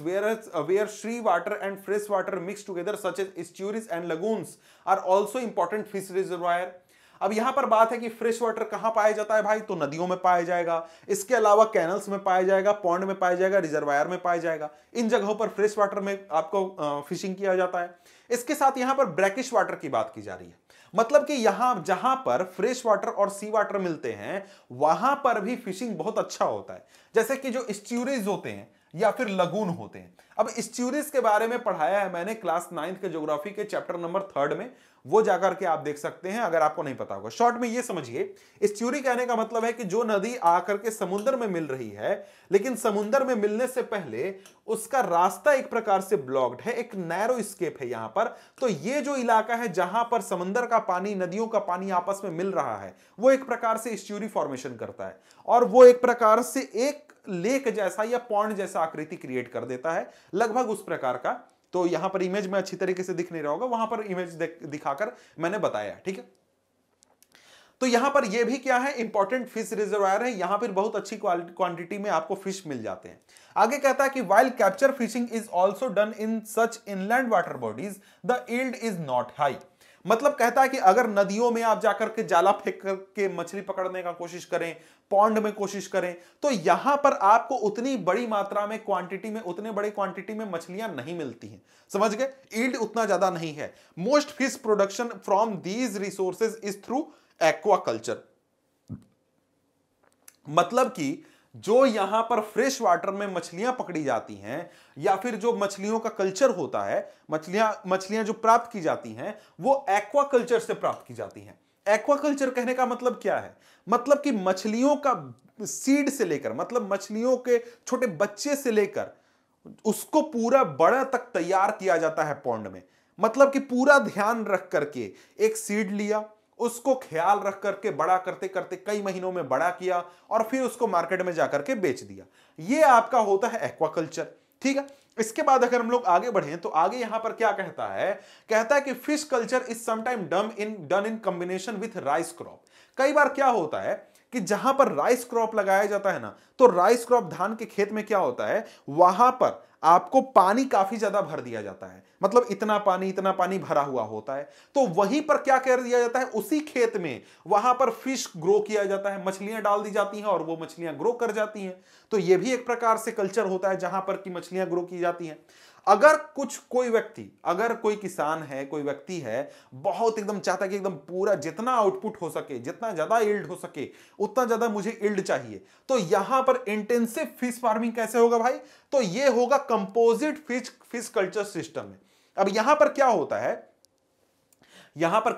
where sea water and fresh water mix together such as estuaries and lagoons are also important fish reservoir. अब यहां पर बात है कि फ्रेश वाटर कहां पाया जाता है भाई, तो नदियों में पाया जाएगा, इसके अलावा कैनल्स में पाया जाएगा, पॉन्ड में पाया जाएगा, रिजर्वायर में पाया जाएगा। इन जगहों पर फ्रेश वाटर में आपको फिशिंग किया जाता है। इसके साथ यहां पर ब्रैकिश वाटर की बात की जा रही है। मतलब कि यहां जहां पर फ्रेश वाटर और सी वाटर मिलते हैं वहां पर भी फिशिंग बहुत अच्छा होता है। जैसे कि जो एस्ट्यूरीज होते हैं या फिर लगून होते हैं। अब स्च्यूरिस के बारे में पढ़ाया है मैंने क्लास 9 के ज्योग्राफी के चैप्टर नंबर 3 में, वो जाकर के आप देख सकते हैं अगर आपको नहीं पता होगा। शॉर्ट में ये समझिए, स्च्यूरी कहने का मतलब है कि जो नदी आकर के समुद्र में मिल रही है, लेकिन समुद्र में मिलने से पहले उसका रास्ता एक प्रकार से ब्लॉक्ड है, एक नैरो स्केप है यहां पर। तो ये जो इलाका है जहां पर समुद्र का पानी, नदियों का पानी आपस में मिल रहा है, वो एक प्रकार से स्च्यूरी फॉर्मेशन करता है और वो एक प्रकार से एक लेक जैसा या पॉन्ड जैसा आकृति क्रिएट कर देता है, लगभग उस प्रकार का। तो यहां पर इमेज में अच्छी तरीके से दिख नहीं रहा होगा, वहां पर इमेज दिखाकर मैंने बताया, ठीक है। तो यहां पर ये भी क्या है, इंपॉर्टेंट फिश रिजर्वायर है, यहां पर बहुत अच्छी क्वांटिटी में आपको फिश मिल जाते हैं। आगे कहता है कि while capture fishing is also done in such inland water bodies the yield is not high. मतलब कहता है कि अगर नदियों में आप जाकर के जाला फेंक करके मछली पकड़ने का कोशिश करें, पॉन्ड में कोशिश करें, तो यहां पर आपको उतनी बड़ी मात्रा में क्वांटिटी में, उतने बड़े क्वांटिटी में मछलियां नहीं मिलती हैं, समझ गए। यील्ड उतना ज्यादा नहीं है। Most fish production from these resources is through aquaculture. मतलब कि जो यहां पर फ्रेश वाटर में मछलियां पकड़ी जाती हैं या फिर जो मछलियों का कल्चर होता है, मछलियां जो प्राप्त की जाती हैं वो एक्वा कल्चर से प्राप्त की जाती हैं। एक्वा कल्चर कहने का मतलब क्या है, मतलब कि मछलियों का सीड से लेकर, मतलब मछलियों के छोटे बच्चे से लेकर उसको पूरा बड़ा तक तैयार किया जाता है पॉन्ड में। मतलब कि पूरा ध्यान रख करके, एक सीड लिया, उसको ख्याल रख करके बड़ा करते करते कई महीनों में बड़ा किया और फिर उसको मार्केट में जाकर के बेच दिया। ये आपका होता है एक्वाकल्चर, ठीक है। इसके बाद अगर हम लोग आगे बढ़ें तो आगे यहां पर क्या कहता है, कहता है कि fish culture is sometime done in combination with rice crop. कई बार क्या होता है कि जहां पर राइस क्रॉप लगाया जाता है ना, तो राइस क्रॉप धान के खेत में क्या होता है, वहां पर आपको पानी काफी ज्यादा भर दिया जाता है, मतलब इतना पानी भरा हुआ होता है। तो वहीं पर क्या कर दिया जाता है, उसी खेत में वहां पर फिश ग्रो किया जाता है, मछलियां डाल दी जाती हैं और वो मछलियां ग्रो कर जाती हैं। तो ये भी एक प्रकार से कल्चर होता है जहां पर कि मछलियां ग्रो की जाती हैं। अगर कोई किसान है, कोई व्यक्ति है, बहुत एकदम चाहता है कि एकदम पूरा जितना आउटपुट हो सके, जितना ज्यादा यील्ड हो सके, उतना ज्यादा मुझे यील्ड चाहिए, तो यहां पर इंटेंसिव फिश फार्मिंग कैसे होगा भाई, तो ये होगा कंपोजिट फिश कल्चर सिस्टम में। अब यहां पर क्या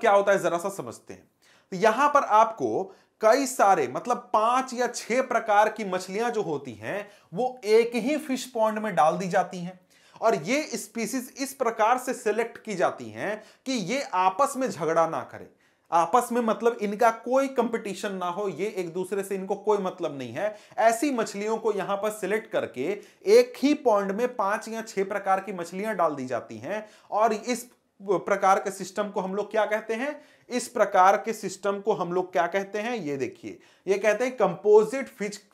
होता है, जरा सा समझते हैं। तो यहां पर आपको कई सारे, मतलब 5 या 6 प्रकार की मछलियां जो होती हैं वो एक ही फिश पॉन्ड में डाल दी जाती हैं और ये स्पीसीज इस प्रकार से सिलेक्ट की जाती हैं कि ये आपस में झगड़ा ना करें, आपस में मतलब इनका कोई कंपटीशन ना हो, ये एक दूसरे से इनको कोई मतलब नहीं है। ऐसी मछलियों को यहां पर सिलेक्ट करके एक ही पॉन्ड में 5 या 6 प्रकार की मछलियां डाल दी जाती हैं और इस प्रकार के सिस्टम को हम लोग क्या कहते हैं, ये देखिए, ये कहते हैं कंपोजिट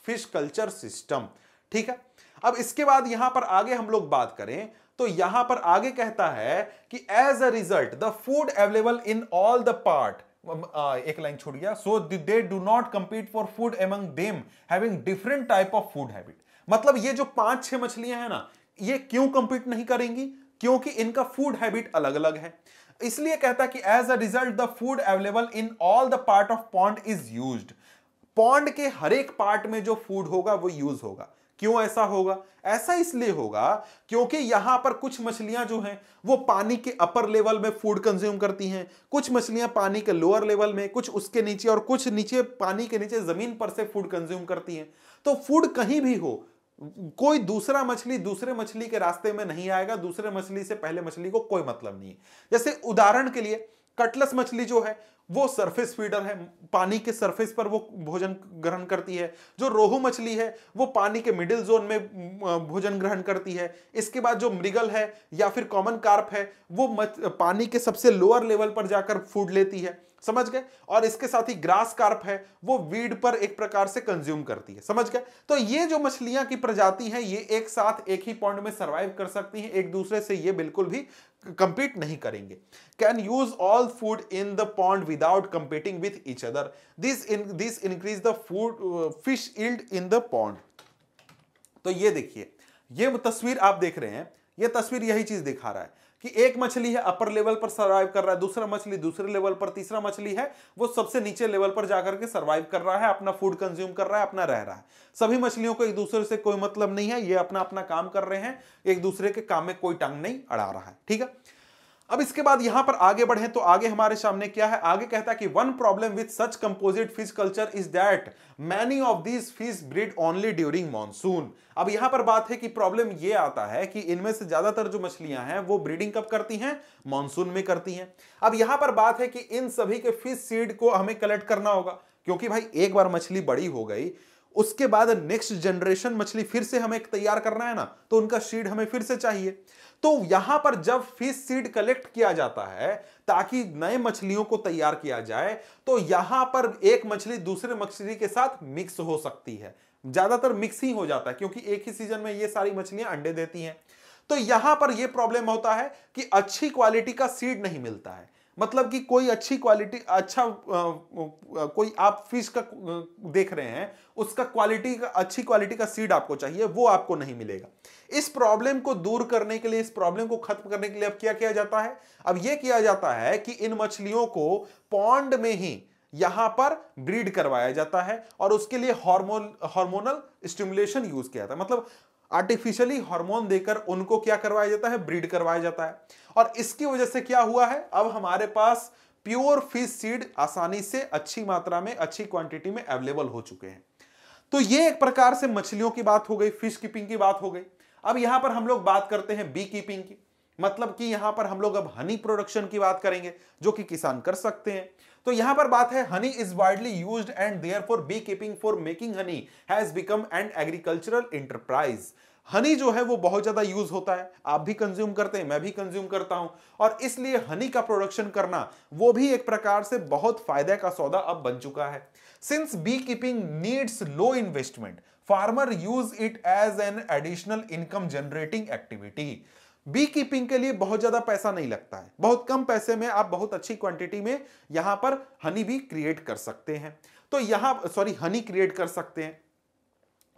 फिश कल्चर सिस्टम, ठीक है। अब इसके बाद यहां पर आगे हम लोग बात करें तो यहां पर आगे कहता है कि as a result the food available in all the part, एक लाइन छूट गया, so they do not compete for food among them having different type of food habit. मतलब ये जो 5-6 मछलियां हैं ना, ये क्यों कम्पीट नहीं करेंगी, क्योंकि इनका फूड हैबिट अलग अलग है। इसलिए कहता है कि as a result the food available in all the part of pond is used. Pond के हर एक पार्ट में जो फूड होगा वो यूज होगा। क्यों ऐसा होगा, ऐसा इसलिए होगा क्योंकि यहां पर कुछ मछलियां जो हैं वो पानी के अपर लेवल में फूड कंज्यूम करती हैं, कुछ मछलियां पानी के लोअर लेवल में, कुछ उसके नीचे और कुछ नीचे पानी के नीचे जमीन पर से फूड कंज्यूम करती हैं। तो फूड कहीं भी हो, कोई दूसरा मछली दूसरे मछली के रास्ते में नहीं आएगा, दूसरे मछली से पहले मछली को कोई मतलब नहीं है। जैसे उदाहरण के लिए कटलस मछली जो है वो सरफेस फीडर है, पानी के सरफेस पर वो भोजन ग्रहण करती है। जो रोहू मछली है वो पानी के मिडिल जोन में भोजन ग्रहण करती है। इसके बाद जो मृगल है या फिर कॉमन कार्प है वो पानी के सबसे लोअर लेवल पर जाकर फूड लेती है, समझ गए। और इसके साथ ही ग्रास कार्प है वो वीड पर एक प्रकार से कंज्यूम करती है, समझ गए। तो ये जो मछलियां की प्रजाति है ये एक साथ एक ही पॉन्ड में सर्वाइव कर सकती हैं, एक दूसरे से ये बिल्कुल भी कंपीट नहीं करेंगे। Can use all food in the pond without competing with each other, this increase the food fish yield in the pond. तो ये देखिए, ये तस्वीर आप देख रहे हैं, ये तस्वीर यही चीज दिखा रहा है कि एक मछली है अपर लेवल पर सर्वाइव कर रहा है, दूसरा मछली दूसरे लेवल पर, तीसरा मछली है वो सबसे नीचे लेवल पर जाकर के सर्वाइव कर रहा है, अपना फूड कंज्यूम कर रहा है, अपना रह रहा है। सभी मछलियों को एक दूसरे से कोई मतलब नहीं है, ये अपना अपना काम कर रहे हैं, एक दूसरे के काम में कोई टांग नहीं अड़ा रहा है। ठीक है, अब इसके बाद यहां पर आगे बढ़े तो आगे हमारे सामने क्या है, आगे कहता है कि one problem with such composite fish culture is that many of these fish breed only during monsoon. अब यहां पर बात है कि प्रॉब्लम ये आता है कि इनमें से ज्यादातर जो मछलियां हैं वो ब्रीडिंग कब करती हैं, मॉनसून में करती हैं। अब यहां पर बात है कि इन सभी के फिश सीड को हमें कलेक्ट करना होगा, क्योंकि भाई एक बार मछली बड़ी हो गई उसके बाद नेक्स्ट जनरेशन मछली फिर से हमें तैयार करना है ना, तो उनका सीड हमें फिर से चाहिए। तो यहां पर जब फिश सीड कलेक्ट किया जाता है ताकि नए मछलियों को तैयार किया जाए, तो यहां पर एक मछली दूसरे मछली के साथ मिक्स हो सकती है, ज्यादातर मिक्स ही हो जाता है क्योंकि एक ही सीजन में ये सारी मछलियां अंडे देती हैं। तो यहां पर यह प्रॉब्लम होता है कि अच्छी क्वालिटी का सीड नहीं मिलता है, मतलब कि कोई अच्छी क्वालिटी कोई आप फिश का देख रहे हैं उसका क्वालिटी का अच्छी क्वालिटी का सीड आपको चाहिए, वो आपको नहीं मिलेगा। इस प्रॉब्लम को दूर करने के लिए, इस प्रॉब्लम को खत्म करने के लिए अब क्या किया जाता है, अब ये किया जाता है कि इन मछलियों को पॉन्ड में ही यहां पर ब्रीड करवाया जाता है, और उसके लिए हार्मोनल स्टिमुलेशन यूज किया जाता है, मतलब आर्टिफिशियली हार्मोन देकर उनको क्या करवाया जाता है, ब्रीड करवाया जाता है। और इसकी वजह से क्या हुआ है, अब हमारे पास प्योर फिश सीड आसानी से अच्छी मात्रा में अच्छी क्वांटिटी में अवेलेबल हो चुके हैं। तो ये एक प्रकार से मछलियों की बात हो गई, फिश कीपिंग की बात हो गई। अब यहां पर हम लोग बात करते हैं बी कीपिंग की, मतलब कि यहां पर हम लोग अब हनी प्रोडक्शन की बात करेंगे जो कि किसान कर सकते हैं। तो यहां पर बात है honey is widely used and therefore bee keeping for making honey has become an agricultural enterprise. Honey जो है वो बहुत ज्यादा यूज होता है, आप भी कंज्यूम करते हैं, मैं भी कंज्यूम करता हूं, और इसलिए हनी का प्रोडक्शन करना वो भी एक प्रकार से बहुत फायदे का सौदा अब बन चुका है। Since bee keeping needs low investment farmer use it as an additional income generating activity. Bee keeping के लिए बहुत ज्यादा पैसा नहीं लगता है, बहुत कम पैसे में आप बहुत अच्छी क्वांटिटी में यहां पर हनी भी क्रिएट कर सकते हैं। तो यहां हनी क्रिएट कर सकते हैं।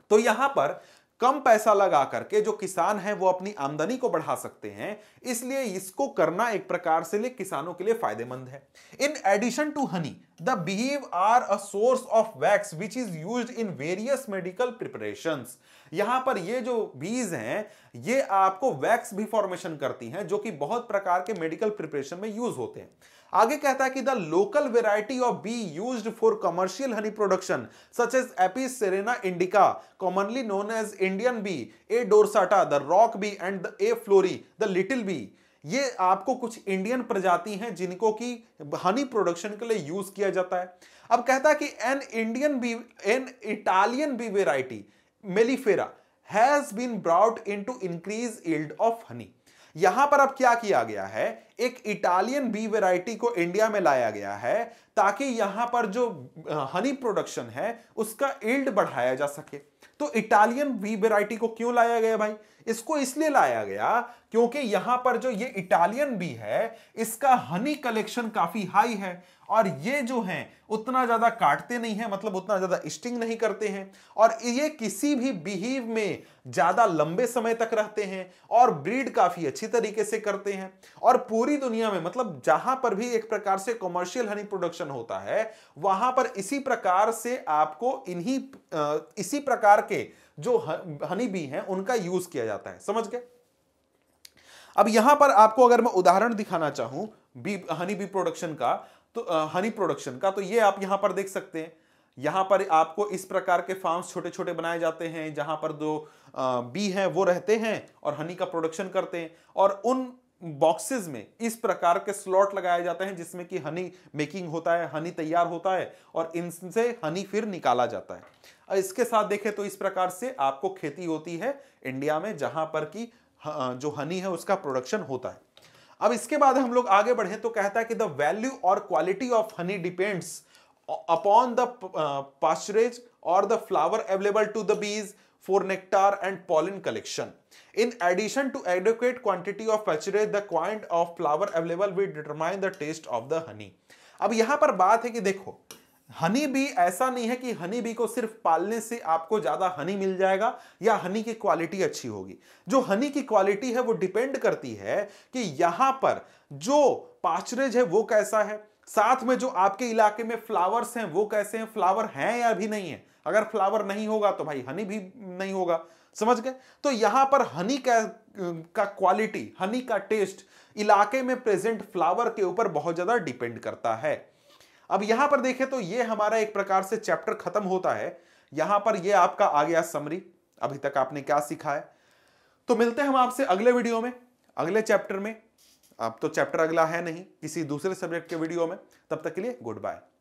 तो यहां पर कम पैसा लगा करके जो किसान है वो अपनी आमदनी को बढ़ा सकते हैं, इसलिए इसको करना एक प्रकार से किसानों के लिए फायदेमंद है। In addition to honey the bees are a source of wax which is used in various medical preparations. यहां पर ये जो बीज हैं ये आपको वैक्स भी फॉर्मेशन करती हैं जो कि बहुत प्रकार के मेडिकल प्रिपरेशन में यूज होते हैं। आगे कहता है कि the local variety of bee used for commercial honey production such as Apis cerana indica commonly known as Indian bee, A dorsata, the rock bee and the A florea, the little bee. ये आपको कुछ इंडियन प्रजाति हैं जिनको कि हनी प्रोडक्शन के लिए यूज किया जाता है। अब कहता है कि an Italian bee variety mellifera has been brought in to increase yield of honey. यहां पर अब क्या किया गया है, एक इटालियन बी वेराइटी को इंडिया में लाया गया है ताकि यहां पर जो हनी प्रोडक्शन है उसका यील्ड बढ़ाया जा सके। तो इटालियन बी वेराइटी को क्यों लाया गया भाई, इसको इसलिए लाया गया क्योंकि यहां पर जो ये इटालियन बी है इसका हनी कलेक्शन काफी हाई है, और ये जो हैं उतना ज्यादा काटते नहीं है, मतलब उतना ज्यादा स्टिंग नहीं करते हैं, और ये किसी भी बीहिव में ज्यादा लंबे समय तक रहते हैं, और ब्रीड काफी अच्छी तरीके से करते हैं। और पूरी दुनिया में मतलब जहां पर भी एक प्रकार से कॉमर्शियल हनी प्रोडक्शन होता है वहां पर इसी प्रकार से आपको इसी प्रकार के जो हनी बी हैं उनका यूज किया जाता है, समझ गए। अब यहां पर आपको अगर मैं उदाहरण दिखाना चाहूं हनी बी प्रोडक्शन का, तो हनी प्रोडक्शन का, तो ये आप यहां पर देख सकते हैं। यहां पर आपको इस प्रकार के फार्म्स छोटे छोटे बनाए जाते हैं जहां पर जो बी हैं वो रहते हैं और हनी का प्रोडक्शन करते हैं, और उन बॉक्सेस में इस प्रकार के स्लॉट लगाए जाते हैं जिसमें कि हनी मेकिंग होता है, हनी तैयार होता है, और इनसे हनी फिर निकाला जाता है। और इसके साथ देखें तो इस प्रकार से आपको खेती होती है इंडिया में जहां पर कि जो हनी है उसका प्रोडक्शन होता है। अब इसके बाद हम लोग आगे बढ़े तो कहता है कि द वैल्यू और quality of honey depends upon the pasturage और the flower available to the bees for nectar and pollen collection. In addition to adequate quantity of pasturage, the kind of flower available will determine the taste of the honey. अब यहां पर बात है कि देखो हनी बी ऐसा नहीं है कि हनी बी को सिर्फ पालने से आपको ज्यादा हनी मिल जाएगा या हनी की क्वालिटी अच्छी होगी। जो हनी की क्वालिटी है वो डिपेंड करती है कि यहां पर जो पास्चरेज है वो कैसा है, साथ में जो आपके इलाके में फ्लावर्स हैं वो कैसे हैं, फ्लावर हैं या भी नहीं है। अगर फ्लावर नहीं होगा तो भाई हनी भी नहीं होगा, समझ गए। तो यहां पर हनी का क्वालिटी, हनी का टेस्ट इलाके में प्रेजेंट फ्लावर के ऊपर बहुत ज्यादा डिपेंड करता है। अब यहां पर देखें तो ये हमारा एक प्रकार से चैप्टर खत्म होता है। यहां पर ये आपका आ गया समरी, अभी तक आपने क्या सीखा है। तो मिलते हैं हम आपसे अगले वीडियो में, अगले चैप्टर में। अब तो चैप्टर अगला है नहीं, किसी दूसरे सब्जेक्ट के वीडियो में। तब तक के लिए गुड बाय।